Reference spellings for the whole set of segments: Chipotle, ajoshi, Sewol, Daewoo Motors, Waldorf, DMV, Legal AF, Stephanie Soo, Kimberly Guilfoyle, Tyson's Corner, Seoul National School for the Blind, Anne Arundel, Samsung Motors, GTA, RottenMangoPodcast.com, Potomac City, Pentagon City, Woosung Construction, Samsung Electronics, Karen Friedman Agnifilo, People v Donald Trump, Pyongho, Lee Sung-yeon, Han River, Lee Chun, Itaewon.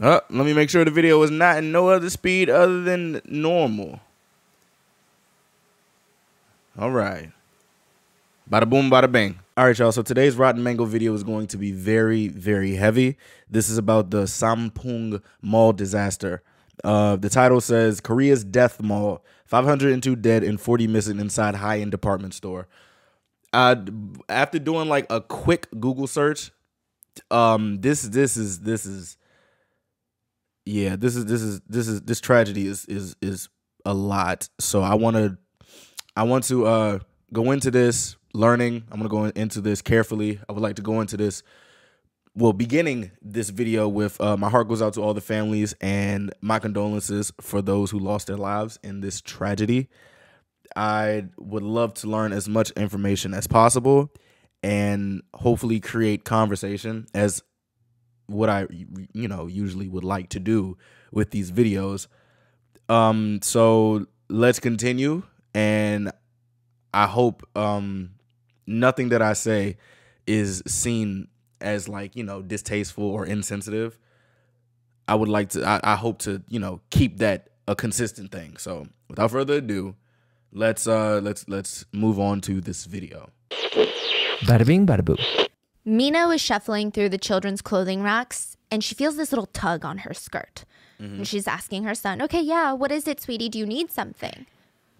Let me make sure the video is not in no other speed other than normal. All right. Bada boom, bada bang. All right, y'all. So today's Rotten Mango video is going to be very, very heavy. This is about the Sampoong Mall disaster. The title says Korea's Death Mall, 502 dead and 40 missing inside high-end department store. After doing like a quick Google search, this tragedy is a lot. So I want to go into this learning. I'm going to go into this carefully. I would like to go into this, well, beginning this video with my heart goes out to all the families and my condolences for those who lost their lives in this tragedy. I would love to learn as much information as possible and hopefully create conversation as what I, you know, usually would like to do with these videos. So let's continue. And I hope nothing that I say is seen as like, you know, distasteful or insensitive. I would like to, I hope to, you know, keep that a consistent thing. So without further ado, let's move on to this video. Bada bing, bada boo. Mina was shuffling through the children's clothing racks and she feels this little tug on her skirt. Mm-hmm. And she's asking her son, okay, yeah, what is it, sweetie? Do you need something?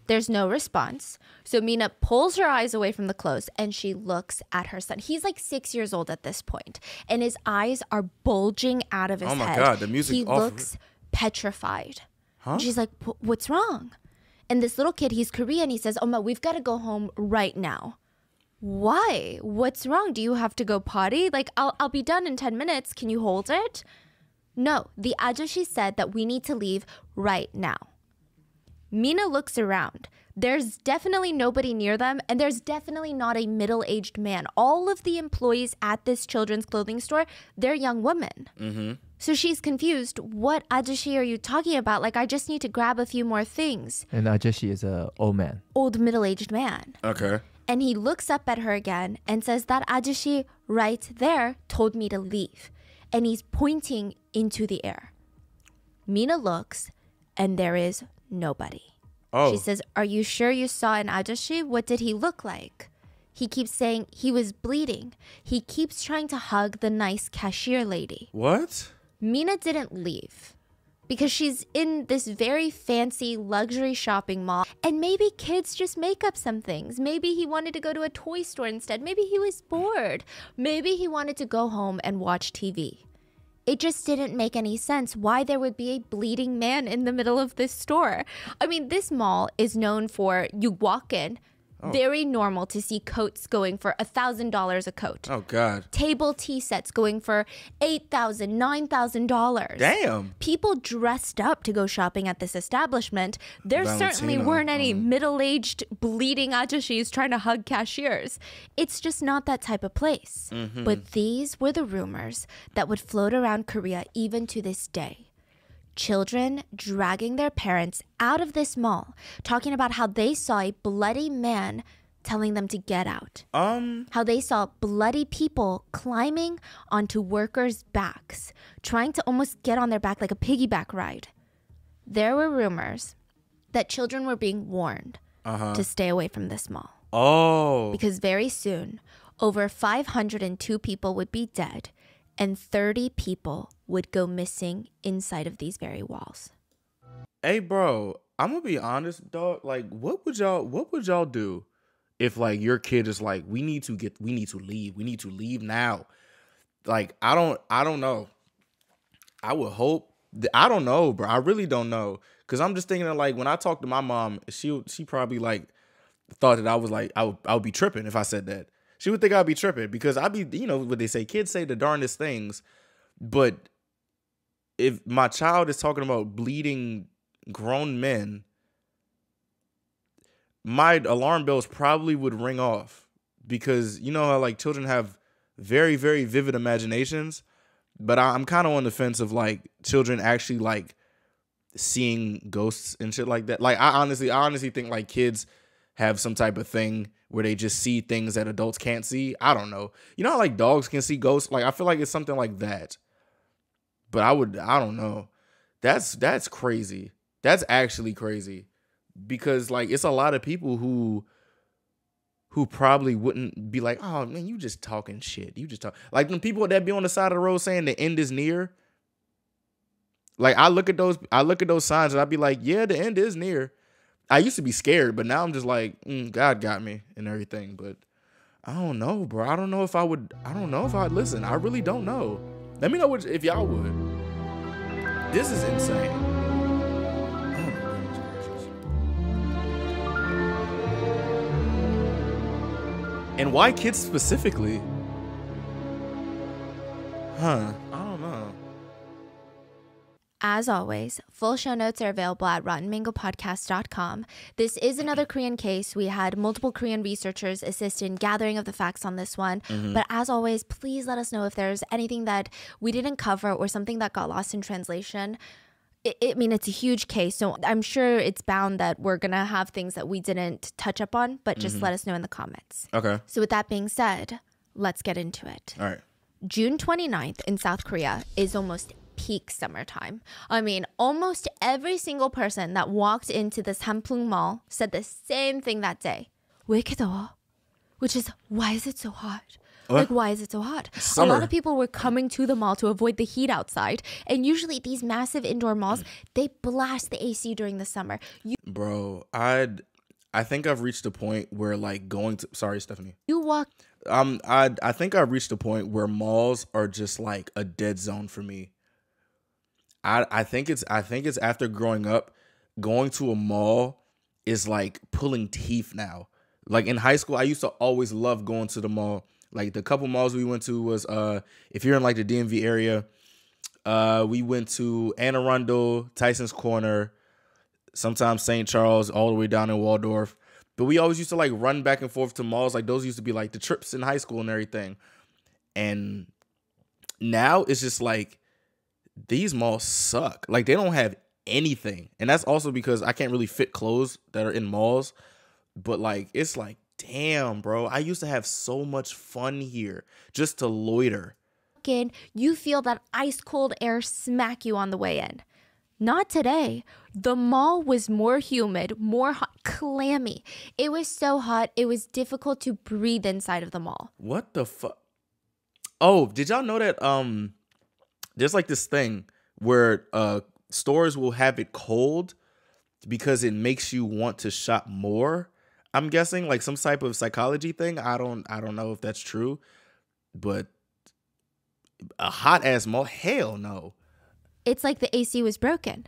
There's no response. So Mina pulls her eyes away from the clothes and she looks at her son. He's like 6 years old at this point and his eyes are bulging out of his head. Oh my God, the music. He looks petrified. Huh? And she's like, what's wrong? And this little kid, he's Korean. He says, Oma, we've got to go home right now. Why? What's wrong? Do you have to go potty? Like, I'll be done in 10 minutes. Can you hold it? No, the ajoshi said that we need to leave right now. Mina looks around. There's definitely nobody near them, and there's definitely not a middle-aged man. All of the employees at this children's clothing store, they're young women. Mm-hmm. So she's confused. What ajoshi are you talking about? Like, I just need to grab a few more things. And ajoshi is an old man. Old middle-aged man. Okay. And he looks up at her again and says, that ajoshi right there told me to leave. And he's pointing into the air. Mina looks, and there is nobody. Oh. She says, are you sure you saw an ajoshi? What did he look like? He keeps saying he was bleeding. He keeps trying to hug the nice cashier lady. What? Mina didn't leave because she's in this very fancy luxury shopping mall, and maybe kids just make up some things. Maybe he wanted to go to a toy store instead. Maybe he was bored. Maybe he wanted to go home and watch TV. It just didn't make any sense why there would be a bleeding man in the middle of this store. I mean, this mall is known for, you walk in, oh, very normal to see coats going for $1,000 a coat. Oh, God. Table tea sets going for $8,000, $9,000. Damn. People dressed up to go shopping at this establishment. There certainly weren't any middle-aged bleeding ajoshis trying to hug cashiers. It's just not that type of place. Mm-hmm. But these were the rumors that would float around Korea even to this day. Children dragging their parents out of this mall, talking about how they saw a bloody man telling them to get out. How they saw bloody people climbing onto workers' backs, trying to almost get on their back like a piggyback ride. There were rumors that children were being warned to stay away from this mall. Oh. Because very soon, over 502 people would be dead and 30 people would go missing inside of these very walls. Hey, bro, I'm gonna be honest, dog. Like, what would y'all do if like your kid is like, we need to leave now? Like, I don't know. I would hope. I don't know, bro. I really don't know, cause I'm just thinking of, like, when I talked to my mom, she probably like thought that I was like, I would be tripping if I said that. She would think I'd be tripping because I'd be, you know, what they say, kids say the darndest things, but if my child is talking about bleeding grown men, my alarm bells probably would ring off because, you know, how like children have very, very vivid imaginations, but I'm kind of on the fence of like children actually like seeing ghosts and shit like that. Like, I honestly think like kids have some type of thing where they just see things that adults can't see. I don't know. You know how like dogs can see ghosts? Like, I feel like it's something like that. But I don't know. That's crazy. That's actually crazy, because like it's a lot of people who probably wouldn't be like, oh man, you just talking shit. You just talk like the people that be on the side of the road saying the end is near. Like I look at those signs and I'd be like, yeah, the end is near. I used to be scared, but now I'm just like, God got me and everything. But I don't know, bro. I don't know if I would. I don't know if I'd listen. I really don't know. Let me know if y'all would. This is insane. And why kids specifically? Huh. I don't know. As always, full show notes are available at RottenMangoPodcast.com. This is another Korean case. We had multiple Korean researchers assist in gathering of the facts on this one. But as always, please let us know if there's anything that we didn't cover or something that got lost in translation. I mean, it's a huge case, so I'm sure it's bound that we're going to have things that we didn't touch up on, but just let us know in the comments. Okay. So with that being said, let's get into it. All right. June 29th in South Korea is almost peak summertime. I mean, almost every single person that walked into the Sampoong Mall said the same thing that day. 왜 이렇게 더워? Which is, why is it so hot? Like, why is it so hot? Summer. A lot of people were coming to the mall to avoid the heat outside. And usually these massive indoor malls, they blast the AC during the summer. Bro, I think I've reached a point where like going to... Sorry, Stephanie. You walk... I think I've reached a point where malls are just like a dead zone for me. I think it's after growing up, going to a mall is like pulling teeth now. Like in high school, I used to always love going to the mall. Like the couple malls we went to was, if you're in like the DMV area, we went to Anne Arundel, Tyson's Corner, sometimes St. Charles, all the way down in Waldorf. But we always used to like run back and forth to malls. Like those used to be like the trips in high school and everything. And now it's just like these malls suck. Like they don't have anything. And that's also because I can't really fit clothes that are in malls. But like it's like, damn, bro, I used to have so much fun here just to loiter. You feel that ice cold air smack you on the way in. Not today. The mall was more humid, more hot, clammy. It was so hot, it was difficult to breathe inside of the mall. What the fuck? Oh, did y'all know that there's like this thing where stores will have it cold because it makes you want to shop more? I'm guessing like some type of psychology thing. I don't know if that's true, but a hot ass mall, hell no. It's like the AC was broken.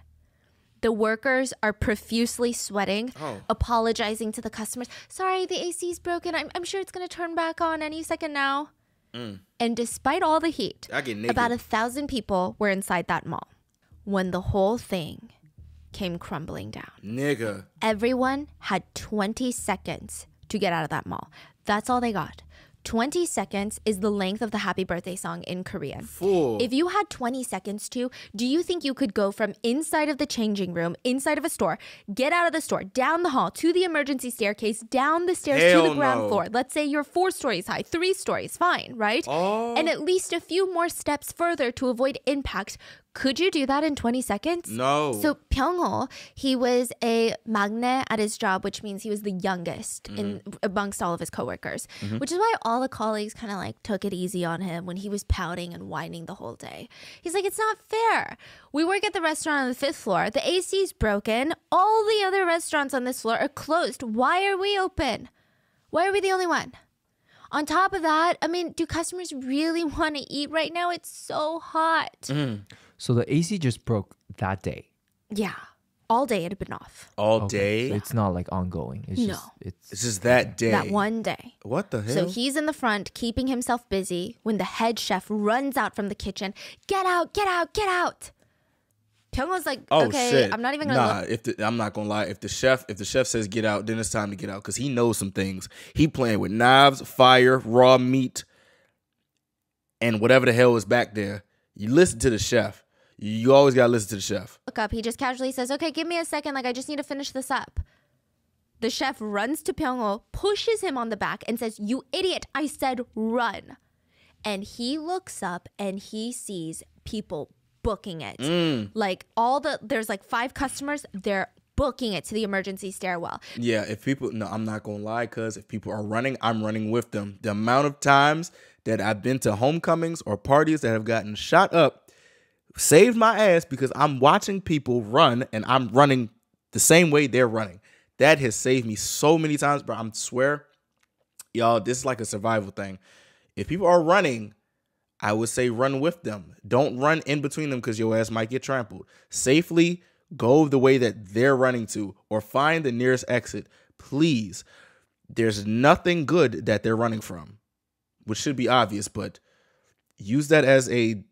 The workers are profusely sweating, apologizing to the customers. Sorry, the AC's broken. I'm sure it's going to turn back on any second now. And despite all the heat, about 1,000 people were inside that mall when the whole thing came crumbling down. Nigga. Everyone had 20 seconds to get out of that mall. That's all they got. 20 seconds is the length of the Happy Birthday song in Korean. Fool. If you had 20 seconds to, do you think you could go from inside of the changing room, inside of a store, get out of the store, down the hall, to the emergency staircase, down the stairs to the ground floor? Let's say you're 4 stories high, 3 stories, fine, right? And at least a few more steps further to avoid impact. Could you do that in 20 seconds? No. So Pyongho, he was a magne at his job, which means he was the youngest in amongst all of his coworkers, which is why all the colleagues kind of like took it easy on him when he was pouting and whining the whole day. He's like, it's not fair. We work at the restaurant on the 5th floor. The AC's broken. All the other restaurants on this floor are closed. Why are we open? Why are we the only one? On top of that, I mean, do customers really want to eat right now? It's so hot. So the AC just broke that day. Yeah. All day it had been off. All day? So it's not like ongoing. It's just, it's just that day. That one day. What the hell? So he's in the front keeping himself busy when the head chef runs out from the kitchen. Get out, get out, get out. Pyongho's like, okay, shit. I'm not even going to look. I'm not going to lie. If the chef says get out, then it's time to get out because he knows some things. He playing with knives, fire, raw meat, and whatever the hell is back there. You listen to the chef. You always got to listen to the chef. Look up. He just casually says, okay, give me a second. Like, I just need to finish this up. The chef runs to Pyongho, pushes him on the back and says, you idiot. I said run. And he looks up and he sees people booking it. Like there's like 5 customers, they're booking it to the emergency stairwell. Yeah, if people, no, I'm not gonna lie, cause if people are running, I'm running with them. The amount of times that I've been to homecomings or parties that have gotten shot up saved my ass because I'm watching people run and I'm running the same way they're running. That has saved me so many times, but I swear, y'all, this is like a survival thing. If people are running, I would say run with them. Don't run in between them because your ass might get trampled. Safely go the way that they're running to or find the nearest exit. Please. There's nothing good that they're running from, which should be obvious, but use that as a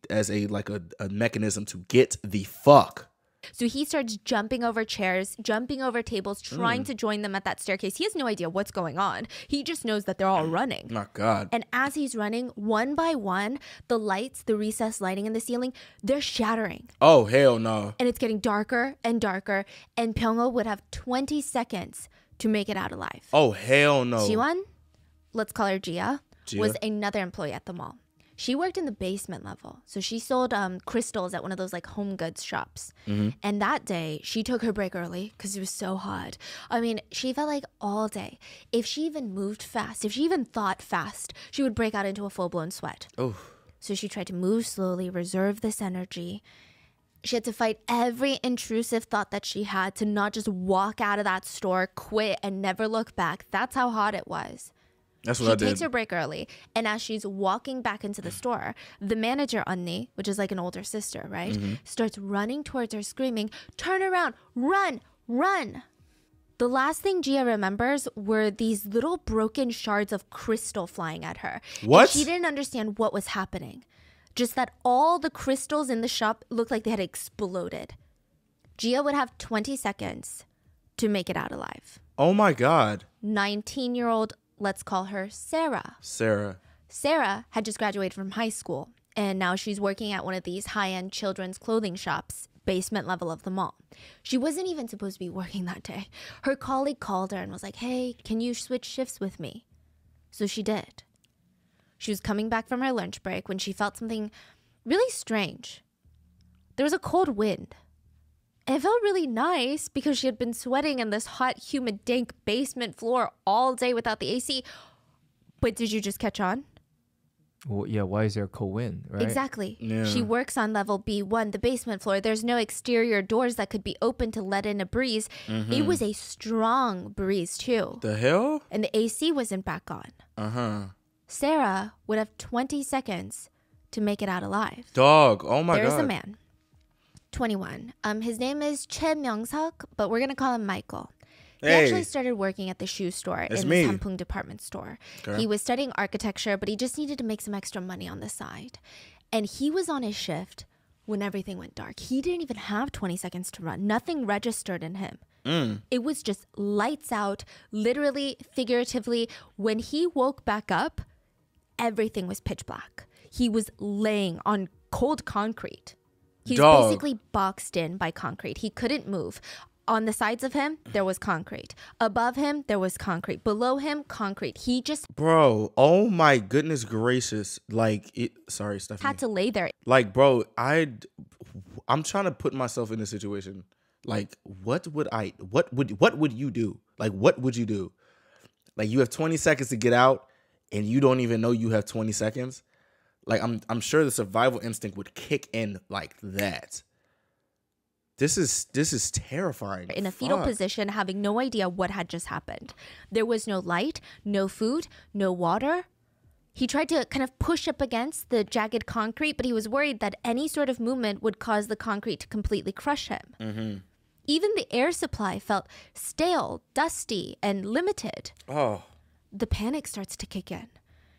mechanism to get the fuck. So he starts jumping over chairs, jumping over tables, trying to join them at that staircase. He has no idea what's going on. He just knows that they're all running. My God. And as he's running, one by one, the lights, the recessed lighting in the ceiling, they're shattering. Oh, hell no. And it's getting darker and darker. And Pyongho would have 20 seconds to make it out alive. Oh, hell no. Jiwon, let's call her Gia, was another employee at the mall. She worked in the basement level. So she sold crystals at one of those like home goods shops. And that day, she took her break early because it was so hot. I mean, she felt like all day, if she even moved fast, if she even thought fast, she would break out into a full-blown sweat. So she tried to move slowly, reserve this energy. She had to fight every intrusive thought that she had to not just walk out of that store, quit, and never look back. That's how hot it was. That's what I did. She takes her break early, and as she's walking back into the store, the manager, Anni, which is like an older sister, right, starts running towards her screaming, "Turn around, run, run." The last thing Gia remembers were these little broken shards of crystal flying at her. What? And she didn't understand what was happening. Just that all the crystals in the shop looked like they had exploded. Gia would have 20 seconds to make it out alive. Oh my God. 19-year-old, let's call her Sarah. Sarah had just graduated from high school, and now she's working at one of these high-end children's clothing shops, basement level of the mall. She wasn't even supposed to be working that day. Her colleague called her and was like, "Hey, can you switch shifts with me?" So she did. She was coming back from her lunch break when she felt something really strange. There was a cold wind. It felt really nice because she had been sweating in this hot, humid, dank basement floor all day without the AC. But did you just catch on? Well, yeah, why is there a cold wind, right? Exactly. Yeah. She works on level B1, the basement floor. There's no exterior doors that could be open to let in a breeze. It was a strong breeze, too. The hell? And the AC wasn't back on. Sarah would have 20 seconds to make it out alive. Dog, oh my God. There's a man. 21. His name is Choi Myung-seok, but we're going to call him Michael. He actually started working at the shoe store in the Sampoong Department Store. He was studying architecture, but he just needed to make some extra money on the side. And he was on his shift when everything went dark. He didn't even have 20 seconds to run. Nothing registered in him. It was just lights out, literally, figuratively. When he woke back up, everything was pitch black. He was laying on cold concrete. He's basically boxed in by concrete. He couldn't move. On the sides of him, there was concrete. Above him, there was concrete. Below him, concrete. He just... Bro, oh my goodness gracious. Like, sorry, Stephanie. Had to lay there. Like, bro, I'm trying to put myself in this situation. Like, what would you do? Like, what would you do? Like, you have 20 seconds to get out and you don't even know you have 20 seconds. Like, I'm sure the survival instinct would kick in like that. This is terrifying. In a fetal position, having no idea what had just happened. There was no light, no food, no water. He tried to kind of push up against the jagged concrete, but he was worried that any sort of movement would cause the concrete to completely crush him. Even the air supply felt stale, dusty, and limited. The panic starts to kick in.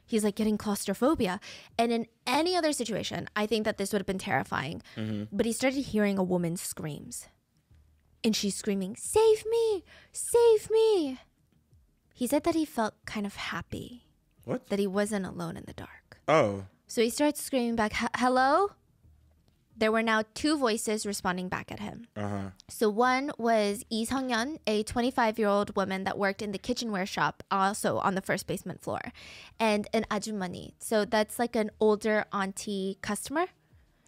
He's like getting claustrophobia. And in any other situation, I think that this would have been terrifying. But he started hearing a woman's screams. And she's screaming, "Save me! Save me!" He said that he felt kind of happy. What? That he wasn't alone in the dark. Oh. So he starts screaming back, "Hello?" There were now 2 voices responding back at him. So one was Lee Sung-yeon, a 25-year-old woman that worked in the kitchenware shop, also on the first basement floor, and an ajumani. So that's like an older auntie customer.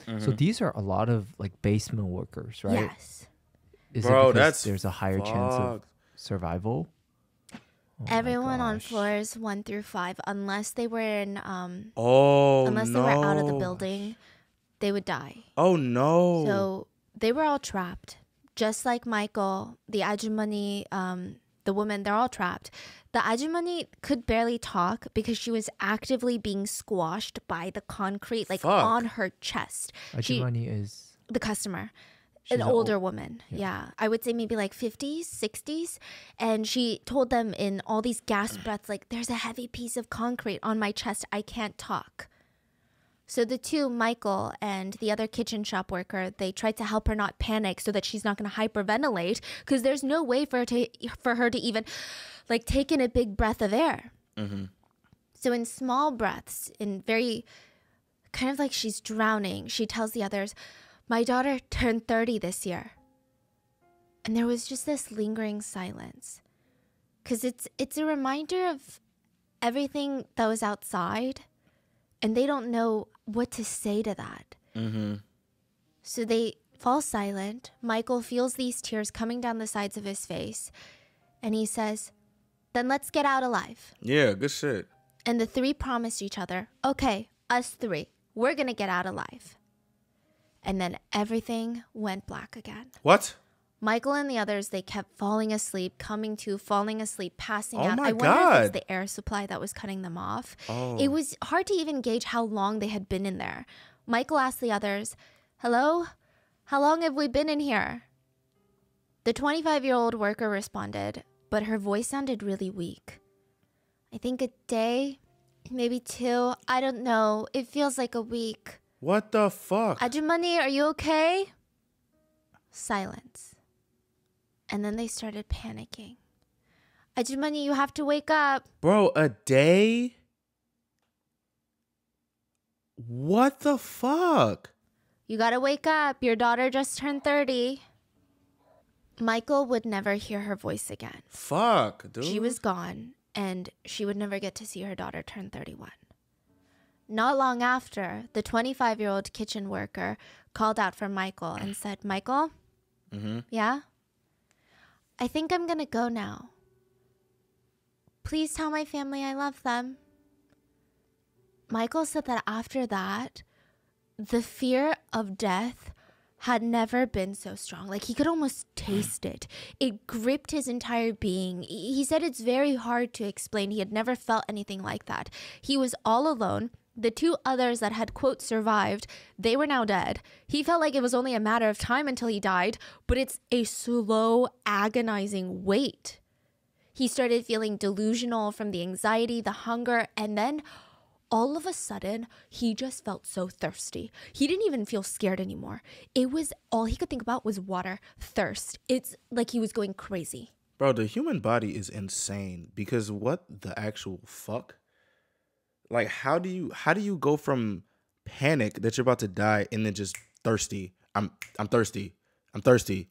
Mm-hmm. So these are a lot of like basement workers, right? Yes. Is Bro, that's there's a higher chance of survival. Oh Everyone on floors 1 through 5, unless they were in unless they were out of the building, they would die. Oh no. So they were all trapped. Just like Michael, the Ajumani, the woman, they're all trapped. The Ajumani could barely talk because she was actively being squashed by the concrete, like on her chest. Ajumani is the customer. She's an older woman. Yeah. I would say maybe like 50s, 60s. And she told them in all these gasp breaths, like, there's a heavy piece of concrete on my chest. I can't talk. So the two, Michael and the other kitchen shop worker, they tried to help her not panic so that she's not going to hyperventilate, because there's no way for her to even like take in a big breath of air. Mm-hmm. So in small breaths, in very kind of like she's drowning, she tells the others, my daughter turned 30 this year. And there was just this lingering silence, because it's a reminder of everything that was outside. And they don't know what to say to that. Mm-hmm. So they fall silent. Michael feels these tears coming down the sides of his face. And he says, then let's get out alive. Yeah, good shit. And the three promised each other, okay, us three, we're going to get out alive. And then everything went black again. What? Michael and the others, they kept falling asleep, coming to, falling asleep, passing out. I wonder if it's the air supply that was cutting them off. Oh. It was hard to even gauge how long they had been in there. Michael asked the others, hello? How long have we been in here? The 25-year-old worker responded, but her voice sounded really weak. I think a day, maybe two. I don't know. It feels like a week. What the fuck? Ajumani, are you okay? Silence. And then they started panicking. Ajumani, you have to wake up. Bro, a day? What the fuck? You gotta wake up. Your daughter just turned 30. Michael would never hear her voice again. Fuck, dude. She was gone, and she would never get to see her daughter turn 31. Not long after, the 25-year-old kitchen worker called out for Michael and said, Michael? Mm-hmm. Yeah? I think I'm gonna go now. Please tell my family I love them. Michael said that after that, the fear of death had never been so strong. Like, he could almost taste it. It gripped his entire being. He said it's very hard to explain. He had never felt anything like that. He was all alone. The two others that had, quote, survived, they were now dead. He felt like it was only a matter of time until he died, but it's a slow, agonizing wait. He started feeling delusional from the anxiety, the hunger, and then all of a sudden, he just felt so thirsty. He didn't even feel scared anymore. It was all he could think about was water, thirst. It's like he was going crazy. Bro, the human body is insane, because what the actual fuck? Like, how do you go from panic that you're about to die and then just thirsty? I'm thirsty. I'm thirsty.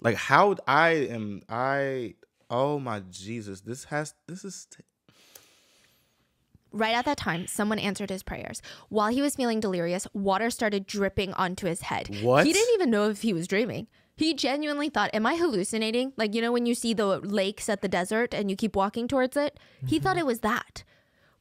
Like, how oh my Jesus. Right at that time, someone answered his prayers. While he was feeling delirious, water started dripping onto his head. What? He didn't even know if he was dreaming. He genuinely thought, am I hallucinating? Like, you know, when you see the lakes at the desert and you keep walking towards it? Mm-hmm. He thought it was that.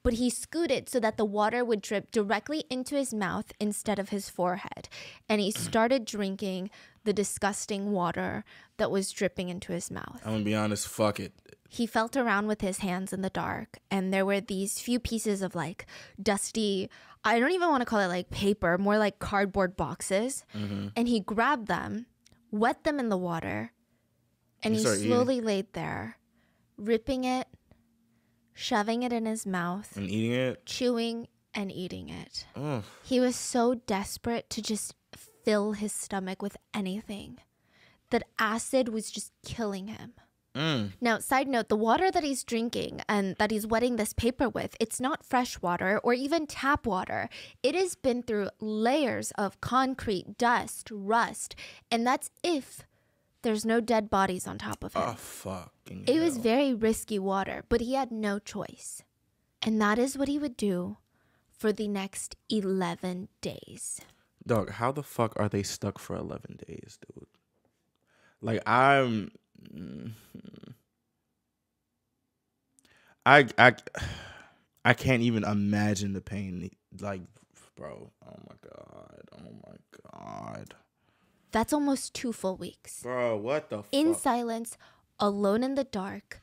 But he scooted so that the water would drip directly into his mouth instead of his forehead. And he started drinking the disgusting water that was dripping into his mouth. I'm gonna be honest, fuck it. He felt around with his hands in the dark, and there were these few pieces of like dusty, I don't even want to call it like paper, more like cardboard boxes. Mm-hmm. And he grabbed them, wet them in the water, and he slowly laid there, ripping it, shoving it in his mouth. And eating it? Chewing and eating it. Ugh. He was so desperate to just fill his stomach with anything that acid was just killing him. Mm. Now, side note, the water that he's drinking and that he's wetting this paper with, it's not fresh water or even tap water. It has been through layers of concrete, dust, rust, and that's if there's no dead bodies on top of it. Oh, fucking hell. It was very risky water, but he had no choice. And that is what he would do for the next 11 days. Dog, how the fuck are they stuck for 11 days, dude? Like, I can't even imagine the pain. Like, bro, oh my God. That's almost 2 full weeks. Bro, what the fuck? In silence, alone in the dark,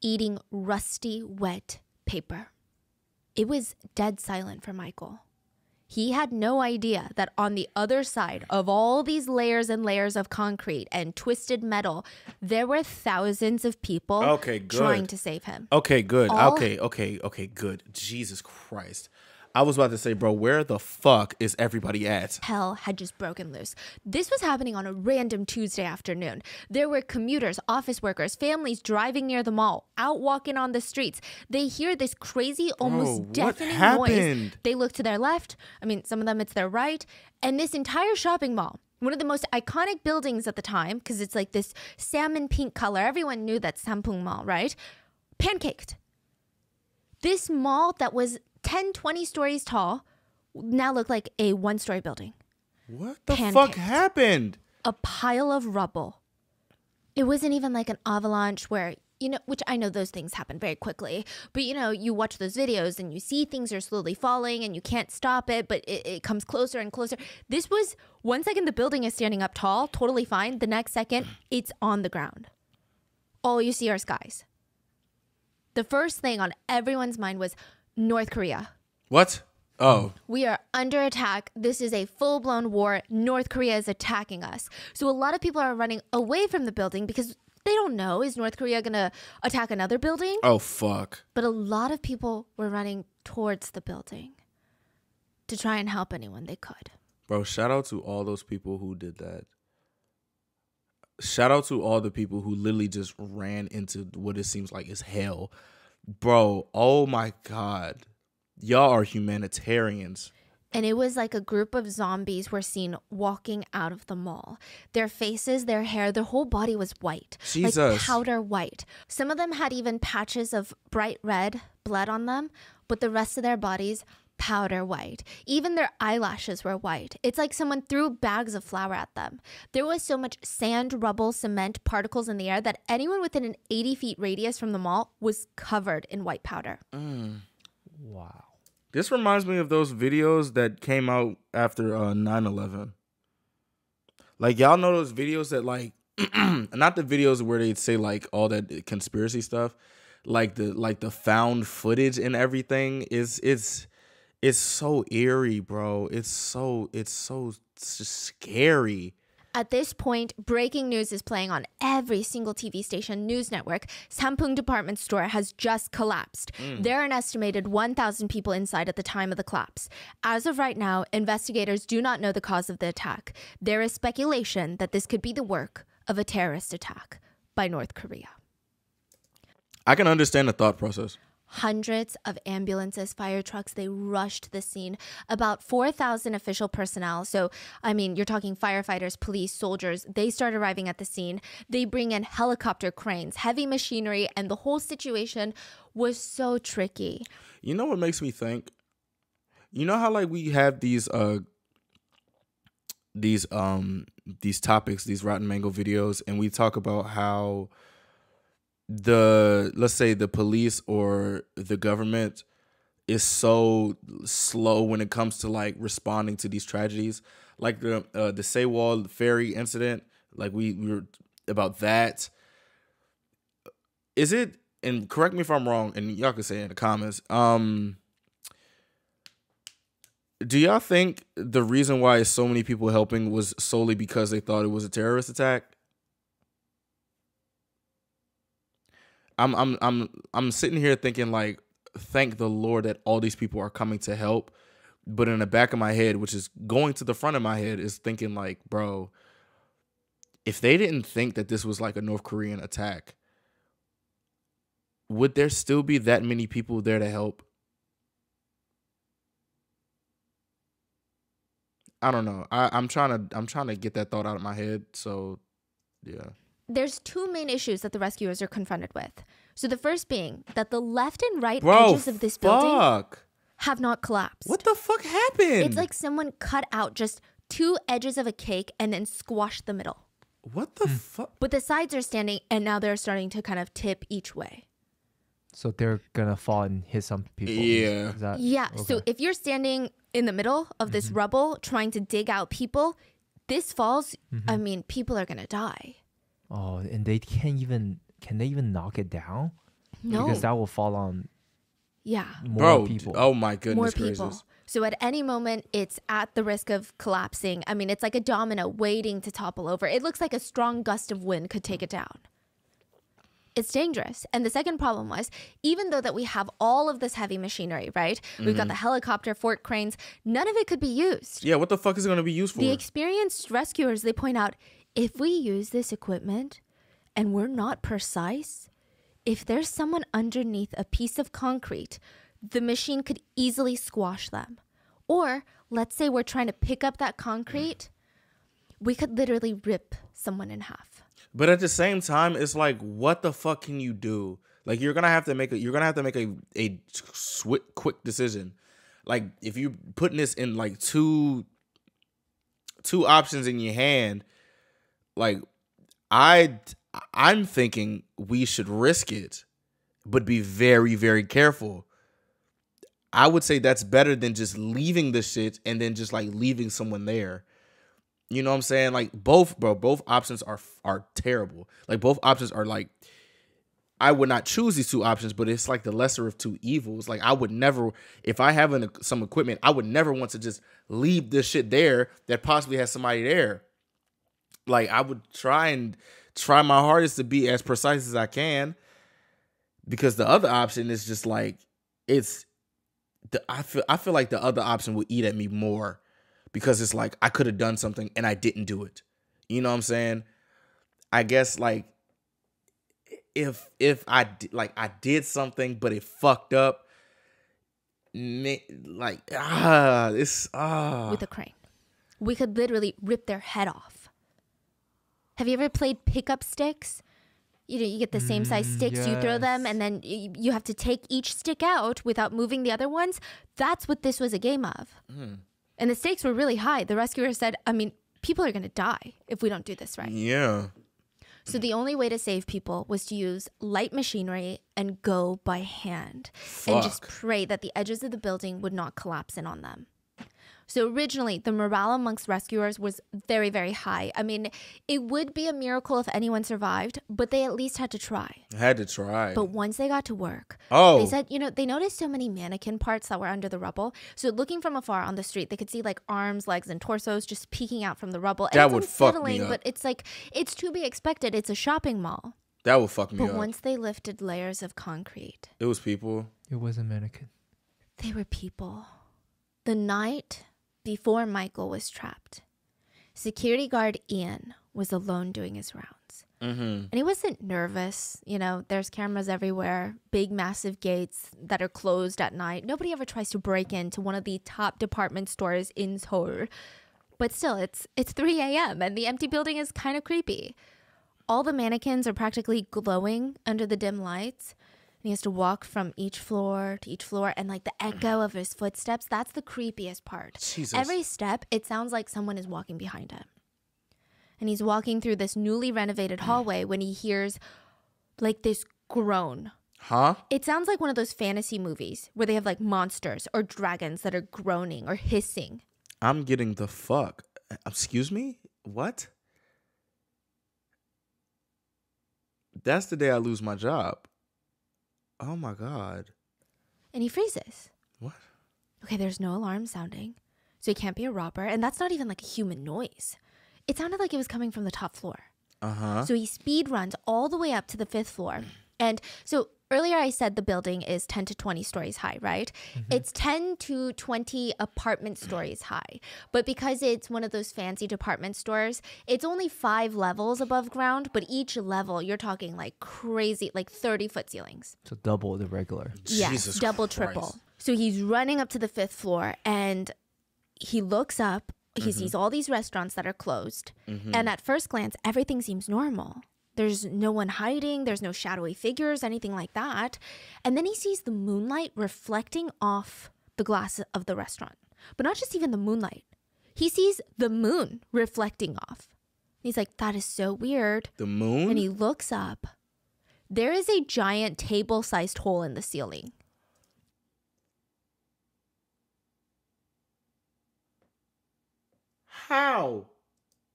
eating rusty, wet paper. It was dead silent for Michael. He had no idea that on the other side of all these layers and layers of concrete and twisted metal, there were thousands of people trying to save him. Okay, good. Okay, good. Jesus Christ. I was about to say, bro, where the fuck is everybody at? Hell had just broken loose. This was happening on a random Tuesday afternoon. There were commuters, office workers, families driving near the mall, out walking on the streets. They hear this crazy, almost deafening noise. They look to their left. I mean, some of them, it's their right. And this entire shopping mall, one of the most iconic buildings at the time, because it's like this salmon pink color. Everyone knew that Sampoong Mall, right? Pancaked. This mall that was 10, 20 stories tall now look like a 1-story building. What the fuck happened? A pile of rubble. It wasn't even like an avalanche where, you know, which I know those things happen very quickly, but you know, you watch those videos and you see things are slowly falling and you can't stop it, but it comes closer and closer. This was 1 second the building is standing up tall, totally fine. The next second, it's on the ground. All you see are skies. The first thing on everyone's mind was, North Korea. What? Oh. We are under attack. This is a full-blown war. North Korea is attacking us. So a lot of people are running away from the building because they don't know. Is North Korea going to attack another building? Oh, fuck. But a lot of people were running towards the building to try and help anyone they could. Bro, shout out to all those people who did that. Shout out to all the people who literally just ran into what it seems like is hell. Bro, oh my God. Y'all are humanitarians. And it was like a group of zombies were seen walking out of the mall. Their faces, their hair, their whole body was white. Jesus. Like powder white. Some of them had even patches of bright red blood on them, but the rest of their bodies, powder white. Even their eyelashes were white. It's like someone threw bags of flour at them. There was so much sand, rubble, cement, particles in the air that anyone within an 80 feet radius from the mall was covered in white powder. Wow. This reminds me of those videos that came out after 9/11. Like, y'all know those videos that, like, not the videos where they'd say, like, all that conspiracy stuff, like the found footage and everything It's so eerie, bro. It's just scary. At this point, breaking news is playing on every single TV station, news network. Sampoong Department Store has just collapsed. There are an estimated 1,000 people inside at the time of the collapse. As of right now, investigators do not know the cause of the attack. There is speculation that this could be the work of a terrorist attack by North Korea. I can understand the thought process. Hundreds of ambulances, fire trucks, they rushed the scene. About 4,000 official personnel. So, I mean, you're talking firefighters, police, soldiers. They start arriving at the scene. They bring in helicopter cranes, heavy machinery, and the whole situation was so tricky. You know what makes me think? You know how, like, we have these topics, these Rotten Mango videos, and we talk about how let's say the police or the government is so slow when it comes to, like, responding to these tragedies, like the Sewol ferry incident, like we were about that. Is it, and correct me if I'm wrong, and y'all can say it in the comments, do y'all think the reason why so many people helping was solely because they thought it was a terrorist attack? I'm sitting here thinking, like, thank the Lord that all these people are coming to help. But in the back of my head, which is going to the front of my head, is thinking, like, bro, if they didn't think that this was like a North Korean attack, would there still be that many people there to help? I don't know. I'm trying to get that thought out of my head. So, yeah. There's 2 main issues that the rescuers are confronted with. So the first being that the left and right edges of this building have not collapsed. What the fuck happened? It's like someone cut out just two edges of a cake and then squash the middle. What the fuck? But the sides are standing, and now they're starting to kind of tip each way. So they're going to fall and hit some people. Yeah. Yeah. Okay. So if you're standing in the middle of this rubble trying to dig out people, this falls, I mean, people are going to die. Oh, and they can't even, can they even knock it down? No. Because that will fall on more people. Oh, my goodness. More people. Gracious. So at any moment, it's at the risk of collapsing. I mean, it's like a domino waiting to topple over. It looks like a strong gust of wind could take it down. It's dangerous. And the second problem was, even though that we have all of this heavy machinery, right? We've got the helicopter, fort cranes, none of it could be used. Yeah, what the fuck is it going to be used for? The experienced rescuers, they point out, if we use this equipment and we're not precise, if there's someone underneath a piece of concrete, the machine could easily squash them. Or let's say we're trying to pick up that concrete, we could literally rip someone in half. But at the same time, it's like, what the fuck can you do? Like, you're gonna have to make a quick decision. Like, if you're putting this in like two options in your hand, like I'm thinking we should risk it, but be very, very careful. I would say that's better than just leaving the shit and then just like leaving someone there. You know what I'm saying? Like both options are terrible. Like both options are like, I would not choose these two options, but it's like the lesser of two evils. Like I would never, if I have some equipment, I would never want to just leave this shit there that possibly has somebody there. Like I would try my hardest to be as precise as I can, because the other option is just like, I feel like the other option would eat at me more, because it's like I could have done something and I didn't do it. You know what I'm saying? I guess like if I did something but it fucked up, like with a crane, we could literally rip their head off. Have you ever played pickup sticks? You know, you get the same size sticks, you throw them, and then you have to take each stick out without moving the other ones. That's what this was a game of. And the stakes were really high. The rescuer said, I mean, people are going to die if we don't do this right. Yeah. So the only way to save people was to use light machinery and go by hand. Fuck. And just pray that the edges of the building would not collapse in on them. So originally, the morale amongst rescuers was very, very high. I mean, it would be a miracle if anyone survived, but they at least had to try. Had to try. But once they got to work, they said, you know, they noticed so many mannequin parts that were under the rubble. So looking from afar on the street, they could see like arms, legs, and torsos just peeking out from the rubble. That would fuck me up. But it's like, it's to be expected. It's a shopping mall. That would fuck me up. But once they lifted layers of concrete. It was people. It was a mannequin. They were people. The night before Michael was trapped, security guard Ian was alone doing his rounds. And he wasn't nervous. You know, there's cameras everywhere, big, massive gates that are closed at night. Nobody ever tries to break into one of the top department stores in Seoul. But still, it's 3 a.m. and the empty building is kind of creepy. All the mannequins are practically glowing under the dim lights. He has to walk from each floor to each floor, and like the echo of his footsteps, that's the creepiest part. Jesus. Every step, it sounds like someone is walking behind him. And he's walking through this newly renovated hallway when he hears like this groan. Huh? It sounds like one of those fantasy movies where they have like monsters or dragons that are groaning or hissing. I'm getting the fuck. Excuse me? What? That's the day I lose my job. Oh, my God. And he freezes. What? Okay, there's no alarm sounding, so he can't be a robber. And that's not even like a human noise. It sounded like it was coming from the top floor. So he speed runs all the way up to the 5th floor. And so earlier I said the building is 10 to 20 stories high, right? It's 10 to 20 apartment stories high. But because it's one of those fancy department stores, it's only 5 levels above ground. But each level, you're talking like crazy, like 30-foot ceilings. So double the regular. Jesus Christ. Double, triple. So he's running up to the 5th floor and he looks up. He sees all these restaurants that are closed. And at first glance, everything seems normal. There's no one hiding. There's no shadowy figures, anything like that. And then he sees the moonlight reflecting off the glass of the restaurant. But not just even the moonlight. He sees the moon reflecting off. He's like, that is so weird. The moon? And he looks up. There is a giant table-sized hole in the ceiling. How?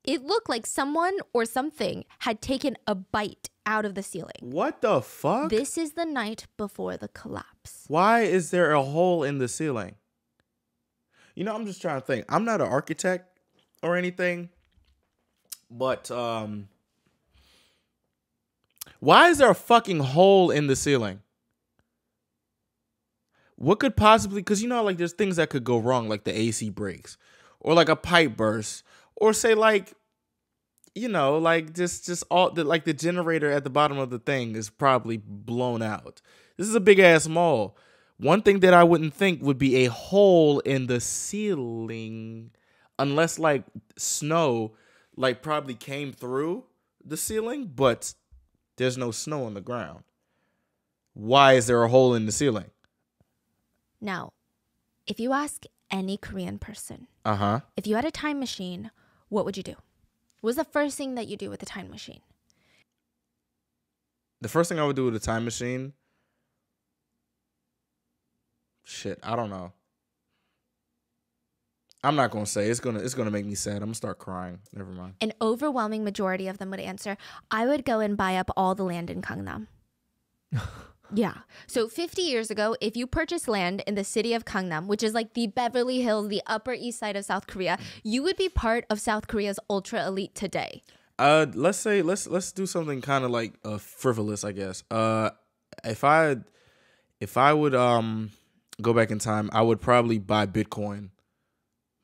It looked like someone or something had taken a bite out of the ceiling. What the fuck? This is the night before the collapse. Why is there a hole in the ceiling? You know, I'm just trying to think. I'm not an architect or anything, but why is there a fucking hole in the ceiling? What could possibly, because you know, like there's things that could go wrong, like the AC breaks or like a pipe burst or say like, you know, like just all the, like the generator at the bottom of the thing is probably blown out. This is a big ass mall. One thing that I wouldn't think would be a hole in the ceiling unless like snow like probably came through the ceiling, but there's no snow on the ground. Why is there a hole in the ceiling? Now, if you ask any Korean person, if you had a time machine, what would you do? What was the first thing that you do with a time machine? The first thing I would do with a time machine? Shit, I don't know. I'm not going to say. It's gonna make me sad. I'm going to start crying. Never mind. An overwhelming majority of them would answer, I would go and buy up all the land in Gangnam. Yeah. So 50 years ago, if you purchased land in the city of Gangnam, which is like the Beverly Hills, the Upper East Side of South Korea, you would be part of South Korea's ultra elite today. Let's say, let's do something kind of like frivolous, I guess. If I would go back in time, I would probably buy Bitcoin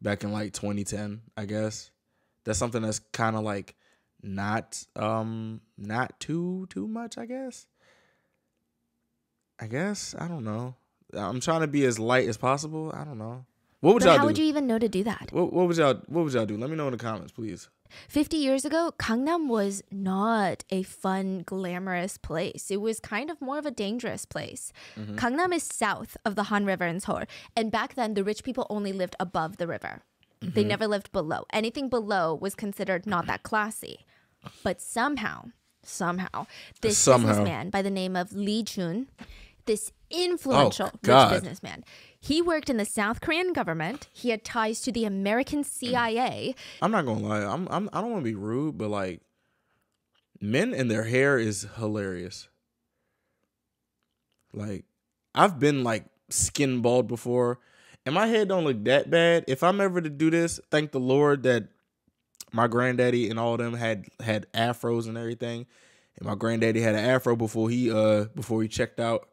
back in like 2010, I guess. That's something that's kind of like not too much, I guess. I don't know. I'm trying to be as light as possible. I don't know. What would y'all do? How would you even know to do that? What would y'all do? Let me know in the comments, please. 50 years ago, Gangnam was not a fun, glamorous place. It was kind of more of a dangerous place. Gangnam is south of the Han River in Seoul. And back then, the rich people only lived above the river. They never lived below. Anything below was considered not that classy. But somehow, this businessman by the name of Lee Chun, this influential rich businessman, he worked in the South Korean government. He had ties to the American CIA. I'm not gonna lie. I don't want to be rude, but like, men and their hair is hilarious. Like, I've been like skin bald before, and my head don't look that bad. If I'm ever to do this, thank the Lord that my granddaddy and all of them had afros and everything, and my granddaddy had an afro before he checked out.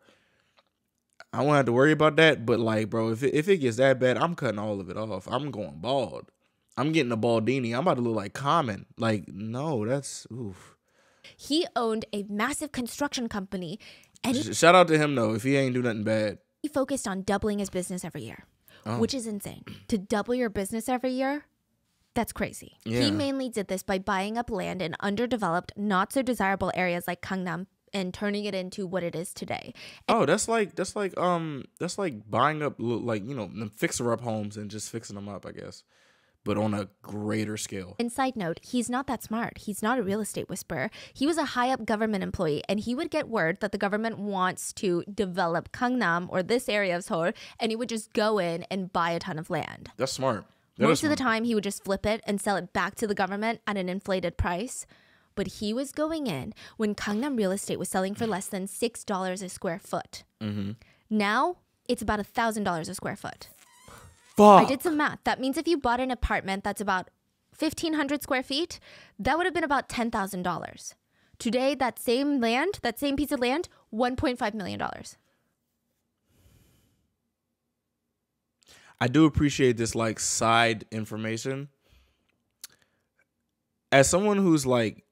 I won't have to worry about that, but like, bro, if it gets that bad, I'm cutting all of it off. I'm going bald. I'm getting a baldini. I'm about to look like Common. Like, no, that's oof. He owned a massive construction company, and shout out to him though, if he ain't do nothing bad. He focused on doubling his business every year, which is insane. To double your business every year, that's crazy. Yeah. He mainly did this by buying up land in underdeveloped, not so desirable areas like Gangnam, and turning it into what it is today. And that's like buying up, like, you know, them fixer up homes and just fixing them up, I guess, but on a greater scale. And side note, he's not that smart. He's not a real estate whisperer. He was a high up government employee, and he would get word that the government wants to develop Gangnam or this area of Seoul, and he would just go in and buy a ton of land. That's smart. Most of the time, he would just flip it and sell it back to the government at an inflated price. But he was going in when Gangnam real estate was selling for less than $6 a square foot. Now, it's about $1,000 a square foot. Fuck. I did some math. That means if you bought an apartment that's about 1,500 square feet, that would have been about $10,000. Today, that same land, that same piece of land, $1.5 million. I do appreciate this, like, side information. As someone who's, like,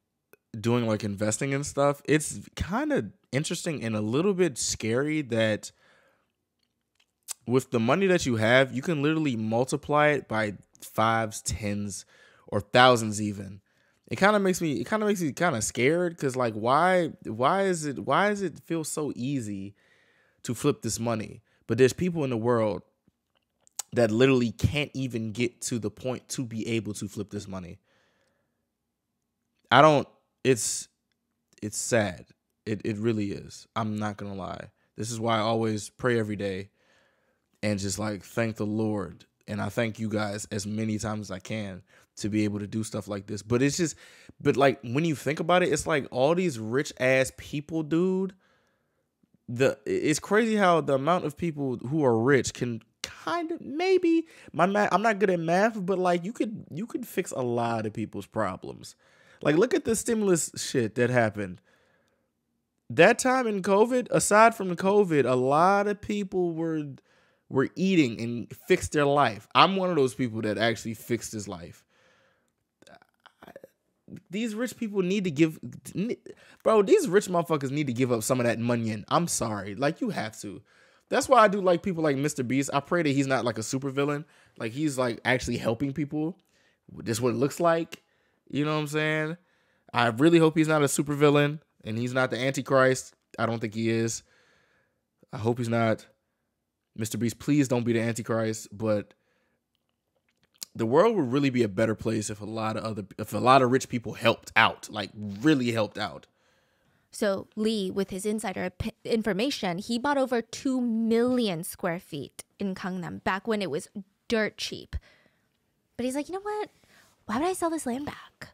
doing, like, investing and stuff, it's kind of interesting and a little bit scary that with the money that you have, you can literally multiply it by 5s, 10s, or 1000s even. It kind of makes me kind of scared, because, like, why does it feel so easy to flip this money? But there's people in the world that literally can't even get to the point to be able to flip this money. I don't, it's sad. It really is. I'm not going to lie. This is why I always pray every day and just like thank the Lord. And I thank you guys as many times as I can to be able to do stuff like this. But it's just, but like when you think about it, it's like all these rich ass people, dude. It's crazy how the amount of people who are rich can kind of maybe I'm not good at math, but like you could fix a lot of people's problems. Like look at the stimulus shit that happened. That time in COVID, aside from COVID, a lot of people were eating and fixed their life. I'm one of those people that actually fixed his life. These rich people need to give, bro, these rich motherfuckers need to give up some of that money. I'm sorry. Like, you have to. That's why I do like people like Mr. Beast. I pray that he's not like a supervillain. Like, he's like actually helping people. This is what it looks like. You know what I'm saying? I really hope he's not a supervillain and he's not the Antichrist. I don't think he is. I hope he's not. Mr. Beast, please don't be the Antichrist, but the world would really be a better place if a lot of rich people helped out, like really helped out. So Lee, with his insider information, he bought over 2 million square feet in Gangnam back when it was dirt cheap. But he's like, you know what? Why would I sell this land back?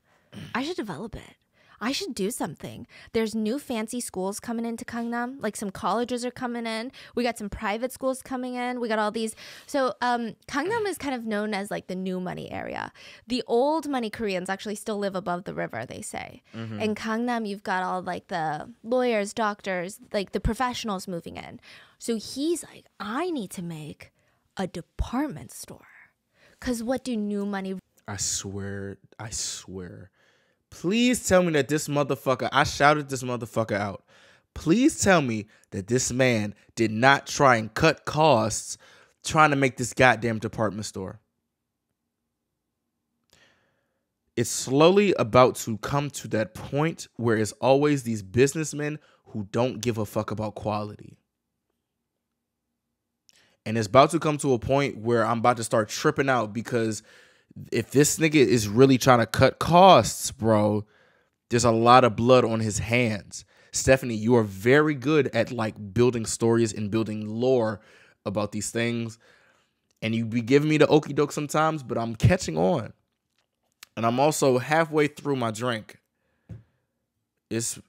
I should develop it. I should do something. There's new fancy schools coming into Gangnam. Like some colleges are coming in. We got some private schools coming in. We got all these. So Gangnam is kind of known as like the new money area. The old money Koreans actually still live above the river, they say. Mm-hmm. In Gangnam, you've got all like the lawyers, doctors, like the professionals moving in. So he's like, I need to make a department store. Because what do new money... I swear... Please tell me that this motherfucker, I shouted this motherfucker out. Please tell me that this man did not try and cut costs trying to make this goddamn department store. It's slowly about to come to that point where it's always these businessmen who don't give a fuck about quality. And it's about to come to a point where I'm about to start tripping out because... if this nigga is really trying to cut costs, bro, there's a lot of blood on his hands. Stephanie, you are very good at like building stories and building lore about these things. And you be giving me the okie doke sometimes, but I'm catching on. And I'm also halfway through my drink. It's,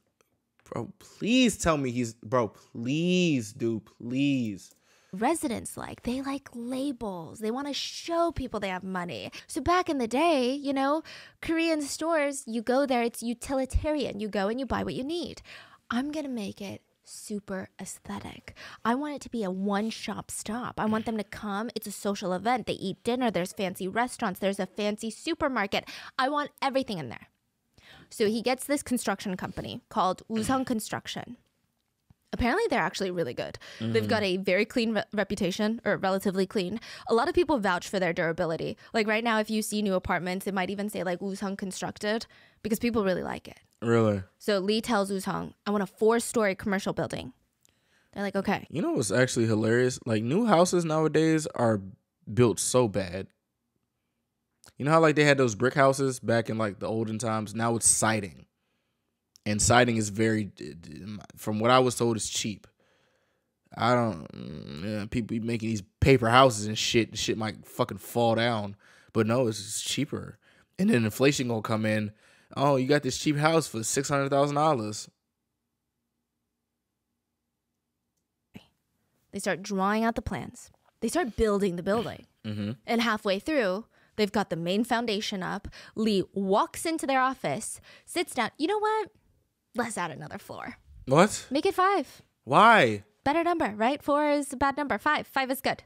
bro, please tell me he's, bro, please, dude, please. Residents like, they like labels. They want to show people they have money. So back in the day, you know, Korean stores, you go there, it's utilitarian. You go and you buy what you need. I'm going to make it super aesthetic. I want it to be a one-shop stop. I want them to come. It's a social event. They eat dinner. There's fancy restaurants. There's a fancy supermarket. I want everything in there. So he gets this construction company called Woosung Construction. Apparently, they're actually really good. Mm-hmm. They've got a very clean reputation, or relatively clean. A lot of people vouch for their durability. Like right now, if you see new apartments, it might even say like Woosung Constructed because people really like it. Really? So Lee tells Woosung, I want a 4-story commercial building. They're like, okay. You know what's actually hilarious? Like new houses nowadays are built so bad. You know how like they had those brick houses back in like the olden times? Now it's siding. And siding is very, from what I was told, is cheap. I don't, yeah, people be making these paper houses and shit. Shit might fucking fall down. But no, it's cheaper. And then inflation gonna come in. Oh, you got this cheap house for $600,000. They start drawing out the plans. They start building the building. Mm-hmm. And halfway through... they've got the main foundation up. Lee walks into their office, sits down. You know what? Let's add another floor. What? Make it 5. Why? Better number, right? 4 is a bad number. 5 is good.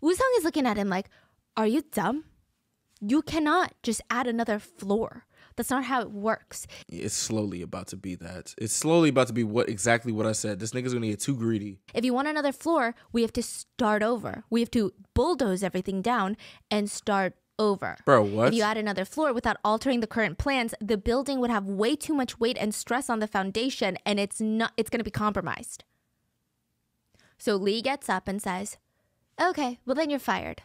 Woosung is looking at him like, are you dumb? You cannot just add another floor. That's not how it works. It's slowly about to be that. It's slowly about to be exactly what I said. This nigga's gonna get too greedy. If you want another floor, we have to start over. We have to bulldoze everything down and start over. Bro, what? If you add another floor without altering the current plans, the building would have way too much weight and stress on the foundation, and it's going to be compromised. So Lee gets up and says, okay, well then you're fired.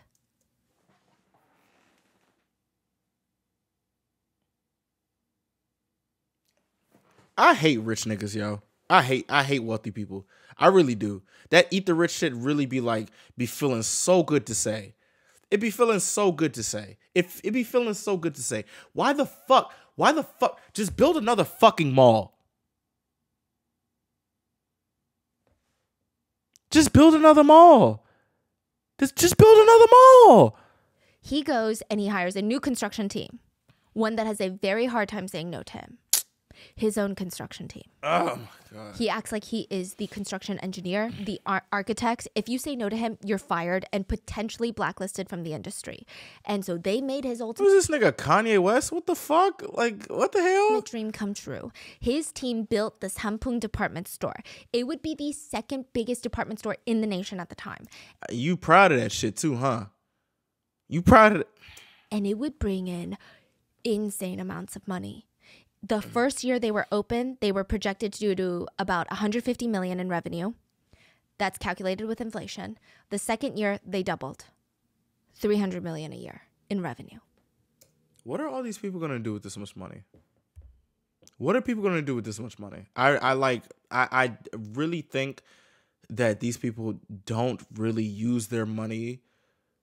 I hate rich niggas, yo. I hate wealthy people. I really do. That eat the rich shit really be feeling so good to say. It be feeling so good to say. It be feeling so good to say. Why the fuck? Why the fuck? Just build another fucking mall. Just build another mall. Just build another mall. He goes and he hires a new construction team. One that has a very hard time saying no to him. His own construction team. Oh, my God. He acts like he is the construction engineer, the architect. If you say no to him, you're fired and potentially blacklisted from the industry. And so they made his old... Who's this nigga, Kanye West? What the fuck? Like, what the hell? Dream come true. His team built the Sampoong Department Store. It would be the second biggest department store in the nation at the time. You proud of that shit too, huh? You proud of it? And it would bring in insane amounts of money. The first year they were open, they were projected to do about $150 million in revenue. That's calculated with inflation. The second year, they doubled. $300 million a year in revenue. What are all these people going to do with this much money? What are people going to do with this much money? I really think that these people don't really use their money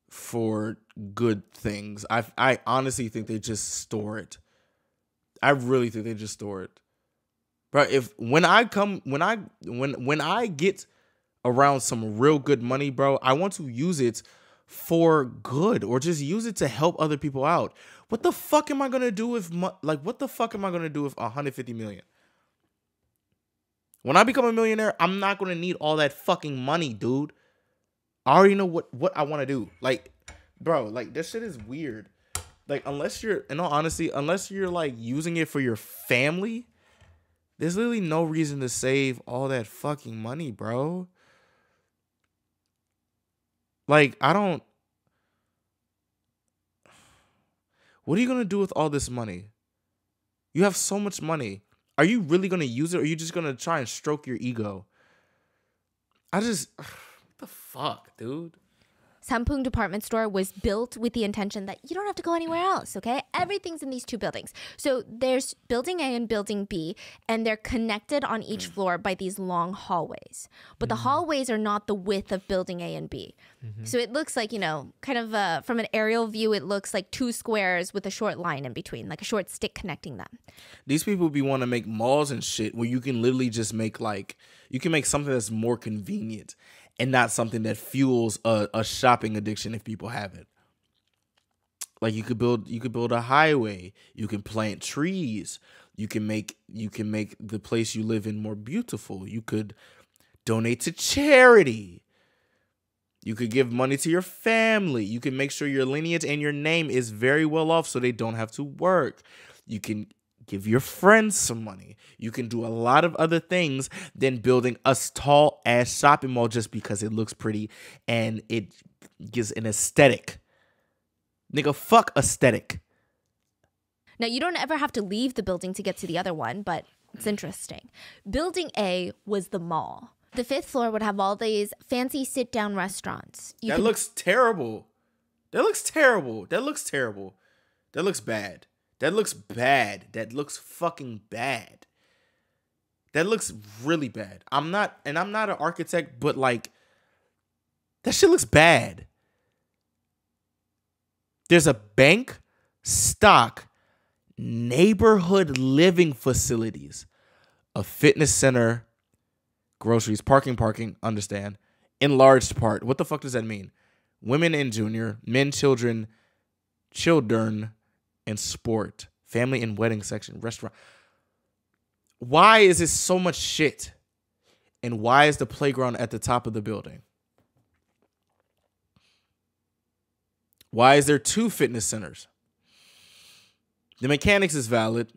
for good things. I honestly think they just store it. I really think they just store it. But if when I get around some real good money, bro, I want to use it for good or just use it to help other people out. What the fuck am I going to do if what the fuck am I going to do with $150 million? When I become a millionaire, I'm not going to need all that fucking money, dude. I already know what I want to do. Like, bro, like this shit is weird. Like, unless you're, in all honesty, unless you're, like, using it for your family, there's literally no reason to save all that fucking money, bro. Like, I don't... What are you going to do with all this money? You have so much money. Are you really going to use it, or are you just going to try and stroke your ego? What the fuck, dude? Sampoong Department Store was built with the intention that you don't have to go anywhere else, okay? Everything's in these two buildings. So there's building A and building B, and they're connected on each floor by these long hallways. But the hallways are not the width of building A and B. So it looks like, you know, kind of from an aerial view, it looks like two squares with a short line in between, like a short stick connecting them. These people be want to make malls and shit where you can literally just make, like, you can make something that's more convenient. And not something that fuels a shopping addiction if people have it. Like you could build a highway. You can plant trees. You can make the place you live in more beautiful. You could donate to charity. You could give money to your family. You can make sure your lineage and your name is very well off so they don't have to work. You can give your friends some money. You can do a lot of other things than building a tall-ass shopping mall just because it looks pretty and it gives an aesthetic. Nigga, fuck aesthetic. Now, you don't ever have to leave the building to get to the other one, but it's interesting. Building A was the mall. The fifth floor would have all these fancy sit-down restaurants. That looks terrible. That looks terrible. That looks terrible. That looks bad. That looks bad. That looks fucking bad. That looks really bad. I'm not an architect, but like, that shit looks bad. There's a bank, stock, neighborhood living facilities, a fitness center, groceries, parking, understand, enlarged part. What the fuck does that mean? Women and junior, men, children, and sport, family and wedding section, restaurant. Why is this so much shit? And why is the playground at the top of the building? Why is there two fitness centers? The mechanics is valid.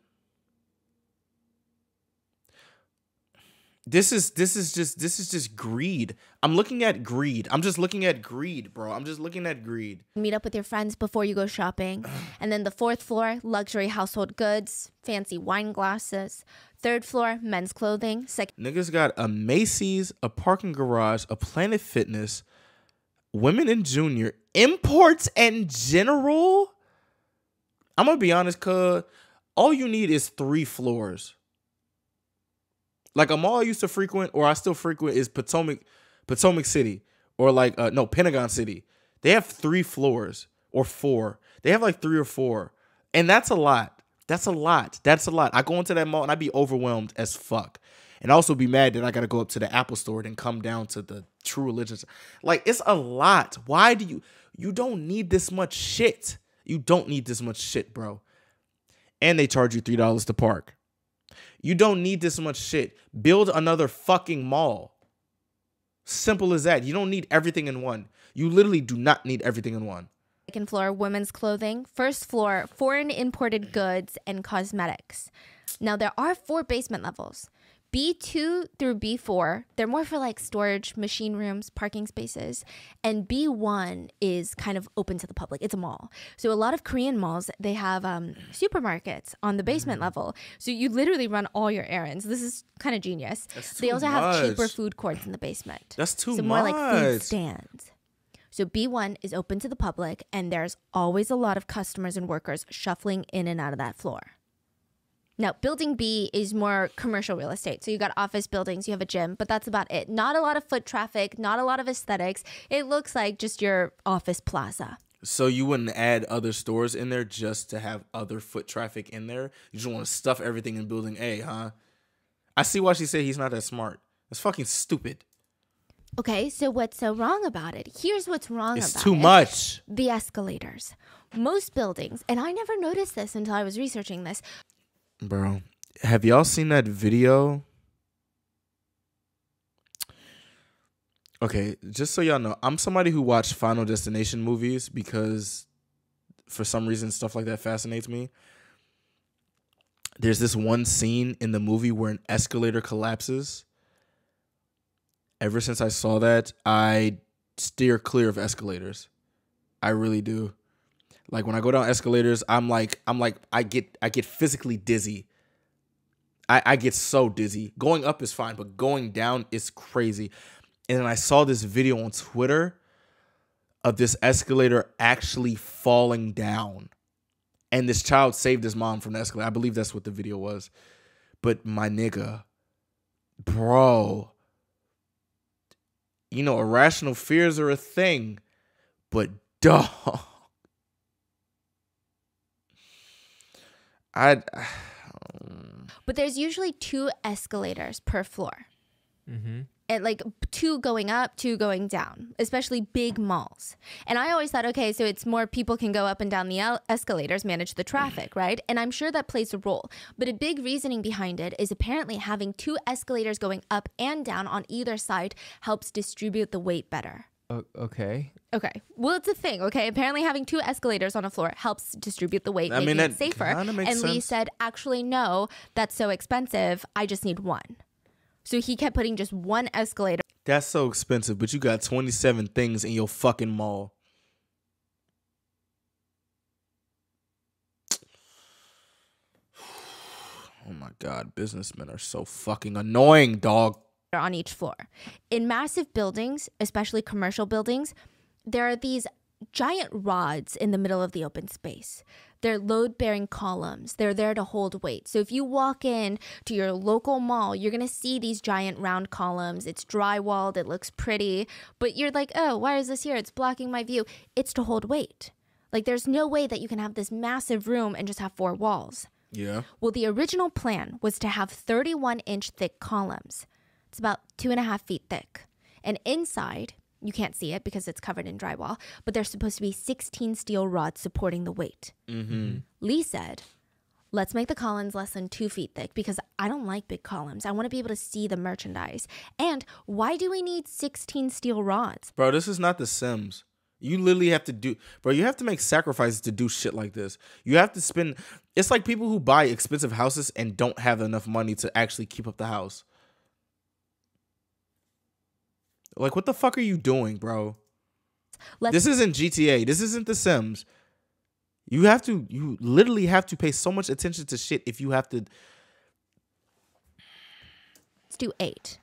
This is just greed. I'm looking at greed. I'm just looking at greed, bro. I'm just looking at greed. Meet up with your friends before you go shopping. And then the fourth floor, luxury household goods, fancy wine glasses. Third floor, men's clothing. Niggas got a Macy's, a parking garage, a Planet Fitness, Women and Junior, Imports and General. I'm gonna be honest, cuz all you need is 3 floors. like a mall I used to frequent, or I still frequent, is Potomac City, or like no, Pentagon City. They have 3 floors or 4. They have like 3 or 4, and that's a lot. That's a lot. That's a lot. I go into that mall and I be overwhelmed as fuck, and also be mad that I gotta go up to the Apple store and then come down to the True Religion. Like, it's a lot. Why do you don't need this much shit? You don't need this much shit, bro. And they charge you $3 to park. You don't need this much shit. Build another fucking mall. Simple as that. You don't need everything in one. You literally do not need everything in one. Second floor, women's clothing. First floor, foreign imported goods and cosmetics. Now, there are 4 basement levels. B2 through B4, they're more for like storage, machine rooms, parking spaces. And B1 is kind of open to the public. It's a mall. So a lot of Korean malls, they have supermarkets on the basement level. So you literally run all your errands. This is kind of genius. They also have cheaper food courts in the basement. That's too much. So more like food stands. So B1 is open to the public, and there's always a lot of customers and workers shuffling in and out of that floor. Now, building B is more commercial real estate. So you got office buildings, you have a gym, but that's about it. Not a lot of foot traffic, not a lot of aesthetics. It looks like just your office plaza. So you wouldn't add other stores in there just to have other foot traffic in there? You just want to stuff everything in building A, huh? I see why she said he's not that smart. That's fucking stupid. Okay, so what's so wrong about it? Here's what's wrong about it. It's too much. The escalators. Most buildings, and I never noticed this until I was researching this. Bro, have y'all seen that video? Okay, just so y'all know, I'm somebody who watched Final Destination movies because for some reason stuff like that fascinates me. There's this one scene in the movie where an escalator collapses. Ever since I saw that, I steer clear of escalators. I really do. Like, when I go down escalators, I get physically dizzy. I get so dizzy. Going up is fine, but going down is crazy. And then I saw this video on Twitter of this escalator actually falling down. And this child saved his mom from the escalator. I believe that's what the video was. But my nigga, bro, you know, irrational fears are a thing. But duh. But there's usually 2 escalators per floor. Mm-hmm. And like 2 going up, 2 going down, especially big malls. And I always thought, okay, so it's more people can go up and down the escalators, manage the traffic, right? And I'm sure that plays a role. But a big reasoning behind it is apparently having 2 escalators going up and down on either side helps distribute the weight better. Okay. Okay. Well, it's a thing, okay? Apparently having 2 escalators on a floor helps distribute the weight, making it safer. And Lee said, actually, no, that's so expensive. I just need 1. So he kept putting just 1 escalator. That's so expensive, but you got 27 things in your fucking mall. Oh, my God. Businessmen are so fucking annoying, dog. On each floor. In massive buildings, especially commercial buildings, there are these giant rods in the middle of the open space. They're load-bearing columns. They're there to hold weight. So if you walk in to your local mall, you're going to see these giant round columns. It's drywalled. It looks pretty. But you're like, oh, why is this here? It's blocking my view. It's to hold weight. Like, there's no way that you can have this massive room and just have 4 walls. Yeah. Well, the original plan was to have 31-inch thick columns. It's about 2.5 feet thick. And inside, you can't see it because it's covered in drywall, but there's supposed to be 16 steel rods supporting the weight. Mm-hmm. Lee said, let's make the columns less than 2 feet thick because I don't like big columns. I want to be able to see the merchandise. And why do we need 16 steel rods? Bro, this is not The Sims. You literally have to do, bro, you have to make sacrifices to do shit like this. You have to spend, it's like people who buy expensive houses and don't have enough money to actually keep up the house. Like, what the fuck are you doing, bro? This isn't GTA. This isn't The Sims. You have to, you literally have to pay so much attention to shit if you have to. Let's do 8.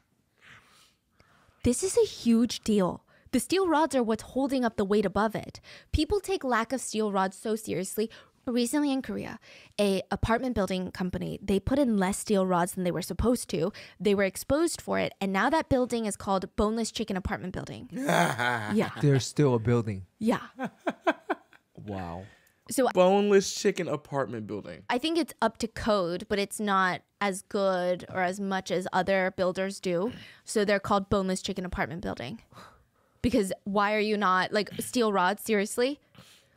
This is a huge deal. The steel rods are what's holding up the weight above it. People take lack of steel rods so seriously. Recently in Korea, an apartment building company, they put in less steel rods than they were supposed to. They were exposed for it. And now that building is called Boneless Chicken Apartment Building. Yeah. There's still a building. Yeah. Wow. So Boneless Chicken Apartment Building. I think it's up to code, but it's not as good or as much as other builders do. So they're called Boneless Chicken Apartment Building. Because why are you not, like, steel rods, seriously?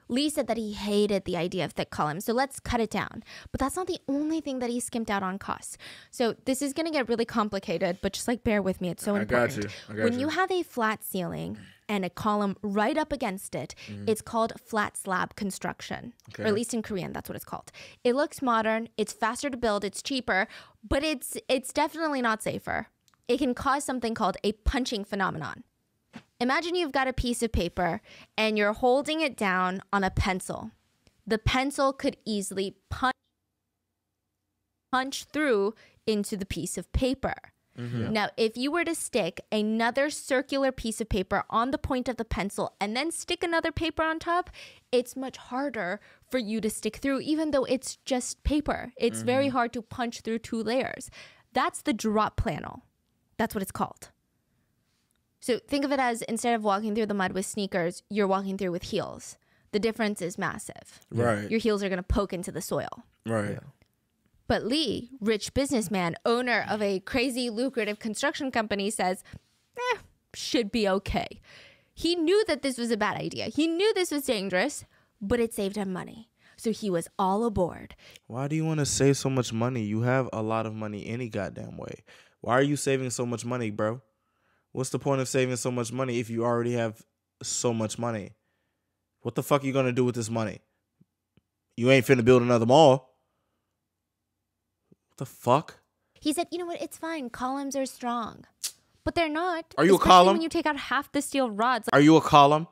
Lee said that he hated the idea of thick columns, so let's cut it down. But that's not the only thing that he skimped out on costs. So this is going to get really complicated, but just, like, bear with me. It's so important. I got you. When you have a flat ceiling and a column right up against it, it's called flat slab construction. Okay. Or at least in Korean, that's what it's called. It looks modern. It's faster to build. It's cheaper. But it's definitely not safer. It can cause something called a punching phenomenon. Imagine you've got a piece of paper and you're holding it down on a pencil. The pencil could easily punch through into the piece of paper. Now, if you were to stick another circular piece of paper on the point of the pencil and then stick another paper on top, it's much harder for you to stick through, even though it's just paper. It's very hard to punch through two layers. That's the drop planel. That's what it's called. So think of it as, instead of walking through the mud with sneakers, you're walking through with heels. The difference is massive. Right. Your heels are going to poke into the soil. Right. Yeah. But Lee, rich businessman, owner of a crazy lucrative construction company, says, should be okay. He knew that this was a bad idea. He knew this was dangerous, but it saved him money. So he was all aboard. Why do you want to save so much money? You have a lot of money any goddamn way. Why are you saving so much money, bro? What's the point of saving so much money if you already have so much money? What the fuck are you going to do with this money? You ain't finna build another mall. What the fuck? He said, you know what? It's fine. Columns are strong. But they're not. Are you a column? When you take out half the steel rods. Like, are you a column?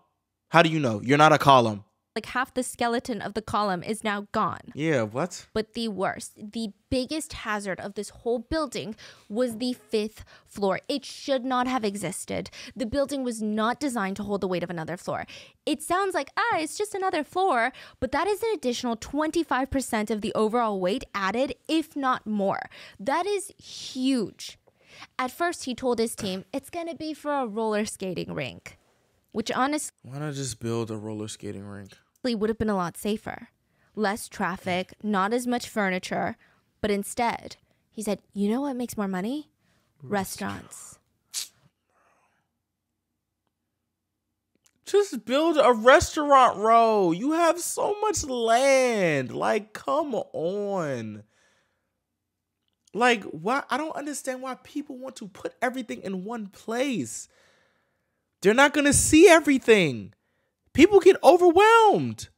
How do you know? You're not a column. Like, half the skeleton of the column is now gone. Yeah, what? But the worst, the biggest hazard of this whole building was the 5th floor. It should not have existed. The building was not designed to hold the weight of another floor. It sounds like, it's just another floor, but that is an additional 25% of the overall weight added, if not more. That is huge. At first, he told his team, it's going to be for a roller skating rink. Which, honestly, why not just build a roller skating rink? Would have been a lot safer. Less traffic, not as much furniture. But instead, he said, you know what makes more money? Restaurants. Just build a restaurant, bro. You have so much land. Like, come on. Like, why? I don't understand why people want to put everything in one place. They're not going to see everything. People get overwhelmed.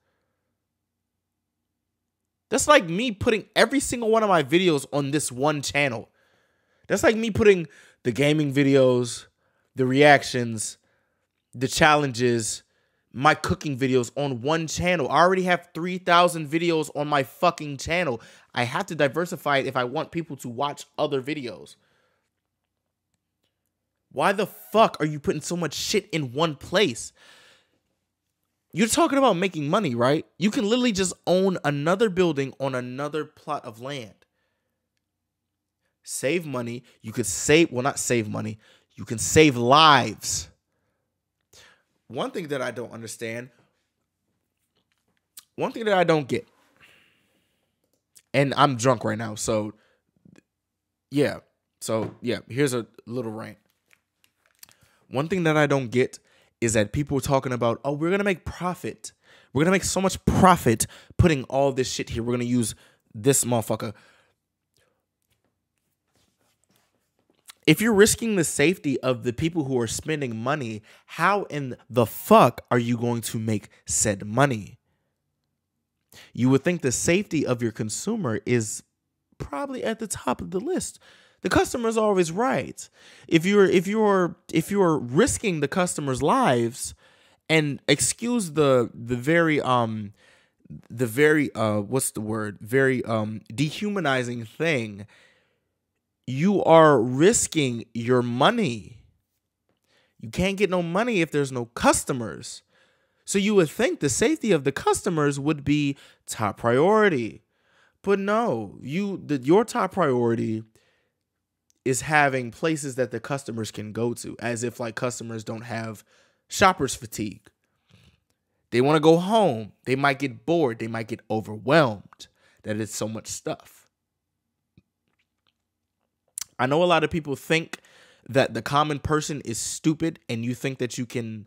That's like me putting every single one of my videos on this one channel. That's like me putting the gaming videos, the reactions, the challenges, my cooking videos on one channel. I already have 3,000 videos on my fucking channel. I have to diversify it if I want people to watch other videos. Why the fuck are you putting so much shit in one place? You're talking about making money, right? You can literally just own another building on another plot of land. Save money. You could save, well, not save money. You can save lives. One thing that I don't understand, one thing that I don't get, and I'm drunk right now, so yeah. So yeah, here's a little rant. One thing that I don't get is that people are talking about, oh, we're going to make profit. We're going to make so much profit putting all this shit here. We're going to use this motherfucker. If you're risking the safety of the people who are spending money, how in the fuck are you going to make said money? You would think the safety of your consumer is probably at the top of the list. The customer's always right. If you're risking the customer's lives, and excuse the very dehumanizing thing, you are risking your money. You can't get no money if there's no customers. So you would think the safety of the customers would be top priority. But no, your top priority is having places that the customers can go to, as if like customers don't have shopper's fatigue. They want to go home. They might get bored. They might get overwhelmed that it's so much stuff. I know a lot of people think that the common person is stupid, and you think that you can,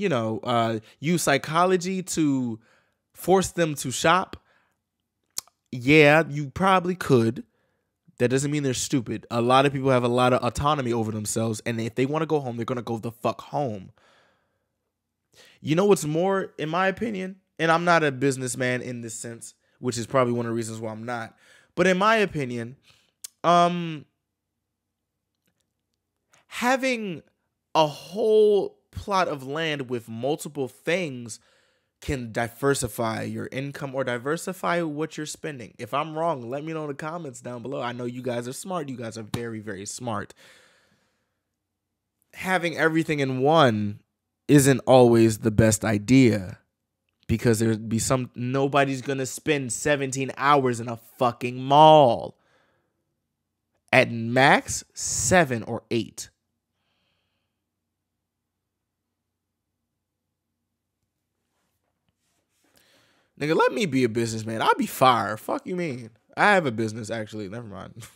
use psychology to force them to shop. Yeah, you probably could. That doesn't mean they're stupid. A lot of people have a lot of autonomy over themselves, and if they want to go home, they're going to go the fuck home. You know what's more, in my opinion, and I'm not a businessman in this sense, which is probably one of the reasons why I'm not, but in my opinion, having a whole plot of land with multiple things can diversify your income or diversify what you're spending. If I'm wrong, let me know in the comments down below. I know you guys are smart. You guys are very, very smart. Having everything in one isn't always the best idea, because there'd be nobody's gonna spend 17 hours in a fucking mall. At max, 7 or 8. Nigga, let me be a businessman. I'll be fired. Fuck you mean. I have a business, actually. Never mind.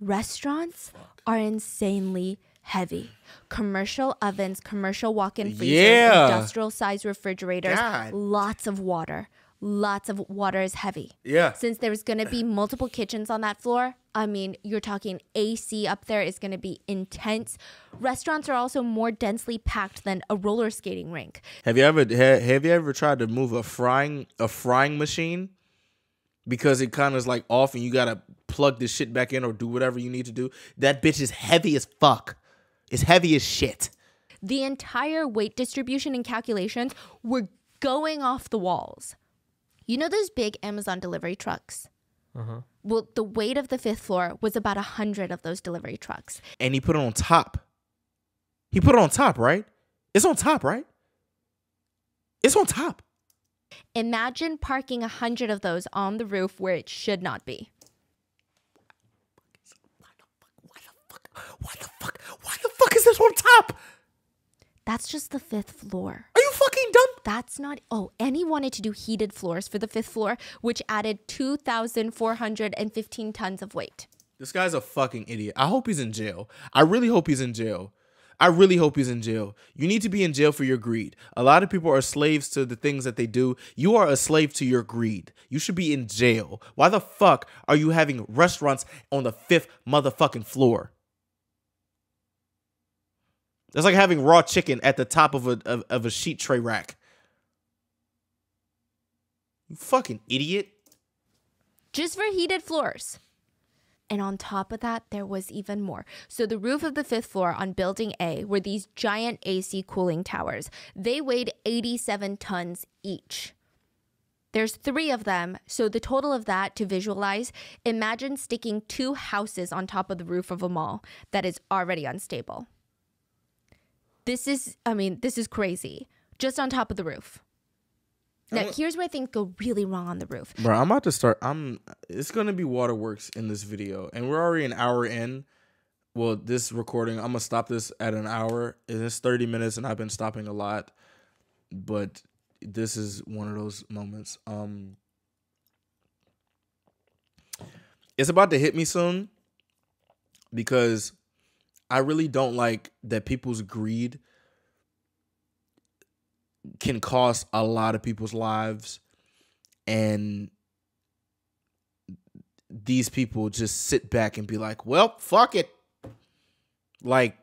Restaurants are insanely heavy. Commercial ovens, commercial walk-in freezers, industrial-sized refrigerators, lots of water. Lots of water is heavy. Yeah. Since there's going to be multiple kitchens on that floor, I mean, you're talking AC up there is going to be intense. Restaurants are also more densely packed than a roller skating rink. Have you ever tried to move a frying machine? Because it kind of is like off and you got to plug this shit back in or do whatever you need to do. That bitch is heavy as fuck. It's heavy as shit. The entire weight distribution and calculations were going off the walls. You know those big Amazon delivery trucks? Uh-huh. Well, the weight of the 5th floor was about 100 of those delivery trucks. And he put it on top. He put it on top, right? It's on top, right? It's on top. Imagine parking 100 of those on the roof where it should not be. Why the fuck is this on top? That's just the 5th floor. Are you fucking dumb? That's not... Oh, and he wanted to do heated floors for the 5th floor, which added 2,415 tons of weight. This guy's a fucking idiot. I hope he's in jail. I really hope he's in jail. I really hope he's in jail. You need to be in jail for your greed. A lot of people are slaves to the things that they do. You are a slave to your greed. You should be in jail. Why the fuck are you having restaurants on the 5th motherfucking floor? That's like having raw chicken at the top of a sheet tray rack. You fucking idiot. Just for heated floors. And on top of that, there was even more. So the roof of the 5th floor on building A were these giant AC cooling towers. They weighed 87 tons each. There's 3 of them. So the total of that, to visualize, imagine sticking 2 houses on top of the roof of a mall that is already unstable. This is crazy. Just on top of the roof. Now, here's where things go really wrong on the roof. Bro, I'm about to start. It's going to be waterworks in this video. And we're already an hour in. Well, this recording, I'm going to stop this at an hour. It's 30 minutes, and I've been stopping a lot. But this is one of those moments. It's about to hit me soon, because I really don't like that people's greed can cost a lot of people's lives, and these people just sit back and be like, well, fuck it. Like.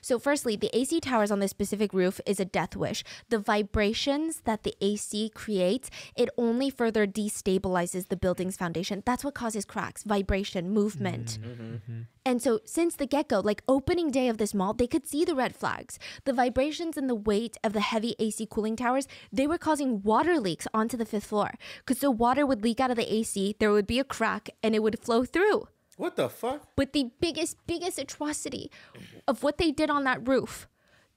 So firstly, the AC towers on this specific roof is a death wish. The vibrations that the AC creates, it only further destabilizes the building's foundation. That's what causes cracks, vibration, movement. Mm-hmm. And so since the get-go, like opening day of this mall, they could see the red flags. The vibrations and the weight of the heavy AC cooling towers, they were causing water leaks onto the 5th floor. Because the water would leak out of the AC, there would be a crack, and it would flow through. What the fuck? But the biggest atrocity of what they did on that roof,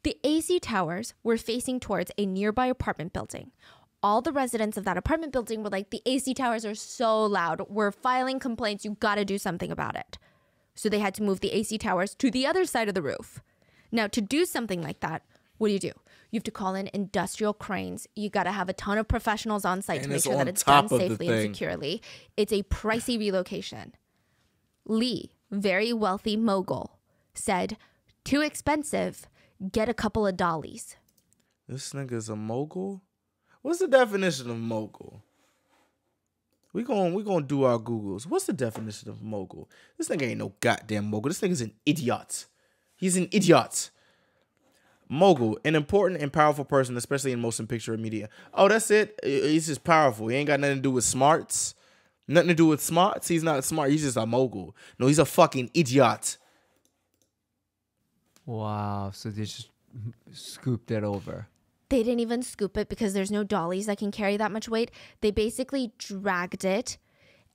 the AC towers were facing towards a nearby apartment building. All the residents of that apartment building were like, the AC towers are so loud. We're filing complaints. You got to do something about it. So they had to move the AC towers to the other side of the roof. Now, to do something like that, what do? You have to call in industrial cranes. You got to have a ton of professionals on site to make sure that it's done safely and securely. It's a pricey relocation. Lee, very wealthy mogul, said, too expensive, get a couple of dollies. This nigga's a mogul? What's the definition of mogul? We gonna do our Googles. What's the definition of mogul? This nigga ain't no goddamn mogul. This nigga's an idiot. He's an idiot. Mogul, an important and powerful person, especially in motion picture media. Oh, that's it? He's just powerful. He ain't got nothing to do with smarts. Nothing to do with smarts. He's not smart. He's just a mogul. No, he's a fucking idiot. Wow. So they just scooped it over. They didn't even scoop it because there's no dollies that can carry that much weight. They basically dragged it.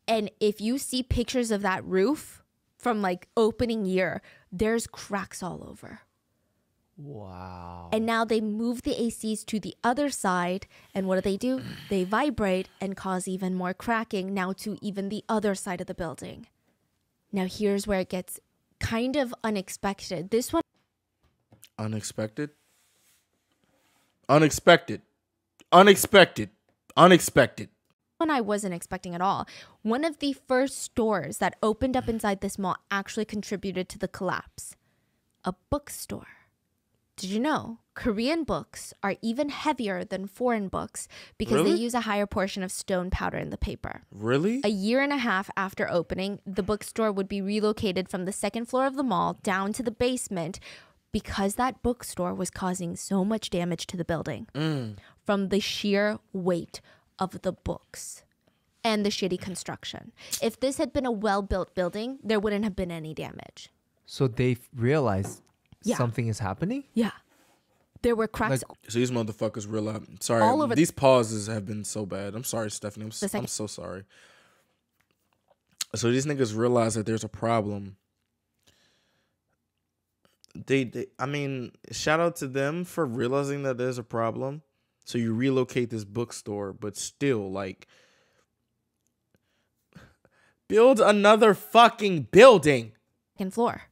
And if you see pictures of that roof from like opening year, there's cracks all over. Wow. And now they move the ACs to the other side. And what do? They vibrate and cause even more cracking now to even the other side of the building. Now here's where it gets kind of unexpected. This one. Unexpected? Unexpected. Unexpected. Unexpected. One I wasn't expecting at all. One of the first stores that opened up inside this mall actually contributed to the collapse. A bookstore. Did you know Korean books are even heavier than foreign books because they use a higher portion of stone powder in the paper? Really? A year and a half after opening, the bookstore would be relocated from the second floor of the mall down to the basement because that bookstore was causing so much damage to the building from the sheer weight of the books and the shitty construction. If this had been a well-built building, there wouldn't have been any damage. So they realized... Yeah. Something is happening? Yeah. There were cracks. Like, so these motherfuckers real out. Sorry. All over these pauses have been so bad. I'm sorry, Stephanie. I'm so sorry. So these niggas realize that there's a problem. I mean, shout out to them for realizing that there's a problem. So you relocate this bookstore, but still, like, build another fucking building. Second floor.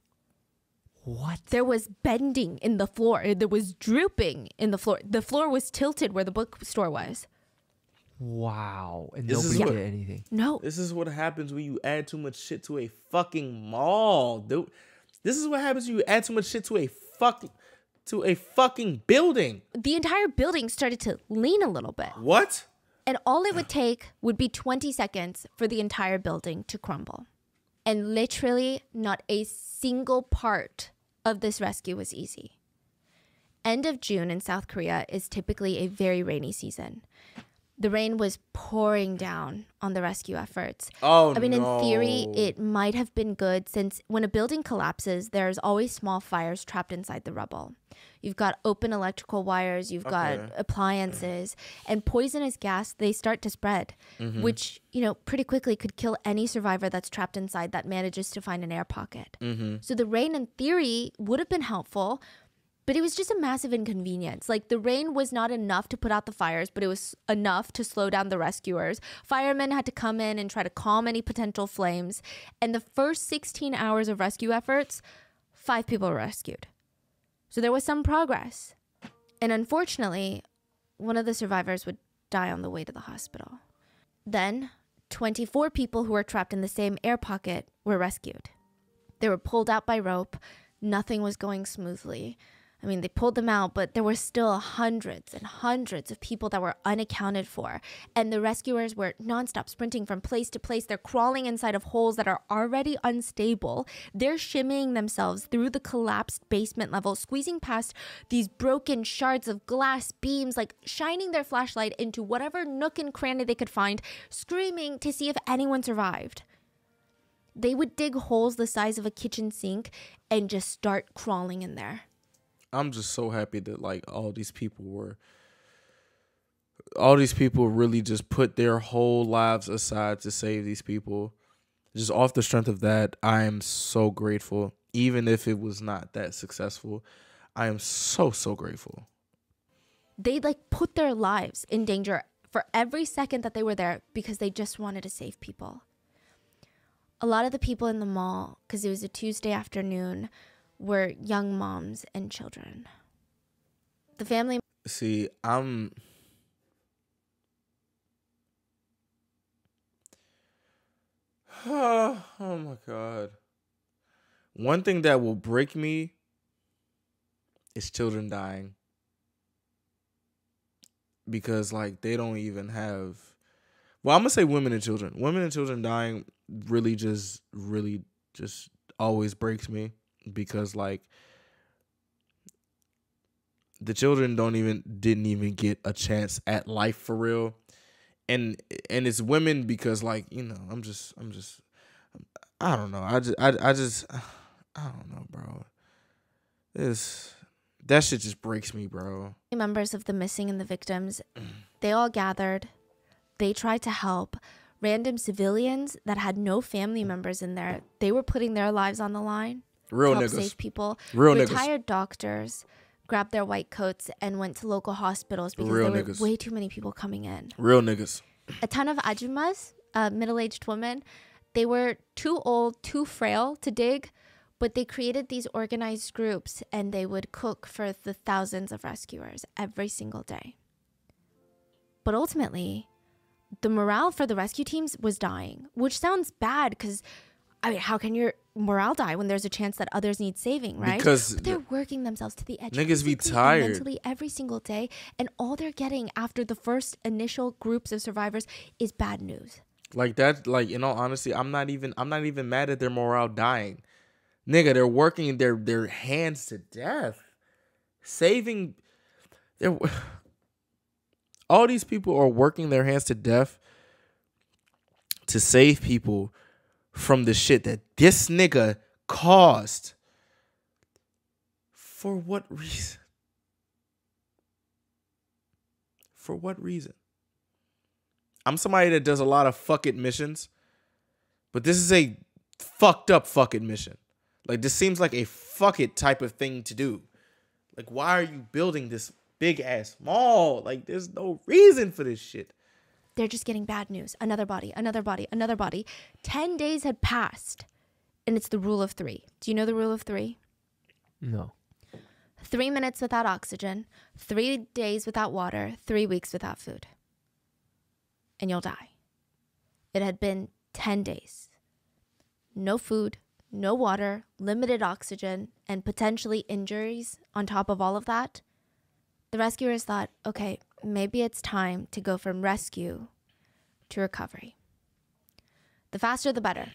What? There was bending in the floor. There was drooping in the floor. The floor was tilted where the bookstore was. Wow. And nobody did anything. No. This is what happens when you add too much shit to a fucking mall, dude. This is what happens when you add too much shit to a fucking building. The entire building started to lean a little bit. What? And all it would take would be 20 seconds for the entire building to crumble. And literally not a single part of this rescue was easy. End of June in South Korea is typically a very rainy season. The rain was pouring down on the rescue efforts. Oh, I mean, in theory, it might have been good since when a building collapses, there's always small fires trapped inside the rubble. You've got open electrical wires. You've got appliances. And poisonous gas, they start to spread, which, you know, pretty quickly could kill any survivor that's trapped inside that manages to find an air pocket. So the rain, in theory, would have been helpful, but it was just a massive inconvenience. Like, the rain was not enough to put out the fires, but it was enough to slow down the rescuers. Firemen had to come in and try to calm any potential flames. And the first 16 hours of rescue efforts, 5 people were rescued. So there was some progress. And unfortunately, one of the survivors would die on the way to the hospital. Then, 24 people who were trapped in the same air pocket were rescued. They were pulled out by rope. Nothing was going smoothly. I mean, they pulled them out, but there were still hundreds and hundreds of people that were unaccounted for. And the rescuers were nonstop sprinting from place to place. They're crawling inside of holes that are already unstable. They're shimmying themselves through the collapsed basement level, squeezing past these broken shards of glass beams, like shining their flashlight into whatever nook and cranny they could find, screaming to see if anyone survived. They would dig holes the size of a kitchen sink and just start crawling in there. I'm just so happy that, like, all these people really just put their whole lives aside to save these people. just off the strength of that, I am so grateful. Even if it was not that successful, I am so, so grateful. They like put their lives in danger for every second that they were there because they just wanted to save people. A lot of the people in the mall, because it was a Tuesday afternoon, were young moms and children. The family... See, oh my God. One thing that will break me is children dying. Because, like, they don't even have... Well, I'm going to say women and children. Women and children dying really just always breaks me. Because, like, the children didn't even get a chance at life for real. And it's women because, like, you know, I don't know. I don't know, bro. That shit just breaks me, bro. Members of the missing and the victims, they all gathered. They tried to help. Random civilians that had no family members in there, they were putting their lives on the line. Real niggas. Save people. Real niggas. Retired doctors grabbed their white coats and went to local hospitals because there were way too many people coming in. Real niggas. A ton of ajumas, middle-aged women. They were too old, too frail to dig, but they created these organized groups and they would cook for the thousands of rescuers every single day. But ultimately, the morale for the rescue teams was dying, which sounds bad because, I mean, how can your morale die when there's a chance that others need saving, right? Because but they're working themselves to the edge. Niggas be tired. Mentally every single day, and all they're getting after the first initial groups of survivors is bad news. Like that, like, in all honesty, I'm not even mad at their morale dying. Nigga, they're working their hands to death. Saving their... All these people are working their hands to death to save people from the shit that this nigga caused. For what reason? For what reason? I'm somebody that does a lot of fuck it missions, but this is a fucked up fucking mission. Like, this seems like a fuck it type of thing to do. Like, why are you building this big ass mall? Like, there's no reason for this shit. They're just getting bad news. Another body, another body, another body. 10 days had passed, and it's the rule of three. Do you know the rule of three? No. 3 minutes without oxygen, 3 days without water, 3 weeks without food. And you'll die. It had been 10 days. No food, no water, limited oxygen, and potentially injuries on top of all of that. The rescuers thought, okay, maybe it's time to go from rescue to recovery. The faster, the better.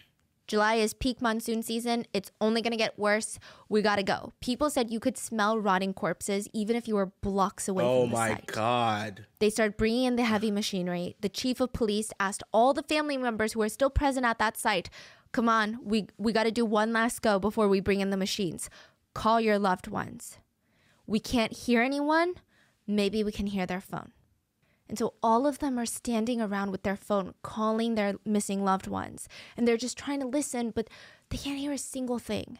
July is peak monsoon season. It's only going to get worse. We got to go. People said you could smell rotting corpses even if you were blocks away from the site. Oh, my God. They started bringing in the heavy machinery. The chief of police asked all the family members who were still present at that site, come on, we got to do one last go before we bring in the machines. Call your loved ones. We can't hear anyone. Maybe we can hear their phone. And so all of them are standing around with their phone, calling their missing loved ones. And they're just trying to listen, but they can't hear a single thing.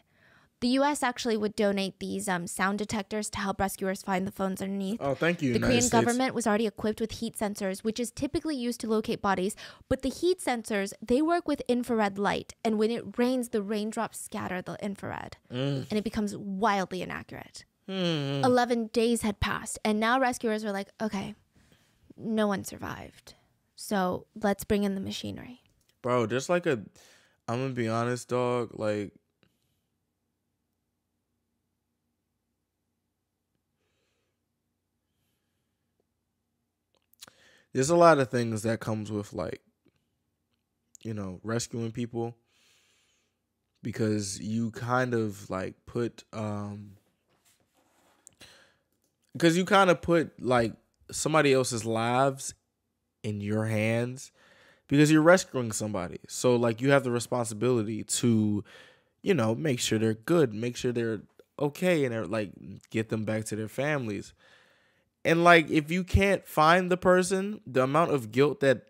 The U.S. actually would donate these sound detectors to help rescuers find the phones underneath. Oh, thank you, United States. The Korean government was already equipped with heat sensors, which is typically used to locate bodies. But the heat sensors, they work with infrared light. And when it rains, the raindrops scatter the infrared. Mm. And it becomes wildly inaccurate. Mm. 11 days had passed. And now rescuers were like, okay, no one survived, so let's bring in the machinery. Bro, there's like a... I'm gonna be honest, dog. Like, there's a lot of things that comes with, like, you know, rescuing people, because you kind of like put like somebody else's lives in your hands, because you're rescuing somebody. So, like, you have the responsibility to, you know, make sure they're good, make sure they're okay, and they're, like, get them back to their families. And, like, if you can't find the person, the amount of guilt that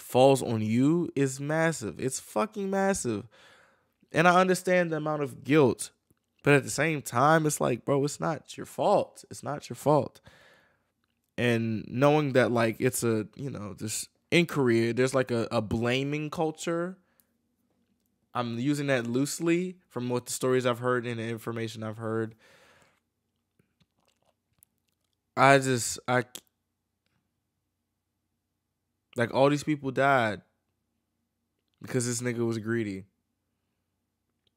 falls on you is massive. It's fucking massive. And I understand the amount of guilt, but at the same time, it's like, bro, it's not your fault. It's not your fault. And knowing that, like, it's a, you know, this in Korea, there's like a blaming culture. I'm using that loosely from what the stories I've heard and the information I've heard. I like, all these people died because this nigga was greedy.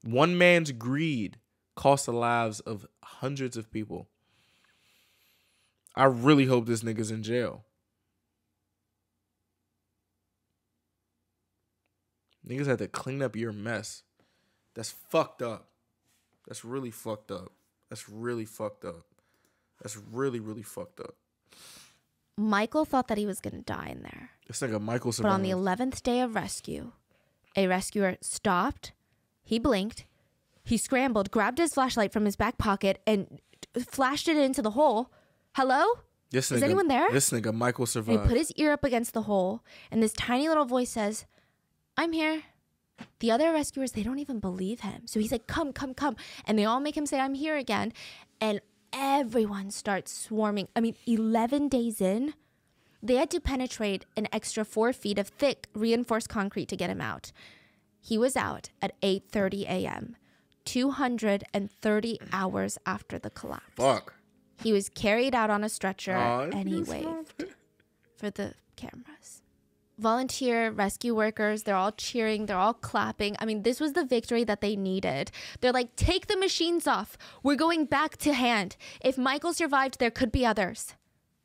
One man's greed cost the lives of hundreds of people. I really hope this nigga's in jail. Niggas had to clean up your mess. That's fucked up. That's really fucked up. That's really fucked up. That's really, really fucked up. Michael thought that he was going to die in there. It's like a Michael Simone. But on the 11th day of rescue, a rescuer stopped. He blinked. He scrambled, grabbed his flashlight from his back pocket, and flashed it into the hole. Hello? This nigga, is anyone there? This nigga, Michael, survived. And he put his ear up against the hole, and this tiny little voice says, I'm here. The other rescuers, they don't even believe him. So he's like, come, come, come. And they all make him say, I'm here again. And everyone starts swarming. I mean, 11 days in, they had to penetrate an extra 4 feet of thick reinforced concrete to get him out. He was out at 8:30 a.m., 230 hours after the collapse. Fuck. He was carried out on a stretcher, and he waved for the cameras. Volunteer rescue workers, they're all cheering, they're all clapping. I mean, this was the victory that they needed. They're like, take the machines off. We're going back to hand. If Michael survived, there could be others.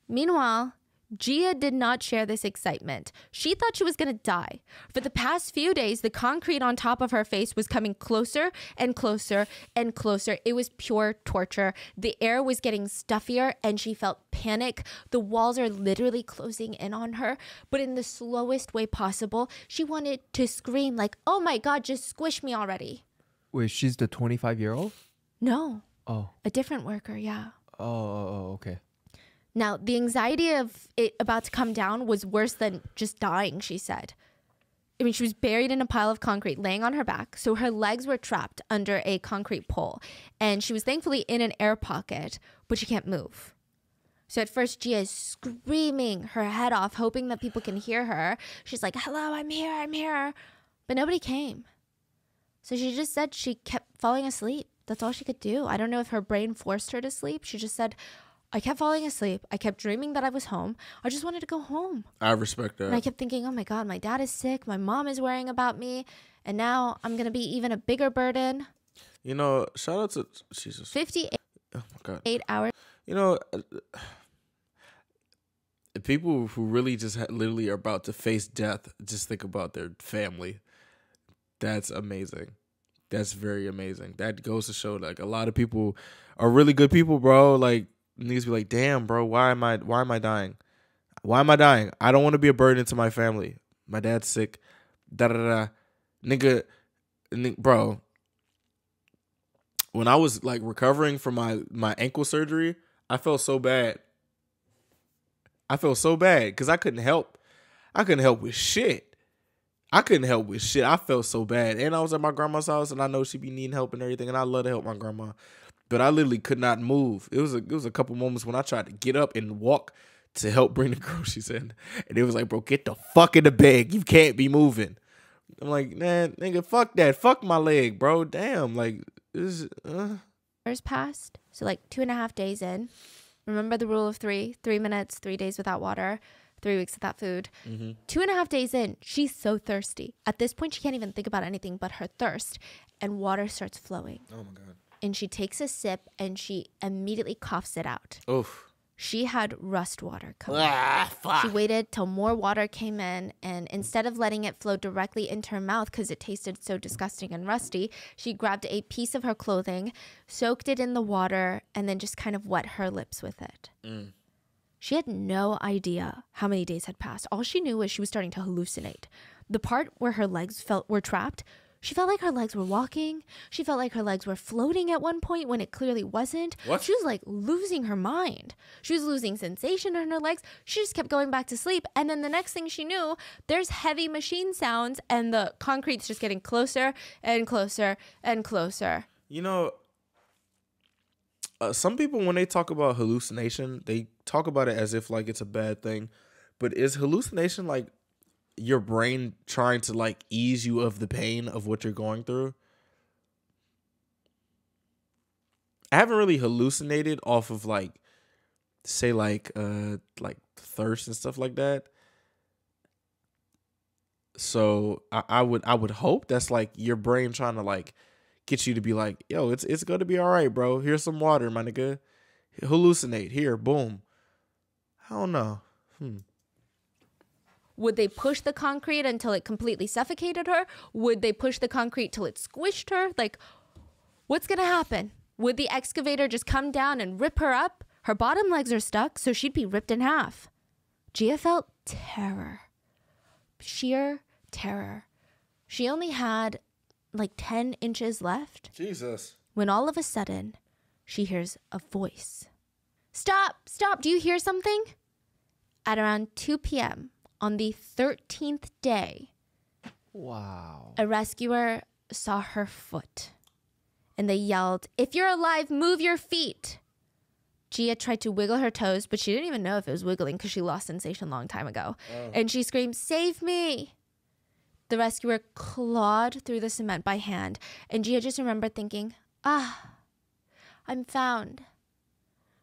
Meanwhile, Gia did not share this excitement. She thought she was going to die. For the past few days, the concrete on top of her face was coming closer and closer and closer. It was pure torture. The air was getting stuffier, and she felt panic. The walls are literally closing in on her, but in the slowest way possible. She wanted to scream like, oh my God, just squish me already. Wait, she's the 25-year-old? No. Oh. A different worker, yeah. Oh, okay. Now, the anxiety of it about to come down was worse than just dying, she said. I mean, she was buried in a pile of concrete, laying on her back, so her legs were trapped under a concrete pole. And she was thankfully in an air pocket, but she can't move. So at first, Gia is screaming her head off, hoping that people can hear her. She's like, hello, I'm here, I'm here. But nobody came. So she just said she kept falling asleep. That's all she could do. I don't know if her brain forced her to sleep. She just said, I kept falling asleep. I kept dreaming that I was home. I just wanted to go home. I respect that. And I kept thinking, oh my God, my dad is sick. My mom is worrying about me. And now I'm going to be even a bigger burden. You know, shout out to Jesus. 58. Oh my God. 8 hours. You know, people who really just literally are about to face death, just think about their family. That's amazing. That's very amazing. That goes to show, like, a lot of people are really good people, bro. Like, niggas be like, damn, bro, why am I dying? Why am I dying? I don't want to be a burden to my family. My dad's sick. Bro, when I was, like, recovering from my ankle surgery, I felt so bad. I felt so bad because I couldn't help. I couldn't help with shit. I couldn't help with shit. I felt so bad. And I was at my grandma's house, and I know she be needing help and everything, and I love to help my grandma. But I literally could not move. It was a couple moments when I tried to get up and walk to help bring the groceries in. And it was like, bro, get the fuck in the bag. You can't be moving. I'm like, nah, nigga, fuck that. Fuck my leg, bro. Damn. Like, this is, passed. So, like, 2.5 days in. Remember the rule of 3? 3 minutes, 3 days without water, 3 weeks without food. Mm-hmm. 2.5 days in, she's so thirsty. At this point, she can't even think about anything but her thirst. And water starts flowing. Oh, my God. And she takes a sip, and she immediately coughs it out. Oof. She had rust water coming. Fuck. She waited till more water came in, and instead of letting it flow directly into her mouth because it tasted so disgusting and rusty, she grabbed a piece of her clothing, soaked it in the water, and then just kind of wet her lips with it. Mm. She had no idea how many days had passed. All she knew was she was starting to hallucinate. The part where her legs were trapped She felt like her legs were walking. She felt like her legs were floating at one point when it clearly wasn't. What? She was like losing her mind. She was losing sensation in her legs. She just kept going back to sleep. And then the next thing she knew, there's heavy machine sounds and the concrete's just getting closer and closer and closer. You know, some people, when they talk about hallucination, they talk about it as if like it's a bad thing. But is hallucination like your brain trying to like ease you of the pain of what you're going through? I haven't really hallucinated off of like, say like thirst and stuff like that. So I would hope that's like your brain trying to like get you to be like, yo, it's going to be all right, bro. Here's some water, my nigga. Hallucinate here. Boom. I don't know. Would they push the concrete until it completely suffocated her? Would they push the concrete till it squished her? Like, what's going to happen? Would the excavator just come down and rip her up? Her bottom legs are stuck, so she'd be ripped in half. Gia felt terror. Sheer terror. She only had like 10 inches left. Jesus. When all of a sudden, she hears a voice. Stop! Stop! Do you hear something? At around 2 p.m., on the 13th day, wow, a rescuer saw her foot and they yelled, "If you're alive, move your feet." Gia tried to wiggle her toes, but she didn't even know if it was wiggling because she lost sensation a long time ago. Oh. And she screamed, "Save me." The rescuer clawed through the cement by hand and Gia just remembered thinking, "Ah, I'm found."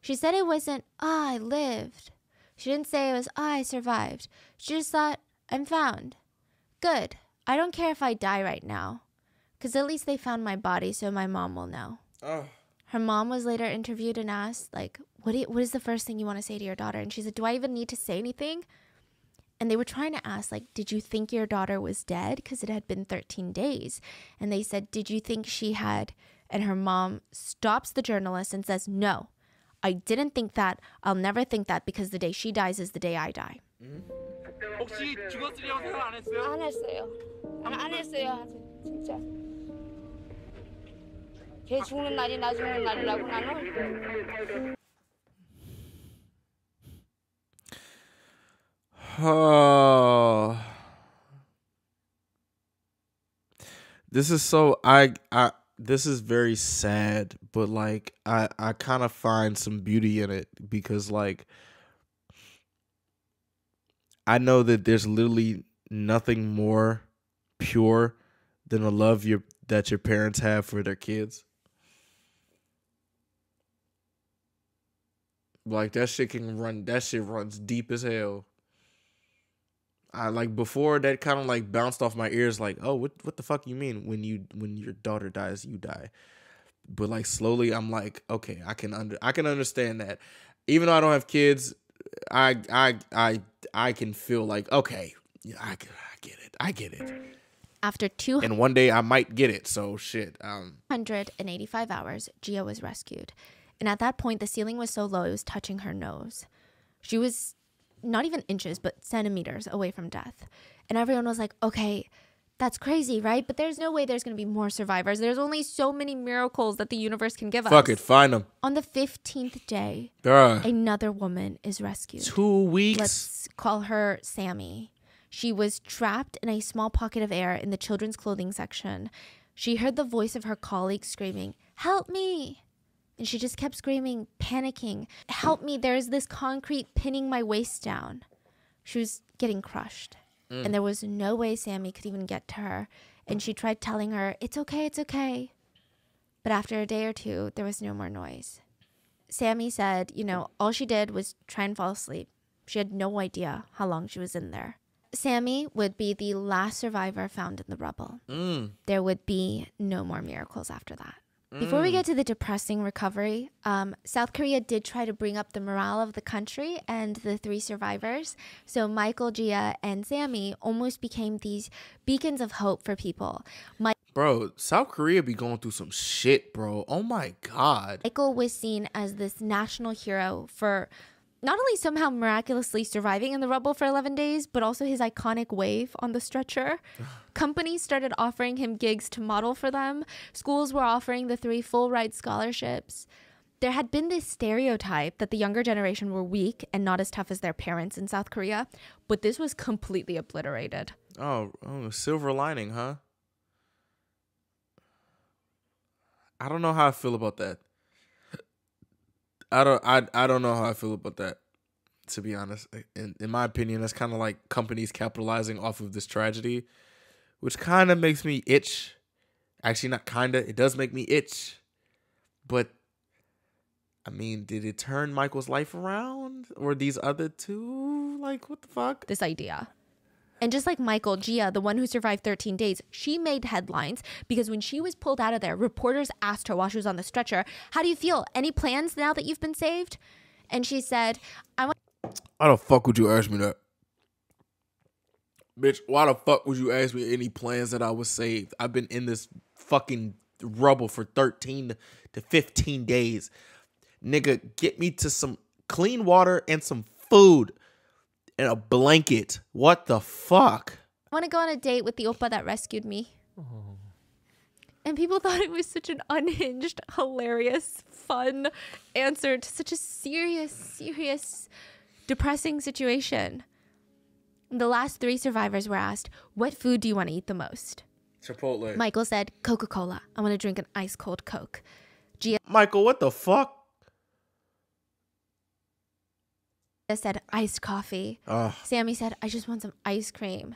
She said it wasn't, "Ah, I lived." She didn't say it was, "Oh, I survived." She just thought, "I'm found. Good. I don't care if I die right now. Because at least they found my body, so my mom will know." Oh. Her mom was later interviewed and asked, like, what is the first thing you want to say to your daughter? And she said, "Do I even need to say anything?" And they were trying to ask, like, "Did you think your daughter was dead?" Because it had been 13 days. And they said, "Did you think she had?" And her mom stops the journalist and says, "No. I didn't think that. I'll never think that because the day she dies is the day I die." Oh. This is so this is very sad, but like I kind of find some beauty in it because like I know that there's literally nothing more pure than the love that your parents have for their kids. Like that shit runs deep as hell. I like before that kind of like bounced off my ears like, "Oh, what the fuck you mean when your daughter dies, you die?" But like slowly I'm like, "Okay, I can understand that." Even though I don't have kids, I can feel like, "Okay, yeah, I get it. I get it." After 200 and one day I might get it. So shit. 185 hours, Gia was rescued. And at that point the ceiling was so low it was touching her nose. She was not even inches, but centimeters away from death. And everyone was like, "Okay, that's crazy, right? But there's no way there's going to be more survivors. There's only so many miracles that the universe can give us. Fuck it, find them." On the 15th day, another woman is rescued. 2 weeks. Let's call her Sammy. She was trapped in a small pocket of air in the children's clothing section. She heard the voice of her colleague screaming, "Help me!" And she just kept screaming, panicking, "Help me, there's this concrete pinning my waist down." She was getting crushed. And there was no way Sammy could even get to her. And she tried telling her, "It's okay, it's okay." But after a day or two, there was no more noise. Sammy said, you know, all she did was try and fall asleep. She had no idea how long she was in there. Sammy would be the last survivor found in the rubble. There would be no more miracles after that. Before we get to the depressing recovery, South Korea did try to bring up the morale of the country and the three survivors. So Michael, Gia, and Sammy almost became these beacons of hope for people. Bro, South Korea be going through some shit, bro. Oh, my God. Michael was seen as this national hero for not only somehow miraculously surviving in the rubble for 11 days, but also his iconic wave on the stretcher. Companies started offering him gigs to model for them. Schools were offering the 3 full-ride scholarships. There had been this stereotype that the younger generation were weak and not as tough as their parents in South Korea, but this was completely obliterated. Oh, silver lining, huh? I don't know how I feel about that. I don't know how I feel about that, to be honest. In my opinion, that's kind of like companies capitalizing off of this tragedy, which kind of makes me itch. Actually, not kind of. It does make me itch. But, I mean, did it turn Michael's life around? Or these other two? Like, what the fuck? This idea. And just like Michael, Gia, the one who survived 13 days, she made headlines because when she was pulled out of there, reporters asked her while she was on the stretcher, "How do you feel? Any plans now that you've been saved?" And she said, "Why the fuck would you ask me that? Bitch, why the fuck would you ask me any plans that I was saved? I've been in this fucking rubble for 13 to 15 days. Nigga, get me to some clean water and some food. And a blanket. What the fuck? I want to go on a date with the oppa that rescued me." Oh. And people thought it was such an unhinged, hilarious, fun answer to such a serious, serious, depressing situation. And the last 3 survivors were asked, "What food do you want to eat the most?" Chipotle. Michael said, "Coca-Cola. I want to drink an ice-cold Coke." Michael, what the fuck? That said iced coffee. Ugh. Sammy said, "I just want some ice cream."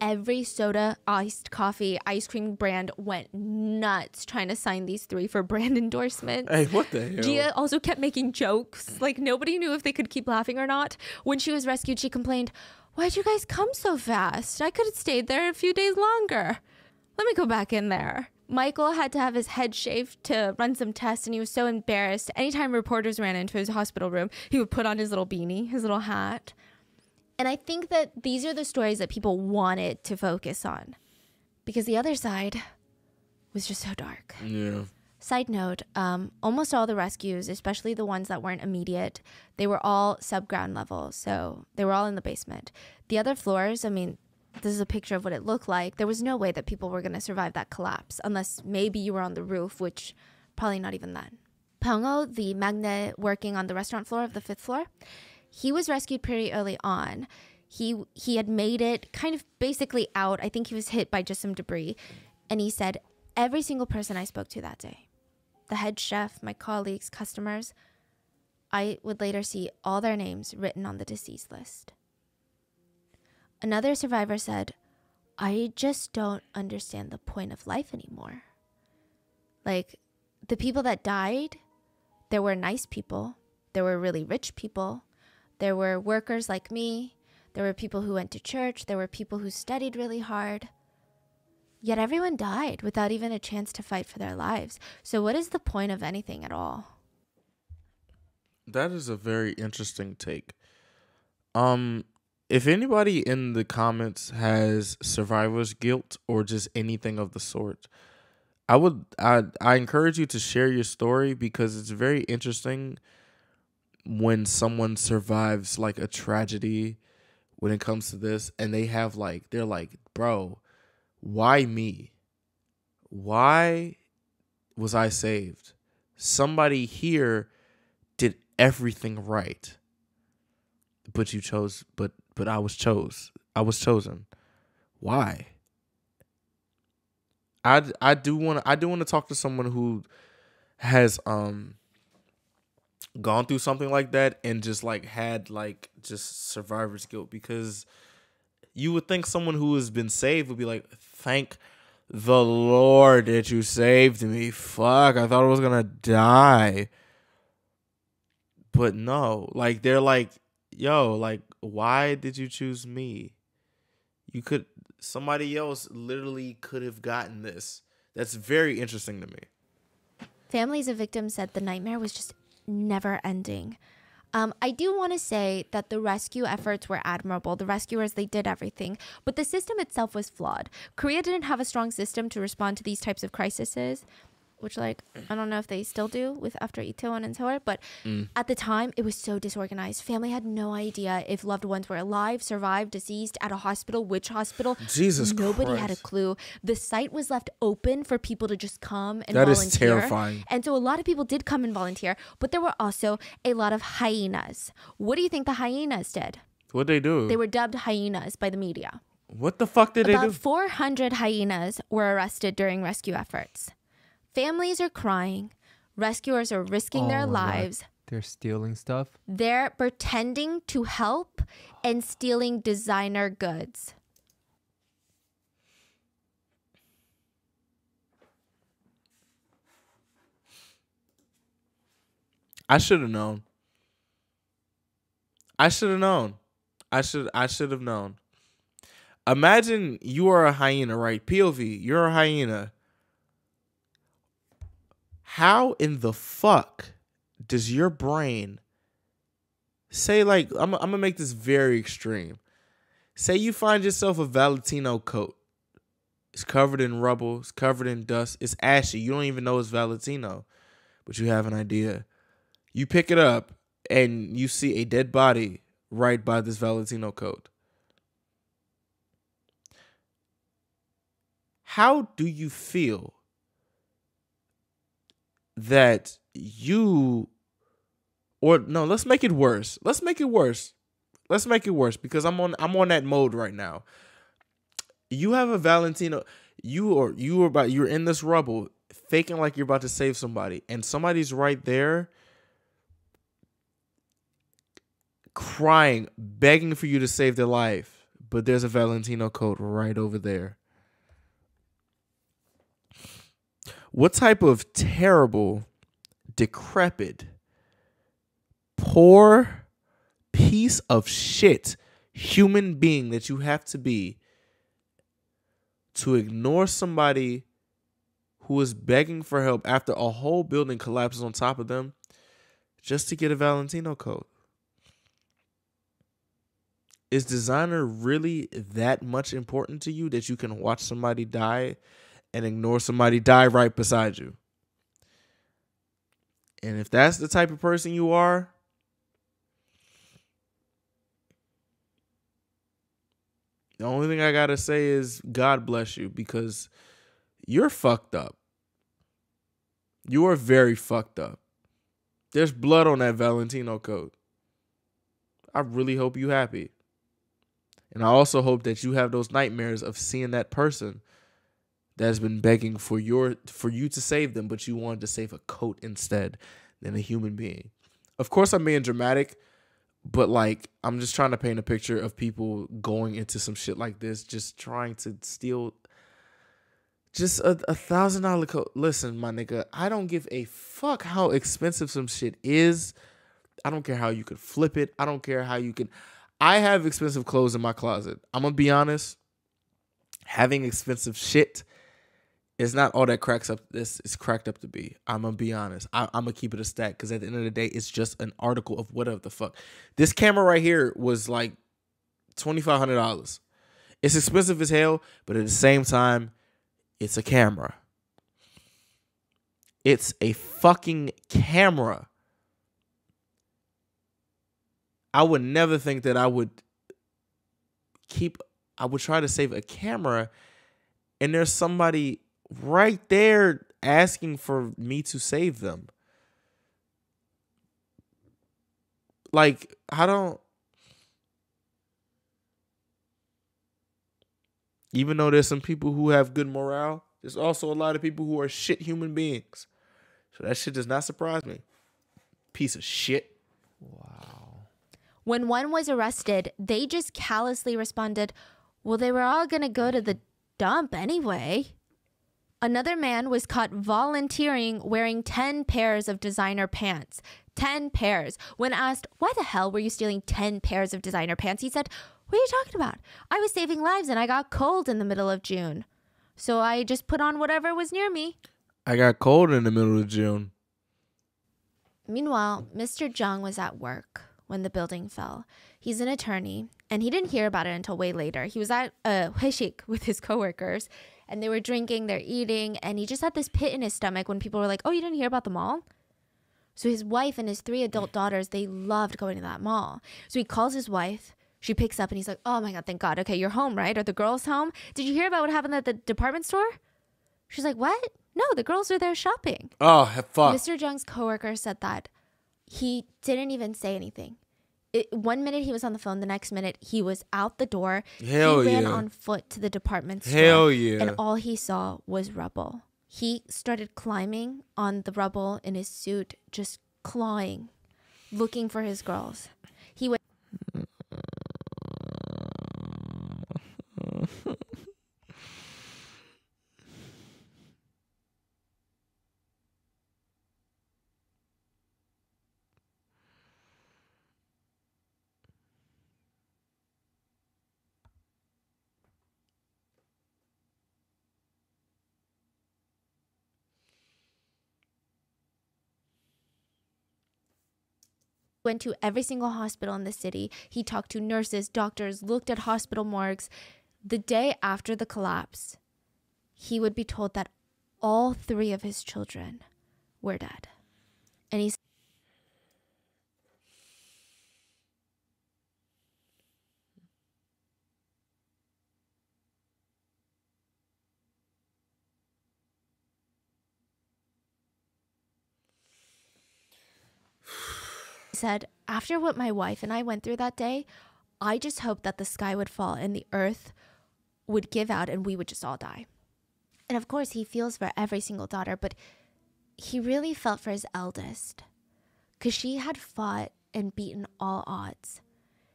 Every soda, iced coffee, ice cream brand went nuts trying to sign these 3 for brand endorsements. Hey, what the hell? Gia also kept making jokes. Like, nobody knew if they could keep laughing or not. When she was rescued, she complained, "Why'd you guys come so fast? I could have stayed there a few days longer. Let me go back in there." Michael had to have his head shaved to run some tests, and he was so embarrassed. Anytime reporters ran into his hospital room, he would put on his little beanie, his little hat. And I think that these are the stories that people wanted to focus on, because the other side was just so dark. Yeah. Side note, almost all the rescues, especially the ones that weren't immediate, they were all subground level, so they were all in the basement. The other floors, I mean... This is a picture of what it looked like. There was no way that people were going to survive that collapse, unless maybe you were on the roof, which probably not even then. Pyeongo, the magne working on the restaurant floor of the 5th floor, he was rescued pretty early on. He had made it kind of basically out. I think he was hit by just some debris. And he said, "Every single person I spoke to that day, the head chef, my colleagues, customers, I would later see all their names written on the deceased list." Another survivor said, "I just don't understand the point of life anymore. Like, the people that died, there were nice people. There were really rich people. There were workers like me. There were people who went to church. There were people who studied really hard. Yet everyone died without even a chance to fight for their lives. So what is the point of anything at all?" That is a very interesting take. If anybody in the comments has survivor's guilt or just anything of the sort, I encourage you to share your story, because it's very interesting when someone survives like a tragedy when it comes to this, and they have like, they're like, "Bro, why me? Why was I saved? Somebody here did everything right. But you chose, but I was chosen. Why?" I do want to talk to someone who has gone through something like that and just like had like just survivor's guilt, because you would think someone who has been saved would be like, "Thank the Lord that you saved me. Fuck, I thought I was gonna die." But no, like they're like, "Yo, like, why did you choose me? You could, somebody else literally could have gotten this." That's very interesting to me. Families of victims said the nightmare was just never ending. I do want to say that the rescue efforts were admirable. The rescuers, they did everything. But the system itself was flawed. Korea didn't have a strong system to respond to these types of crises. which, like, I don't know if they still do with after Itaewon and Seoul, but at the time, it was so disorganized. Family had no idea if loved ones were alive, survived, deceased, at a hospital, which hospital. Jesus Nobody Christ. Had a clue. The site was left open for people to just come and volunteer. That is terrifying. And so a lot of people did come and volunteer, but there were also a lot of hyenas. What do you think the hyenas did? What'd they do? They were dubbed hyenas by the media. What the fuck did they do? About 400 hyenas were arrested during rescue efforts. Families are crying. Rescuers are risking their lives. They're stealing stuff. They're pretending to help and stealing designer goods. I should have known. I should have known. I should have known. Imagine you are a hyena, right? POV, you're a hyena. How in the fuck does your brain say, like, I'm going to make this very extreme. Say you find yourself a Valentino coat. It's covered in rubble. It's covered in dust. It's ashy. You don't even know it's Valentino, but you have an idea. You pick it up and you see a dead body right by this Valentino coat. How do you feel that you, or no, let's make it worse. Let's make it worse. Let's make it worse, because I'm on that mode right now. You have a Valentino, you're in this rubble, faking like you're about to save somebody, and somebody's right there crying, begging for you to save their life, but there's a Valentino coat right over there. What type of terrible, decrepit, poor piece of shit human being that you have to be to ignore somebody who is begging for help after a whole building collapses on top of them just to get a Valentino coat? Is designer really that much important to you that you can watch somebody die and ignore somebody die right beside you? And if that's the type of person you are, the only thing I gotta say is God bless you, because you're fucked up. You are very fucked up. There's blood on that Valentino coat. I really hope you're happy. And I also hope that you have those nightmares of seeing that person that has been begging for you to save them, but you wanted to save a coat instead than a human being. Of course, I'm being dramatic, but, like, I'm just trying to paint a picture of people going into some shit like this, just trying to steal just a $1,000 coat. Listen, my nigga, I don't give a fuck how expensive some shit is. I don't care how you could flip it. I don't care how you can. I have expensive clothes in my closet. I'm going to be honest. Having expensive shit is not all that cracked up to be. I'm going to be honest. I'm going to keep it a stack, because at the end of the day, it's just an article of whatever the fuck. This camera right here was like $2,500. It's expensive as hell, but at the same time, it's a camera. It's a fucking camera. I would never think that I would try to save a camera and there's somebody right there asking for me to save them. Like, even though there's some people who have good morale, there's also a lot of people who are shit human beings. So that shit does not surprise me. Piece of shit. Wow. When one was arrested, they just callously responded, well, they were all going to go to the dump anyway. Another man was caught volunteering wearing 10 pairs of designer pants. 10 pairs. When asked, why the hell were you stealing 10 pairs of designer pants? He said, what are you talking about? I was saving lives and I got cold in the middle of June. So I just put on whatever was near me. I got cold in the middle of June. Meanwhile, Mr. Jung was at work when the building fell. He's an attorney, and he didn't hear about it until way later. He was at a 회식 with his coworkers, and they were drinking, they're eating, and he just had this pit in his stomach when people were like, oh, you didn't hear about the mall? So his wife and his 3 adult daughters, they loved going to that mall. So he calls his wife. She picks up and he's like, oh my God, thank God. Okay, you're home, right? Are the girls home? Did you hear about what happened at the department store? She's like, what? No, the girls are there shopping. Oh, fuck. Mr. Jung's coworker said that he didn't even say anything. One minute he was on the phone, the next minute he was out the door. Hell yeah. He ran on foot to the department store. Hell yeah. And all he saw was rubble. He started climbing on the rubble in his suit, just clawing, looking for his girls. He went... went to every single hospital in the city. He talked to nurses, doctors, looked at hospital morgues. The day after the collapse, he would be told that all 3 of his children were dead. And he said, after what my wife and I went through that day, I just hoped that the sky would fall and the earth would give out and we would just all die. And of course, he feels for every single daughter, but he really felt for his eldest because she had fought and beaten all odds.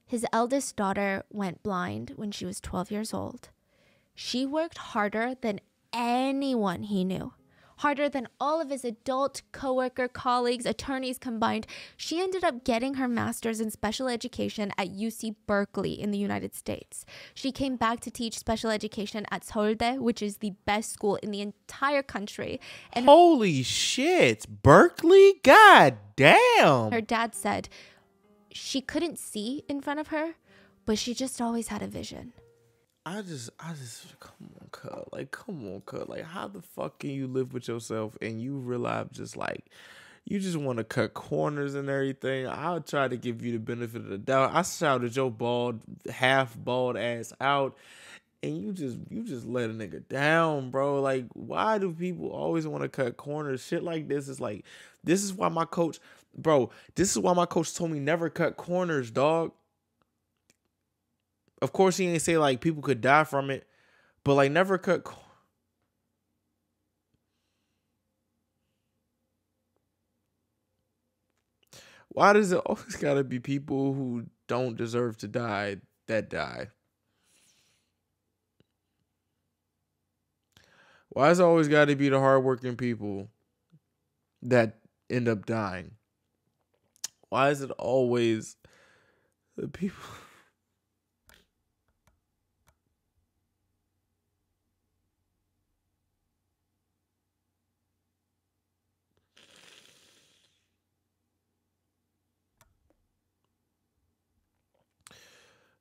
His eldest daughter went blind when she was 12 years old. She worked harder than anyone he knew. Harder than all of his adult coworker colleagues, attorneys combined. She ended up getting her master's in special education at UC Berkeley in the United States. She came back to teach special education at Seoulde, which is the best school in the entire country. And holy shit, Berkeley? God damn. Her dad said she couldn't see in front of her, but she just always had a vision. I just, come on, cuz. Like, come on, cuz. Like, how the fuck can you live with yourself and you realize just, like, you just want to cut corners and everything? I'll try to give you the benefit of the doubt. I shouted your bald, half-bald ass out, and you just let a nigga down, bro. Like, why do people always want to cut corners? Shit like this is like, this is why my coach, bro, this is why my coach told me never cut corners, dog. Of course, he ain't say, like, people could die from it, but, like, never cut. Why does it always gotta be people who don't deserve to die that die? Why is it always gotta be the hardworking people that end up dying? Why is it always the people...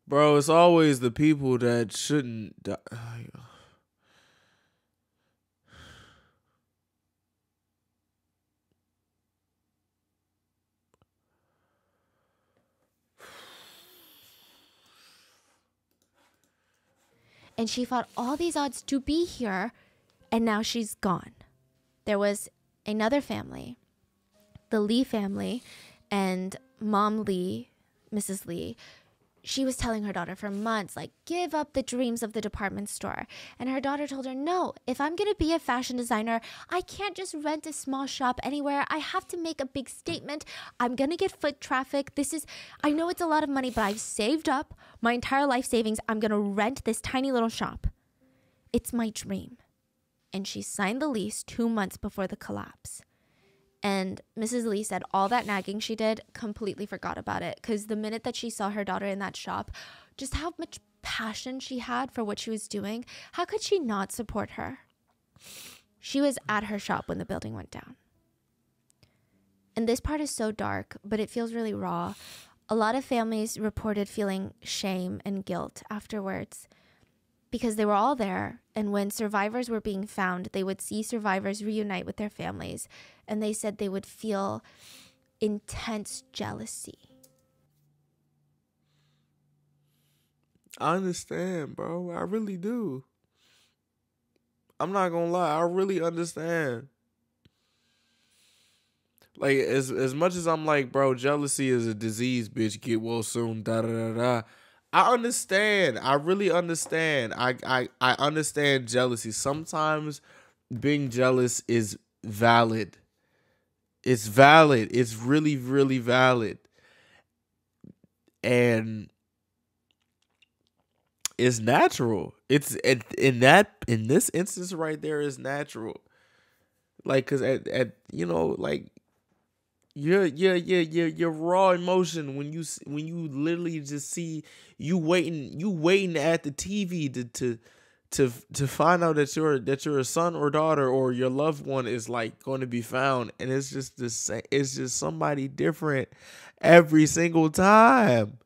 Bro, it's always the people that shouldn't die. And she fought all these odds to be here, and now she's gone. There was another family, the Lee family, and Mom Lee, Mrs. Lee, she was telling her daughter for months, like, give up the dreams of the department store. And her daughter told her, no, if I'm going to be a fashion designer, I can't just rent a small shop anywhere. I have to make a big statement. I'm going to get foot traffic. This is, I know it's a lot of money, but I've saved up my entire life savings. I'm going to rent this tiny little shop. It's my dream. And she signed the lease 2 months before the collapse. And Mrs. Lee said all that nagging she did, completely forgot about it. Because the minute that she saw her daughter in that shop, just how much passion she had for what she was doing, how could she not support her? She was at her shop when the building went down. And this part is so dark, but it feels really raw. A lot of families reported feeling shame and guilt afterwards because they were all there, and when survivors were being found, they would see survivors reunite with their families, and they said they would feel intense jealousy. I understand, bro. I really do. I'm not gonna lie. I really understand. Like, as much as I'm like, bro, jealousy is a disease, bitch. Get well soon, da-da-da-da. I understand. I really understand. I understand jealousy. Sometimes being jealous is valid. It's valid. It's really, really valid. And it's natural. It's in this instance right there is natural. Like, cause at you know, like, your raw emotion when you literally just see you waiting at the TV to find out that your son or daughter or your loved one is like going to be found, and it's just the same. It's just somebody different every single time.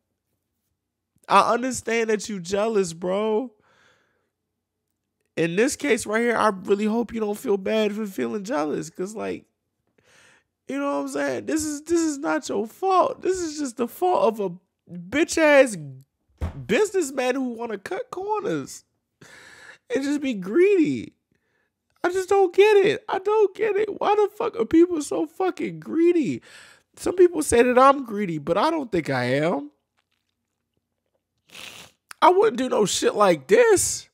I understand that you jealous, bro. In this case right here, I really hope you don't feel bad for feeling jealous, because, like, you know what I'm saying? This is not your fault. This is just the fault of a bitch-ass businessman who want to cut corners and just be greedy. I just don't get it. I don't get it. Why the fuck are people so fucking greedy? Some people say that I'm greedy, but I don't think I am. I wouldn't do no shit like this.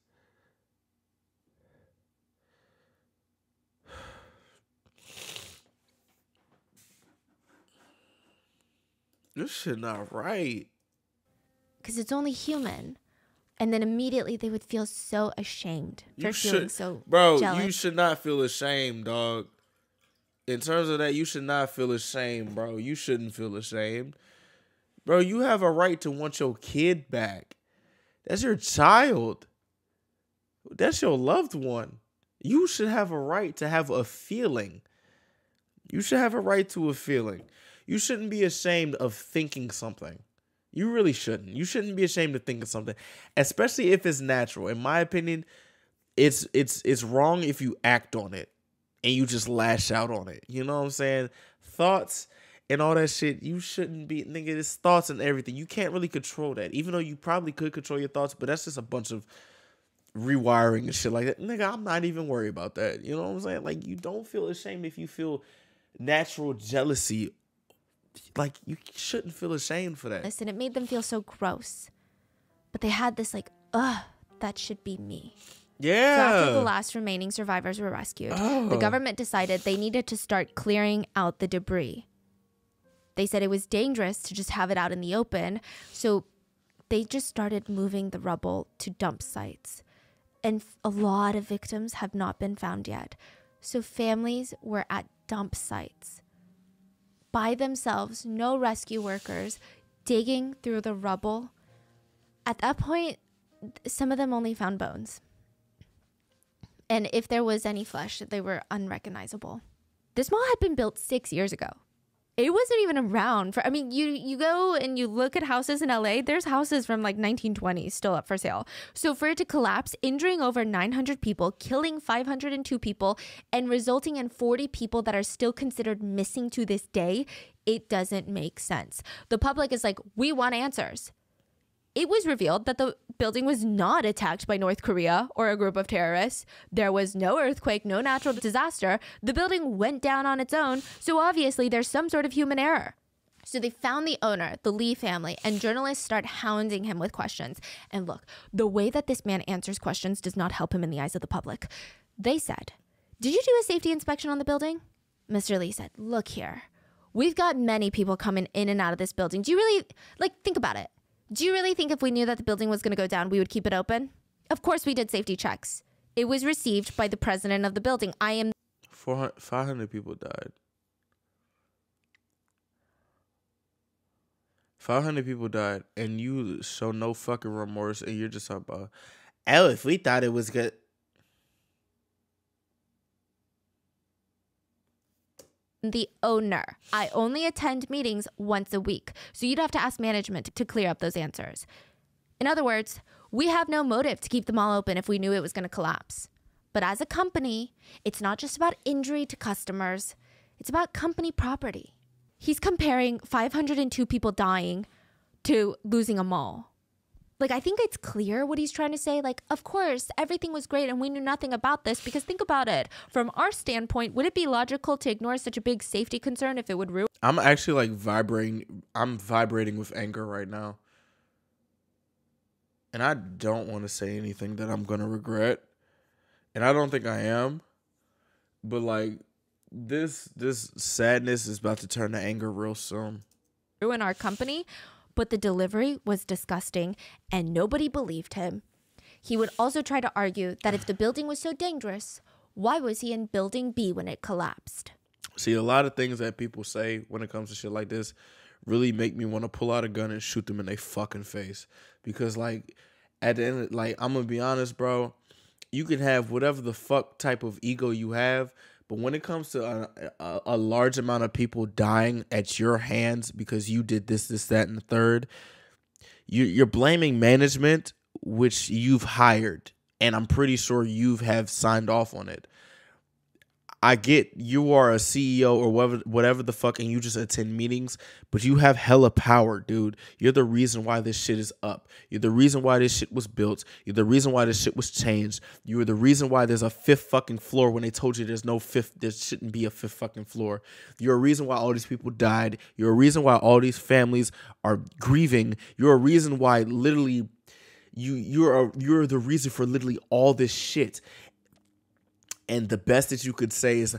This shit not right. Because it's only human. And then immediately they would feel so ashamed for feeling so jealous. Bro, you should not feel ashamed, dog. In terms of that, you should not feel ashamed, bro. You shouldn't feel ashamed. Bro, you have a right to want your kid back. That's your child. That's your loved one. You should have a right to have a feeling. You should have a right to a feeling. You shouldn't be ashamed of thinking something. You really shouldn't. You shouldn't be ashamed of thinking something, especially if it's natural. In my opinion, it's wrong if you act on it and you just lash out on it. You know what I'm saying? Thoughts and all that shit, you shouldn't be, nigga, it's thoughts and everything. You can't really control that, even though you probably could control your thoughts, but that's just a bunch of rewiring and shit like that. Nigga, I'm not even worried about that. You know what I'm saying? Like, you don't feel ashamed if you feel natural jealousy. Like, you shouldn't feel ashamed for that. Listen, it made them feel so gross. But they had this, like, ugh, that should be me. Yeah. So after the last remaining survivors were rescued, the government decided they needed to start clearing out the debris. They said it was dangerous to just have it out in the open, so they just started moving the rubble to dump sites. And a lot of victims have not been found yet. So families were at dump sites by themselves, no rescue workers, digging through the rubble. At that point, some of them only found bones. And if there was any flesh, they were unrecognizable. This mall had been built 6 years ago. It wasn't even around for, I mean, you go and you look at houses in LA, there's houses from like 1920s still up for sale. So for it to collapse, injuring over 900 people, killing 502 people, and resulting in 40 people that are still considered missing to this day, it doesn't make sense. The public is like, we want answers. It was revealed that the building was not attacked by North Korea or a group of terrorists. There was no earthquake, no natural disaster. The building went down on its own, so obviously there's some sort of human error. So they found the owner, the Lee family, and journalists start hounding him with questions. And look, the way that this man answers questions does not help him in the eyes of the public. They said, "Did you do a safety inspection on the building?" Mr. Lee said, "Look here, we've got many people coming in and out of this building. Do you really, like, think about it. Do you really think if we knew that the building was going to go down, we would keep it open? Of course we did safety checks. It was received by the president of the building. 500 people died. 500 people died, and you show no fucking remorse, and you're just talking about, oh, if we thought it was good. the owner. I only attend meetings once a week. So you'd have to ask management to clear up those answers. In other words, we have no motive to keep the mall open if we knew it was going to collapse. But as a company, it's not just about injury to customers. It's about company property. He's comparing 502 people dying to losing a mall. Like, I think it's clear what he's trying to say. Like, of course, everything was great and we knew nothing about this, because think about it. From our standpoint, would it be logical to ignore such a big safety concern if it would ruin? I'm actually like vibrating. I'm vibrating with anger right now. And I don't want to say anything that I'm going to regret. And I don't think I am. But like this sadness is about to turn to anger real soon. Ruin our company. But the delivery was disgusting and nobody believed him. He would also try to argue that if the building was so dangerous, why was he in building B when it collapsed? See, a lot of things that people say when it comes to shit like this really make me want to pull out a gun and shoot them in their fucking face. Because like at the end, like I'm going to be honest, bro, you can have whatever the fuck type of ego you have. But when it comes to a large amount of people dying at your hands because you did this, this, that, and the third, you're blaming management, which you've hired. And I'm pretty sure you have signed off on it. I get you are a CEO or whatever the fuck, and you just attend meetings, but you have hella power, dude. You're the reason why this shit is up. You're the reason why this shit was built. You're the reason why this shit was changed. You were the reason why there's a fifth fucking floor when they told you there's no fifth, there shouldn't be a fifth fucking floor. You're a reason why all these people died. You're a reason why all these families are grieving. You're a reason why literally you're the reason for literally all this shit. And the best that you could say is,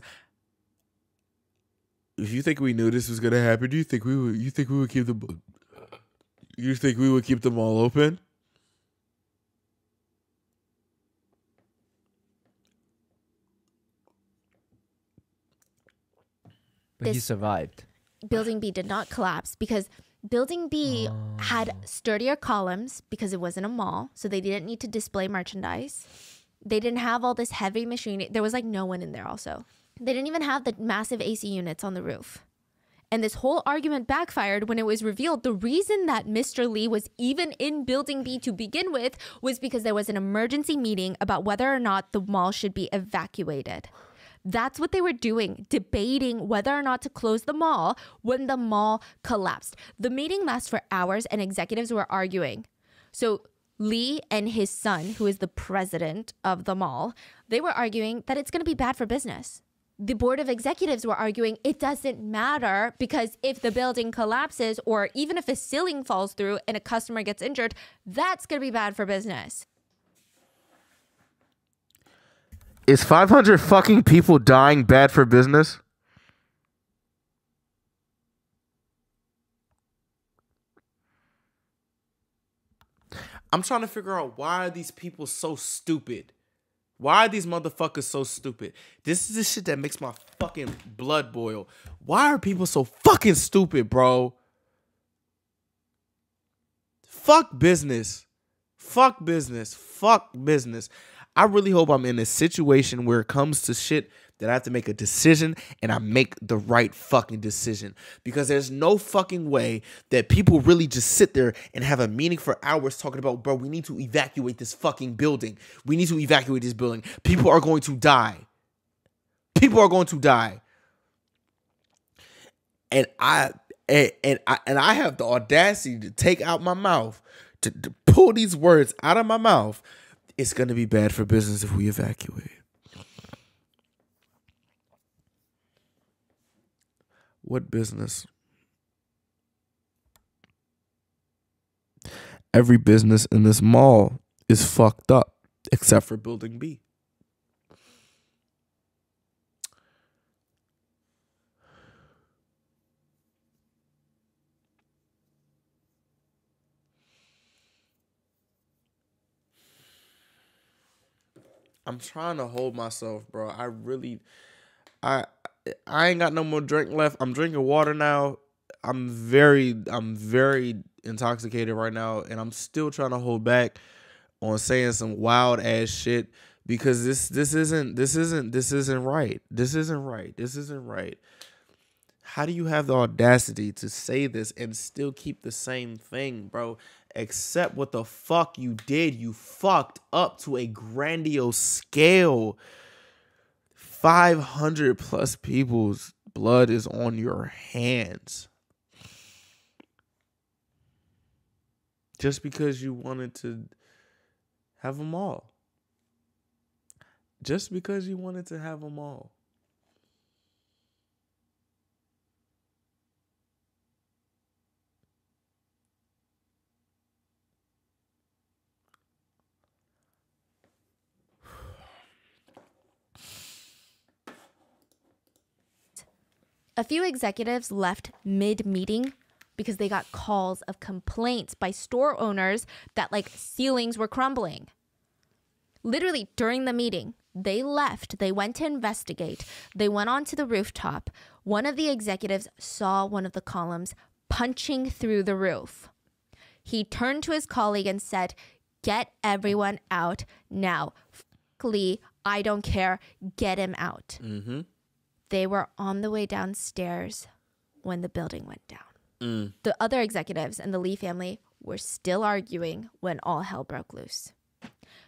if you think we knew this was gonna happen, do you think we would? You think we would keep them all open? But he survived. Building B did not collapse because Building B had sturdier columns because it wasn't a mall, so they didn't need to display merchandise. They didn't have all this heavy machinery. There was like no one in there also. They didn't even have the massive AC units on the roof. And this whole argument backfired when it was revealed the reason that Mr. Lee was even in Building B to begin with was because there was an emergency meeting about whether or not the mall should be evacuated. That's what they were doing, debating whether or not to close the mall when the mall collapsed. The meeting lasts for hours and executives were arguing. So Lee and his son, who is the president of the mall, they were arguing that it's going to be bad for business. The board of executives were arguing it doesn't matter because if the building collapses or even if a ceiling falls through and a customer gets injured, that's going to be bad for business. Is 500 fucking people dying bad for business? I'm trying to figure out why are these people so stupid? Why are these motherfuckers so stupid? This is the shit that makes my fucking blood boil. Why are people so fucking stupid, bro? Fuck business. Fuck business. Fuck business. I really hope I'm in a situation where it comes to shit that I have to make a decision and I make the right fucking decision, because there's no fucking way that people really just sit there and have a meeting for hours talking about, bro, we need to evacuate this fucking building. We need to evacuate this building. People are going to die. People are going to die. And I have the audacity to take out my mouth, to pull these words out of my mouth. It's going to be bad for business if we evacuate. What business? Every business in this mall is fucked up, except for Building B. I'm trying to hold myself, bro. I ain't got no more drink left. I'm drinking water now. I'm very intoxicated right now, and I'm still trying to hold back on saying some wild ass shit, because this isn't right. This isn't right. How do you have the audacity to say this and still keep the same thing, bro? Accept what the fuck you did. You fucked up to a grandiose scale. 500 plus people's blood is on your hands. Just because you wanted to have them all. Just because you wanted to have them all. A few executives left mid-meeting because they got calls of complaints by store owners that like ceilings were crumbling. Literally during the meeting, they left. They went to investigate. They went onto the rooftop. One of the executives saw one of the columns punching through the roof. He turned to his colleague and said, "Get everyone out now. Fuck Lee, I don't care. Get him out." Mm-hmm. They were on the way downstairs when the building went down. Mm. The other executives and the Lee family were still arguing when all hell broke loose.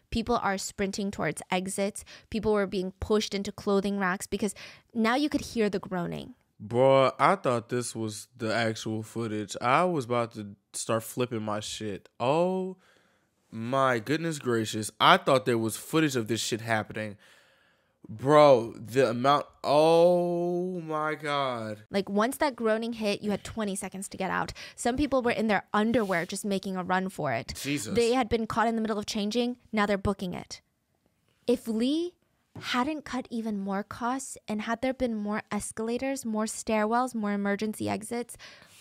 People are sprinting towards exits. People were being pushed into clothing racks because now you could hear the groaning. Bro, I thought this was the actual footage. I was about to start flipping my shit. Oh, my goodness gracious. I thought there was footage of this shit happening. Bro, the amount, oh my God. Like once that groaning hit, you had 20 seconds to get out. Some people were in their underwear just making a run for it. Jesus. They had been caught in the middle of changing. Now they're booking it. If Lee hadn't cut even more costs and had there been more escalators, more stairwells, more emergency exits,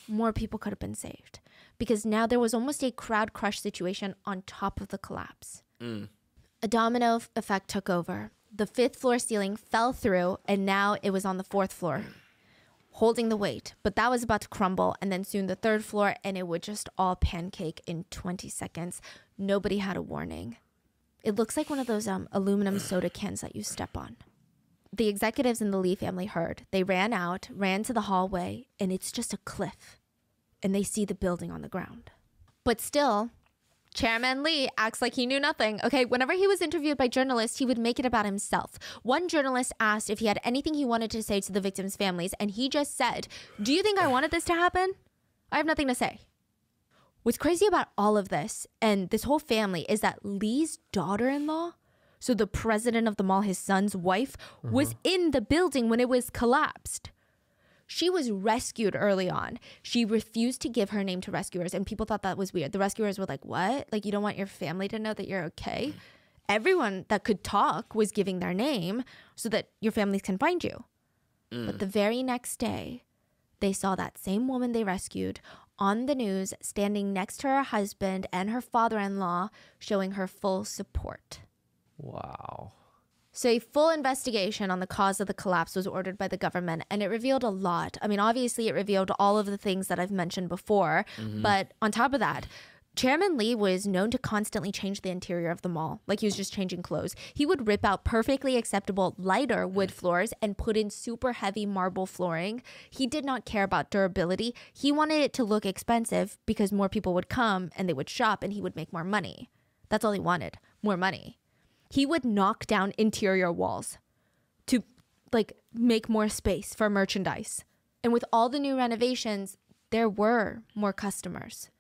more people could have been saved. Because now there was almost a crowd crush situation on top of the collapse. Mm. A domino effect took over. The fifth floor ceiling fell through, and now it was on the fourth floor, holding the weight. But that was about to crumble, and then soon the third floor, and it would just all pancake in 20 seconds. Nobody had a warning. It looks like one of those aluminum soda cans that you step on. The executives in the Lee family heard. They ran out, ran to the hallway, and it's just a cliff. And they see the building on the ground. But still, Chairman Lee acts like he knew nothing. Okay, whenever he was interviewed by journalists, he would make it about himself. One journalist asked if he had anything he wanted to say to the victims' families, and he just said, "Do you think I wanted this to happen? I have nothing to say." What's crazy about all of this and this whole family is that Lee's daughter-in-law, so the president of the mall, his son's wife, was in the building when it was collapsed. She was rescued early on. She refused to give her name to rescuers, and people thought that was weird. The rescuers were like, "What? Like, you don't want your family to know that you're okay?" Everyone that could talk was giving their name so that your families can find you. Mm. But the very next day, they saw that same woman they rescued on the news standing next to her husband and her father-in-law, showing her full support. Wow. So a full investigation on the cause of the collapse was ordered by the government, and it revealed a lot. I mean, obviously, it revealed all of the things that I've mentioned before. Mm-hmm. But on top of that, Chairman Lee was known to constantly change the interior of the mall. Like, he was just changing clothes. He would rip out perfectly acceptable lighter wood floors and put in super heavy marble flooring. He did not care about durability. He wanted it to look expensive because more people would come and they would shop and he would make more money. That's all he wanted, more money. He would knock down interior walls to, like, make more space for merchandise. And with all the new renovations, there were more customers.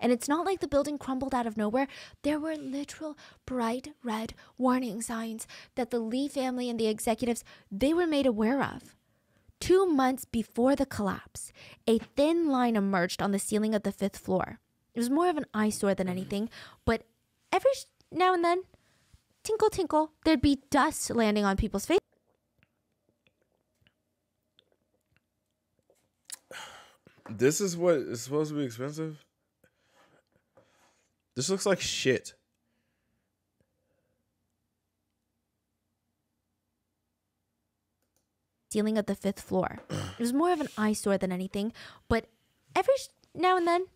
And it's not like the building crumbled out of nowhere. There were literal bright red warning signs that the Lee family and the executives, they were made aware of. 2 months before the collapse, a thin line emerged on the ceiling of the fifth floor. It was more of an eyesore than anything, but every now and then, tinkle, tinkle, there'd be dust landing on people's faces. This is what is supposed to be expensive? This looks like shit. Ceiling of the fifth floor. It was more of an eyesore than anything, but every now and then,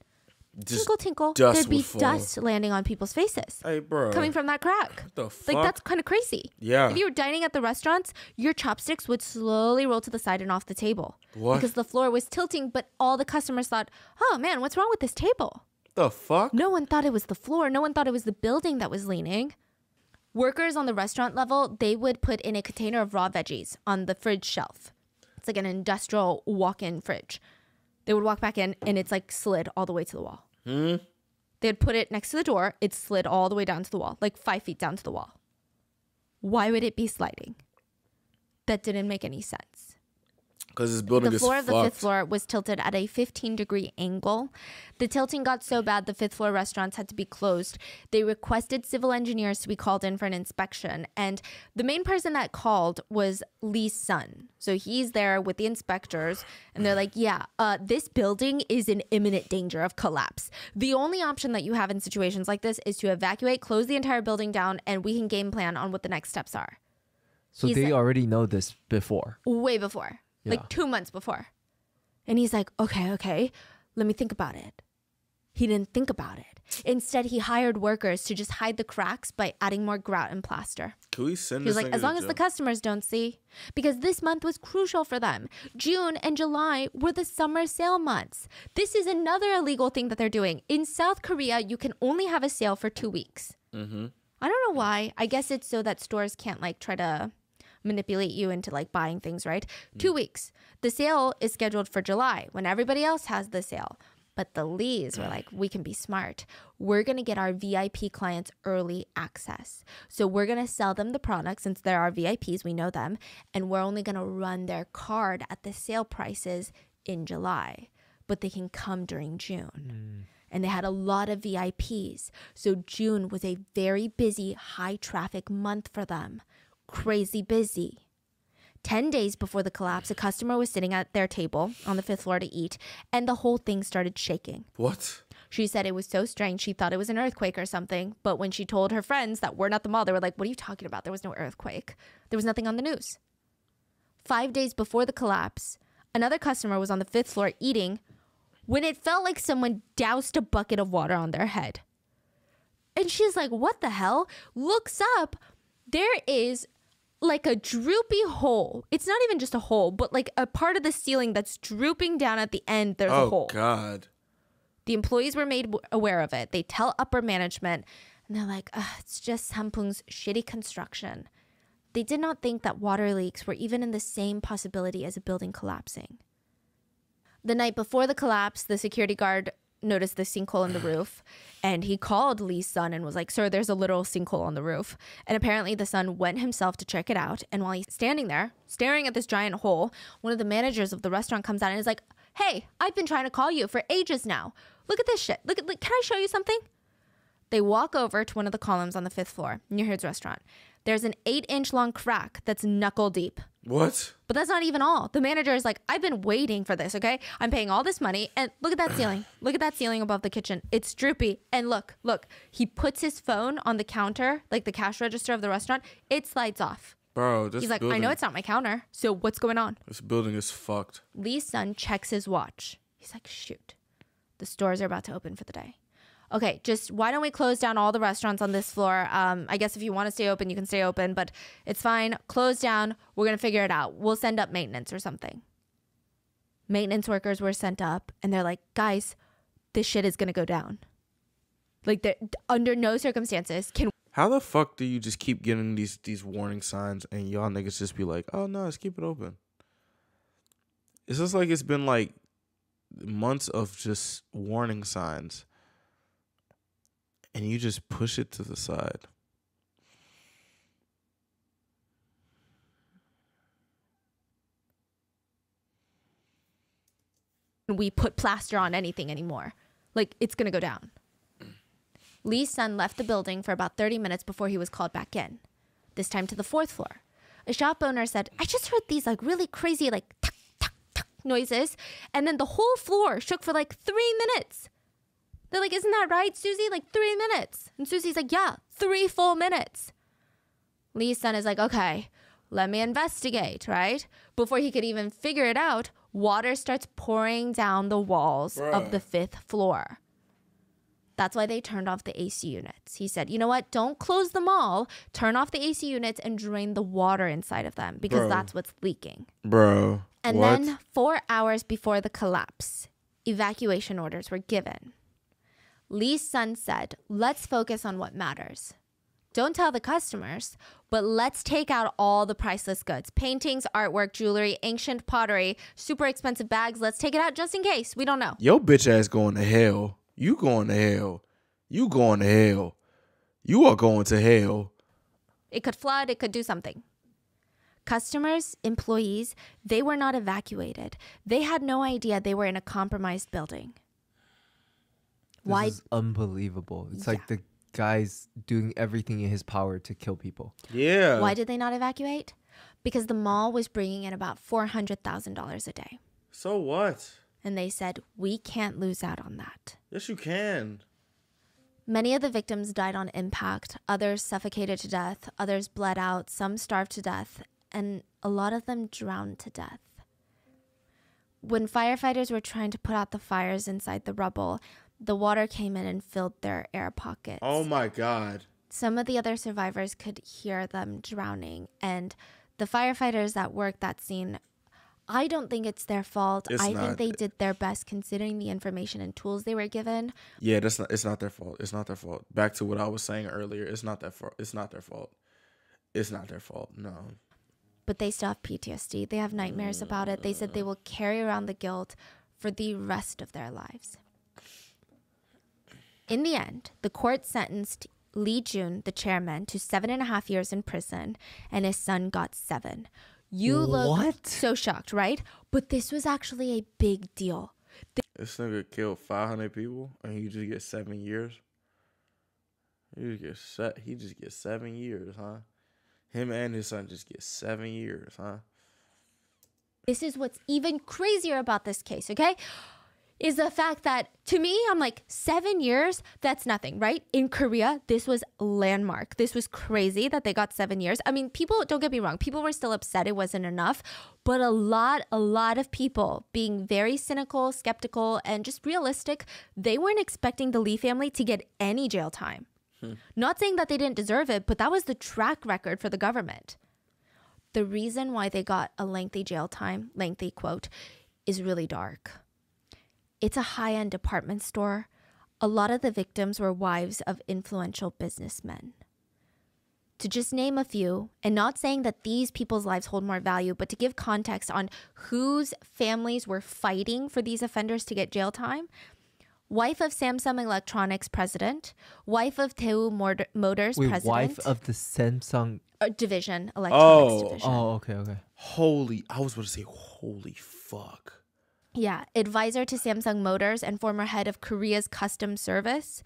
Tinkle, tinkle. There'd be dust landing on people's faces. Hey, bro. Coming from that crack. What the fuck? Like, that's kind of crazy. Yeah. If you were dining at the restaurants, your chopsticks would slowly roll to the side and off the table. What? Because the floor was tilting, but all the customers thought, oh, man, what's wrong with this table? The fuck? No one thought it was the floor. No one thought it was the building that was leaning. Workers on the restaurant level, they would put in a container of raw veggies on the fridge shelf. It's like an industrial walk-in fridge. They would walk back in, and it's like slid all the way to the wall. Mm-hmm. They'd put it next to the door. It slid all the way down to the wall, like 5 feet down to the wall. Why would it be sliding? That didn't make any sense. Because this building is fucked. The floor of the fifth floor was tilted at a 15-degree angle. The tilting got so bad the fifth floor restaurants had to be closed. They requested civil engineers to be called in for an inspection. And the main person that called was Lee's son. So he's there with the inspectors. And they're like, yeah, this building is in imminent danger of collapse. The only option that you have in situations like this is to evacuate, close the entire building down, and we can game plan on what the next steps are. So they already know this before. Way before. Like, yeah. 2 months before. And he's like, okay, let me think about it. He didn't think about it. Instead, he hired workers to just hide the cracks by adding more grout and plaster. Can we send this? He was like, as long as the customers don't see. Because this month was crucial for them. June and July were the summer sale months. This is another illegal thing that they're doing. In South Korea, you can only have a sale for 2 weeks. Mm-hmm. I don't know why. I guess it's so that stores can't, like, try to manipulate you into, like, buying things, right? 2 weeks. The sale is scheduled for July when everybody else has the sale. But the Lees were like, we can be smart. We're going to get our VIP clients early access. So we're going to sell them the product since they're our VIPs. We know them. And we're only going to run their card at the sale prices in July. But they can come during June. Mm. And they had a lot of VIPs. So June was a very busy, high traffic month for them. Crazy busy. 10 days before the collapse, a customer was sitting at their table on the fifth floor to eat, and the whole thing started shaking. What? She said it was so strange. She thought it was an earthquake or something, but when she told her friends that weren't at the mall, they were like, what are you talking about? There was no earthquake. There was nothing on the news. 5 days before the collapse, another customer was on the fifth floor eating when it felt like someone doused a bucket of water on their head. And she's like, what the hell? Looks up. There is like a droopy hole. It's not even just a hole, but like a part of the ceiling that's drooping down at the end. There's a hole. Oh, God. The employees were made aware of it. They tell upper management, and they're like, it's just Sampoong's shitty construction. They did not think that water leaks were even in the same possibility as a building collapsing. The night before the collapse, the security guard noticed the sinkhole in the roof, and he called Lee's son and was like, sir, there's a literal sinkhole on the roof. And apparently the son went himself to check it out, and while he's standing there staring at this giant hole, one of the managers of the restaurant comes out and is like, hey, I've been trying to call you for ages now. Look at this shit. Look, can I show you something? They walk over to one of the columns on the fifth floor near his restaurant. There's an 8-inch long crack that's knuckle deep. What? But that's not even all. The manager is like, I've been waiting for this, okay? I'm paying all this money, and look at that ceiling. Look at that ceiling above the kitchen. It's droopy. And look. He puts his phone on the counter, like the cash register of the restaurant. It slides off. Bro, this He's like, I know it's not my counter, so what's going on? This building is fucked. Lee's son checks his watch. He's like, shoot. The stores are about to open for the day. Okay, just why don't we close down all the restaurants on this floor? I guess if you want to stay open, you can stay open, but it's fine. Close down. We're going to figure it out. We'll send up maintenance or something. Maintenance workers were sent up, and they're like, guys, this shit is going to go down. Like, under no circumstances can... How the fuck do you just keep getting these warning signs, and y'all niggas just be like, oh, no, let's keep it open? It's just like it's been, like, months of just warning signs. And you just push it to the side. We put plaster on anything anymore. Like, it's going to go down. Lee's son left the building for about 30 minutes before he was called back in. This time to the fourth floor. A shop owner said, I just heard these, like, really crazy, like, tuck, tuck, tuck noises. And then the whole floor shook for, like, 3 minutes. They're like, isn't that right, Susie? Like, 3 minutes. And Susie's like, yeah, 3 full minutes. Lee's son is like, okay, let me investigate, right? Before he could even figure it out, water starts pouring down the walls of the fifth floor. That's why they turned off the AC units. He said, you know what? Don't close them all. Turn off the AC units and drain the water inside of them because that's what's leaking. And then 4 hours before the collapse, evacuation orders were given. Lee's son said, let's focus on what matters. Don't tell the customers, but let's take out all the priceless goods. Paintings, artwork, jewelry, ancient pottery, super expensive bags. Let's take it out just in case. We don't know. Your bitch ass going to hell. You going to hell. You going to hell. You are going to hell. It could flood. It could do something. Customers, employees, they were not evacuated. They had no idea they were in a compromised building. This is unbelievable. It's like the guy's doing everything in his power to kill people. Yeah. Why did they not evacuate? Because the mall was bringing in about $400,000 a day. So what? And they said, we can't lose out on that. Yes, you can. Many of the victims died on impact. Others suffocated to death. Others bled out. Some starved to death. And a lot of them drowned to death. When firefighters were trying to put out the fires inside the rubble, the water came in and filled their air pockets. Oh, my God. Some of the other survivors could hear them drowning. And the firefighters that worked that scene, I don't think it's their fault. I think they did their best considering the information and tools they were given. Yeah, that's not, it's not their fault. It's not their fault. Back to what I was saying earlier. It's not their fault. It's not their fault. It's not their fault. No. But they still have PTSD. They have nightmares about it. They said they will carry around the guilt for the rest of their lives. In the end, the court sentenced Lee Chun, the chairman, to 7.5 years in prison, and his son got 7. You look so shocked, right? But this was actually a big deal. This nigga killed 500 people, and he just gets 7 years. He just gets 7 years, huh? Him and his son just get 7 years, huh? This is what's even crazier about this case, okay? Is the fact that, to me, I'm like, 7 years, that's nothing, right? In Korea, this was landmark. This was crazy that they got 7 years. I mean, people, don't get me wrong, people were still upset it wasn't enough. But a lot of people being very cynical, skeptical, and just realistic, they weren't expecting the Lee family to get any jail time. Not saying that they didn't deserve it, but that was the track record for the government. The reason why they got a lengthy jail time, lengthy quote, is really dark. It's a high-end department store. A lot of the victims were wives of influential businessmen. To just name a few, and not saying that these people's lives hold more value, but to give context on whose families were fighting for these offenders to get jail time, wife of Samsung Electronics president, wife of Daewoo Motors president. Wife of the Samsung... division, electronics division. Oh, okay, okay. Holy, I was about to say, holy fuck. Yeah, advisor to Samsung Motors and former head of Korea's Customs Service,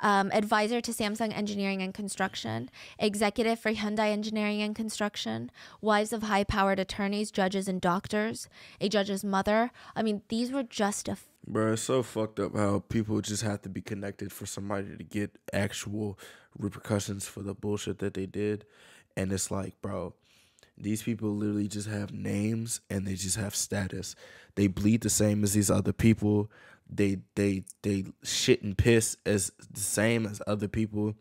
advisor to Samsung Engineering and Construction, executive for Hyundai Engineering and Construction, wives of high-powered attorneys, judges, and doctors, a judge's mother. I mean, these were just a... Bro, it's so fucked up how people just have to be connected for somebody to get actual repercussions for the bullshit that they did. And it's like, bro... These people literally just have names and they just have status. They bleed the same as these other people. They shit and piss as the same as other people.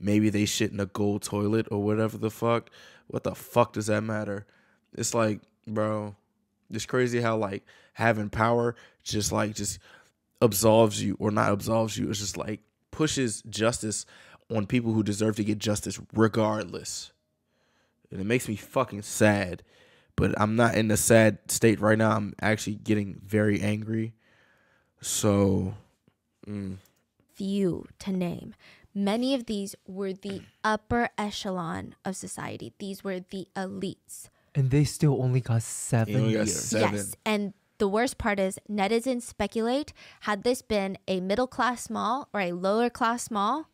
Maybe they shit in a gold toilet or whatever the fuck. What the fuck does that matter? It's like, bro, it's crazy how like having power just absolves you, or not absolves you. It's just like pushes justice on people who deserve to get justice regardless. And it makes me fucking sad. But I'm not in a sad state right now. I'm actually getting very angry. So. Few to name. Many of these were the upper echelon of society. These were the elites. And they still only got 7 years. Yes. And the worst part is netizens speculate, had this been a middle class mall or a lower class mall,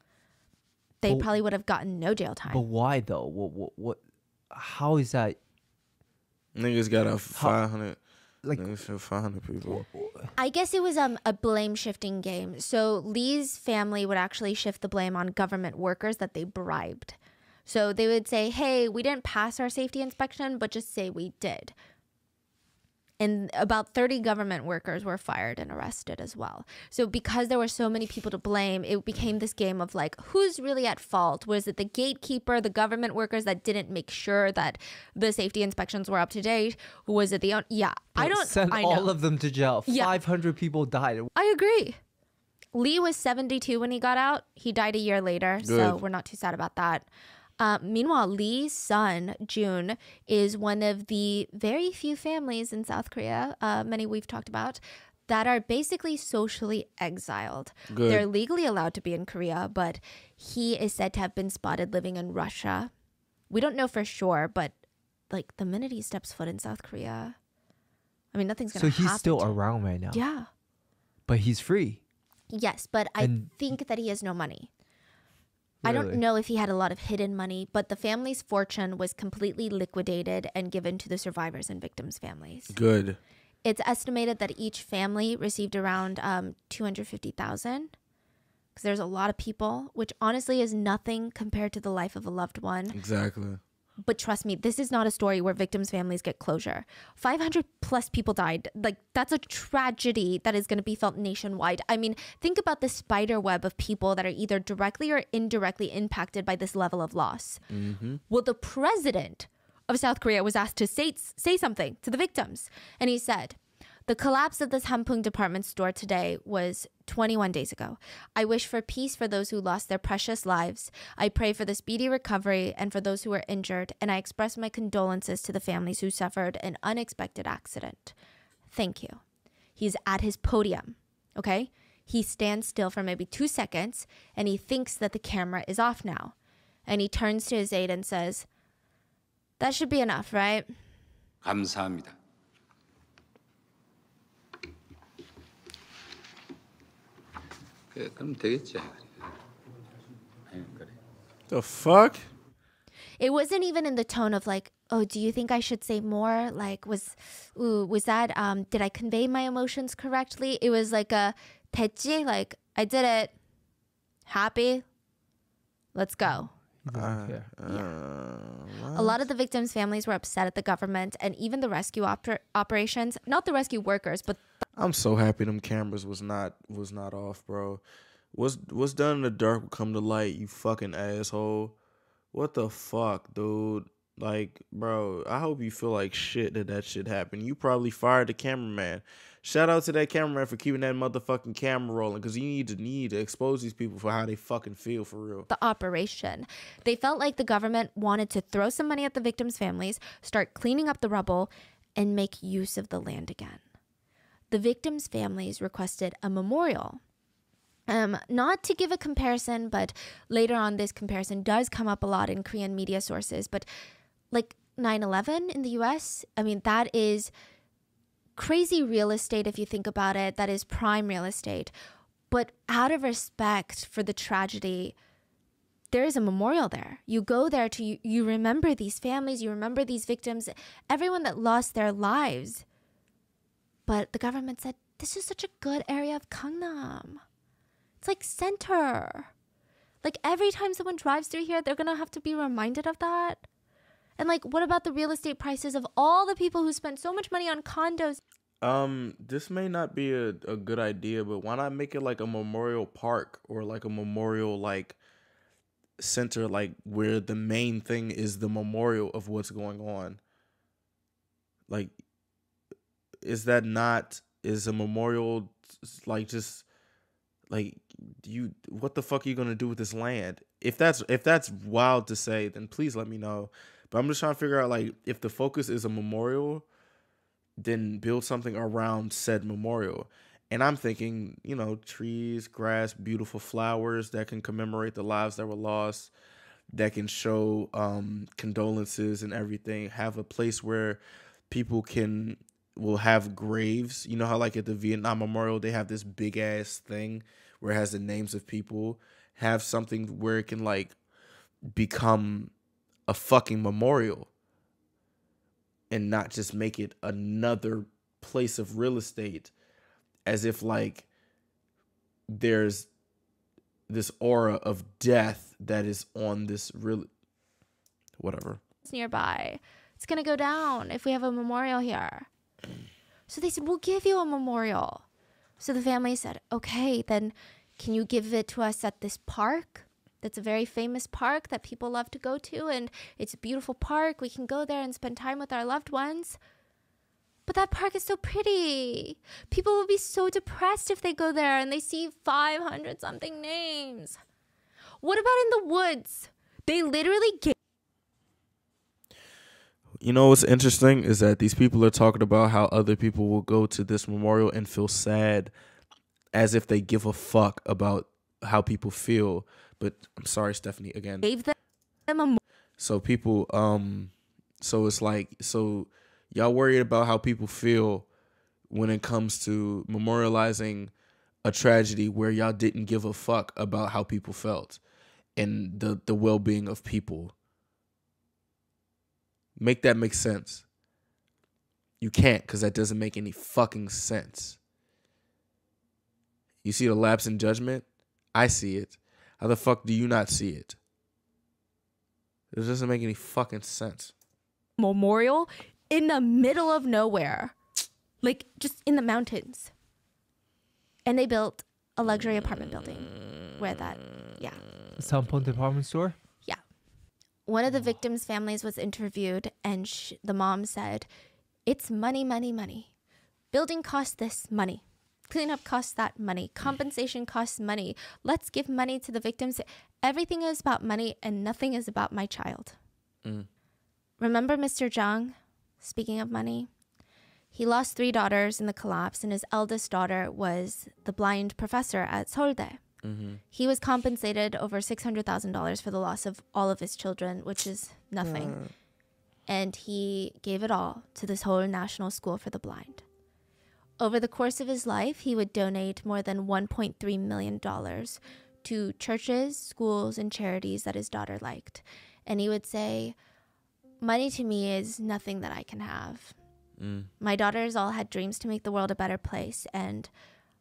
they probably would have gotten no jail time. But why though? What? How is that? Niggas got a 500. Like, niggas 500 people. I guess it was a blame shifting game. So Lee's family would actually shift the blame on government workers that they bribed. So they would say, hey, we didn't pass our safety inspection, but just say we did. And about 30 government workers were fired and arrested as well. So because there were so many people to blame, it became this game of like, who's really at fault? Was it the gatekeeper, the government workers that didn't make sure that the safety inspections were up to date? Was it the... Yeah. I don't... Send all of them to jail. Yeah. 500 people died. I agree. Lee was 72 when he got out. He died a year later. Good. So we're not too sad about that. Meanwhile, Lee's son, Jun, is one of the very few families in South Korea, many we've talked about, that are basically socially exiled. Good. They're legally allowed to be in Korea, but he is said to have been spotted living in Russia. We don't know for sure, but like the minute he steps foot in South Korea, I mean, nothing's going to happen. So he's still around right now. Yeah. But he's free. Yes, but I think that he has no money. Really? I don't know if he had a lot of hidden money, but the family's fortune was completely liquidated and given to the survivors and victims' families. Good. It's estimated that each family received around $250,000 because there's a lot of people, which honestly is nothing compared to the life of a loved one. Exactly. But trust me, this is not a story where victims' families get closure. 500 plus people died. Like, that's a tragedy that is going to be felt nationwide. I mean, think about the spider web of people that are either directly or indirectly impacted by this level of loss. Mm-hmm. Well, the president of South Korea was asked to say something to the victims. And he said, "The collapse of the Sampoong Department Store today was 21 days ago. I wish for peace for those who lost their precious lives. I pray for the speedy recovery and for those who were injured, and I express my condolences to the families who suffered an unexpected accident. Thank you." He's at his podium, okay? He stands still for maybe 2 seconds, and he thinks that the camera is off now. And he turns to his aide and says, "That should be enough, right?" 감사합니다. The fuck? It wasn't even in the tone of like, "Oh, do you think I should say more? Like, was that did I convey my emotions correctly?" It was like a 됐지, like, "I did it. Happy? Let's go." A lot of the victims' families were upset at the government and even the rescue operations. Not the rescue workers, but I'm so happy them cameras was not off, bro. What's done in the dark will come to light, you fucking asshole. What the fuck, dude? Like, bro, I hope you feel like shit that shit happened. You probably fired the cameraman. Shout out to that cameraman for keeping that motherfucking camera rolling, because you need to expose these people for how they fucking feel, for real. The operation. They felt like the government wanted to throw some money at the victims' families, start cleaning up the rubble, and make use of the land again. The victims' families requested a memorial. Not to give a comparison, but later on this comparison does come up a lot in Korean media sources, but like 9/11 in the US, I mean, that is crazy real estate if you think about it. That is prime real estate. But out of respect for the tragedy, there is a memorial there. You go there to, you remember these families, you remember these victims, everyone that lost their lives. But the government said, this is such a good area of Gangnam. It's like center. Like every time someone drives through here, they're going to have to be reminded of that. And like, what about the real estate prices of all the people who spent so much money on condos? This may not be a good idea, but why not make it like a memorial park or like a memorial like center, like where the main thing is the memorial of what's going on? Like, is that not, is a memorial like just like you, what the fuck are you going to do with this land? If that's wild to say, then please let me know. But I'm just trying to figure out like if the focus is a memorial, then build something around said memorial. And I'm thinking, you know, trees, grass, beautiful flowers that can commemorate the lives that were lost, that can show condolences and everything. Have a place where people will have graves. You know how like at the Vietnam Memorial, they have this big ass thing where it has the names of people. Have something where it can like become a fucking memorial and not just make it another place of real estate, as if like there's this aura of death that is on this real whatever. It's nearby. It's going to go down if we have a memorial here. So they said, we'll give you a memorial. So the family said, okay, then can you give it to us at this park? That's a very famous park that people love to go to, and it's a beautiful park. We can go there and spend time with our loved ones. But that park is so pretty. People will be so depressed if they go there and they see 500-something names. What about in the woods? They literally get... You know what's interesting is that these people are talking about how other people will go to this memorial and feel sad, as if they give a fuck about how people feel. But I'm sorry, Stephanie, again. Gave them a... So people, so it's like, so y'all worried about how people feel when it comes to memorializing a tragedy where y'all didn't give a fuck about how people felt and the well-being of people. Make that make sense. You can't, because that doesn't make any fucking sense. You see the lapse in judgment? I see it. How the fuck do you not see it? This doesn't make any fucking sense. Memorial in the middle of nowhere. Like, just in the mountains. And they built a luxury apartment building where that, yeah. Sampoong Department Store? One of the victims' families was interviewed, and the mom said, it's money, money, money. Building costs this money. Cleanup costs that money. Compensation costs money. Let's give money to the victims. Everything is about money, and nothing is about my child. Mm. Remember Mr. Zhang, speaking of money? He lost 3 daughters in the collapse, and his eldest daughter was the blind professor at Seouldae. Mm-hmm. He was compensated over $600,000 for the loss of all of his children, which is nothing. And he gave it all to the Seoul National School for the Blind. Over the course of his life, he would donate more than $1.3 million to churches, schools, and charities that his daughter liked. And he would say, money to me is nothing that I can have. Mm. My daughters all had dreams to make the world a better place, and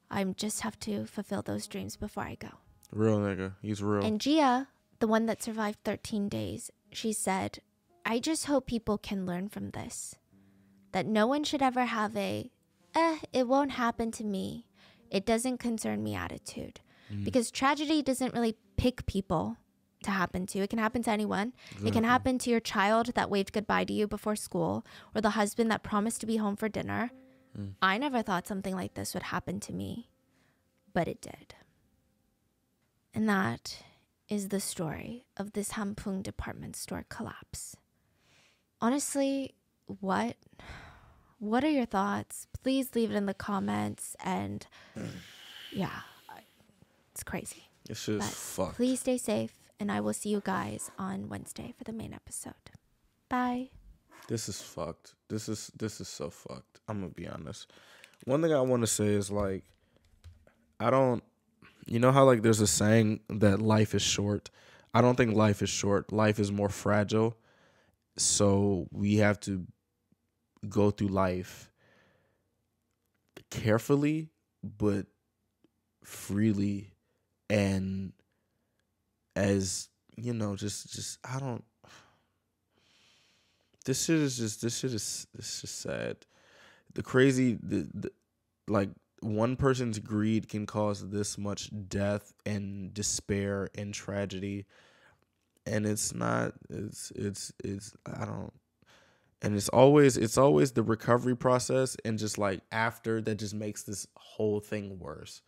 I just have to fulfill those dreams before I go. Real nigga. He's real. And Gia, the one that survived 13 days, she said, I just hope people can learn from this. That no one should ever have a, it won't happen to me. It doesn't concern me attitude. Mm. Because tragedy doesn't really pick people to happen to. It can happen to anyone. Exactly. It can happen to your child that waved goodbye to you before school, or the husband that promised to be home for dinner. I never thought something like this would happen to me, but it did. And that is the story of this Sampoong Department Store collapse. Honestly, what are your thoughts? Please leave it in the comments. And yeah, it's crazy. It's just fucked. Please stay safe, and I will see you guys on Wednesday for the main episode. Bye. This is fucked. This is so fucked. I'm gonna be honest. One thing I want to say is, like, I don't... You know how, like, there's a saying that life is short? I don't think life is short. Life is more fragile. So we have to go through life carefully, but freely, and as, you know, just I don't... This shit is just sad. The crazy, like, one person's greed can cause this much death and despair and tragedy, and it's not... It's I don't... And it's always the recovery process, and just, like, after that just makes this whole thing worse.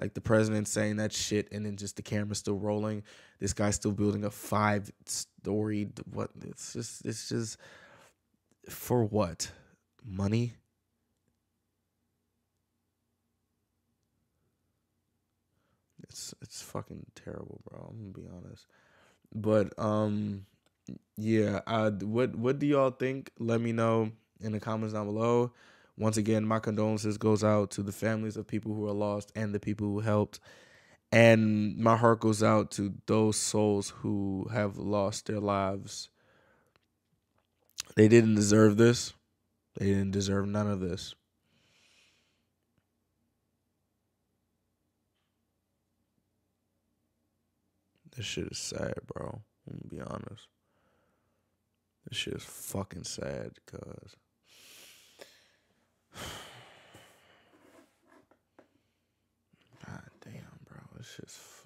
Like, the president saying that shit, and then just the camera's still rolling. This guy's still building a 5-story... What? It's just... For what? Money? It's fucking terrible, bro. I'm gonna be honest. But, yeah. What do y'all think? Let me know in the comments down below. Once again, my condolences goes out to the families of people who are lost and the people who helped. And my heart goes out to those souls who have lost their lives. They didn't deserve this. They didn't deserve none of this. This shit is sad, bro. I'm gonna be honest. This shit is fucking sad, cuz... delicious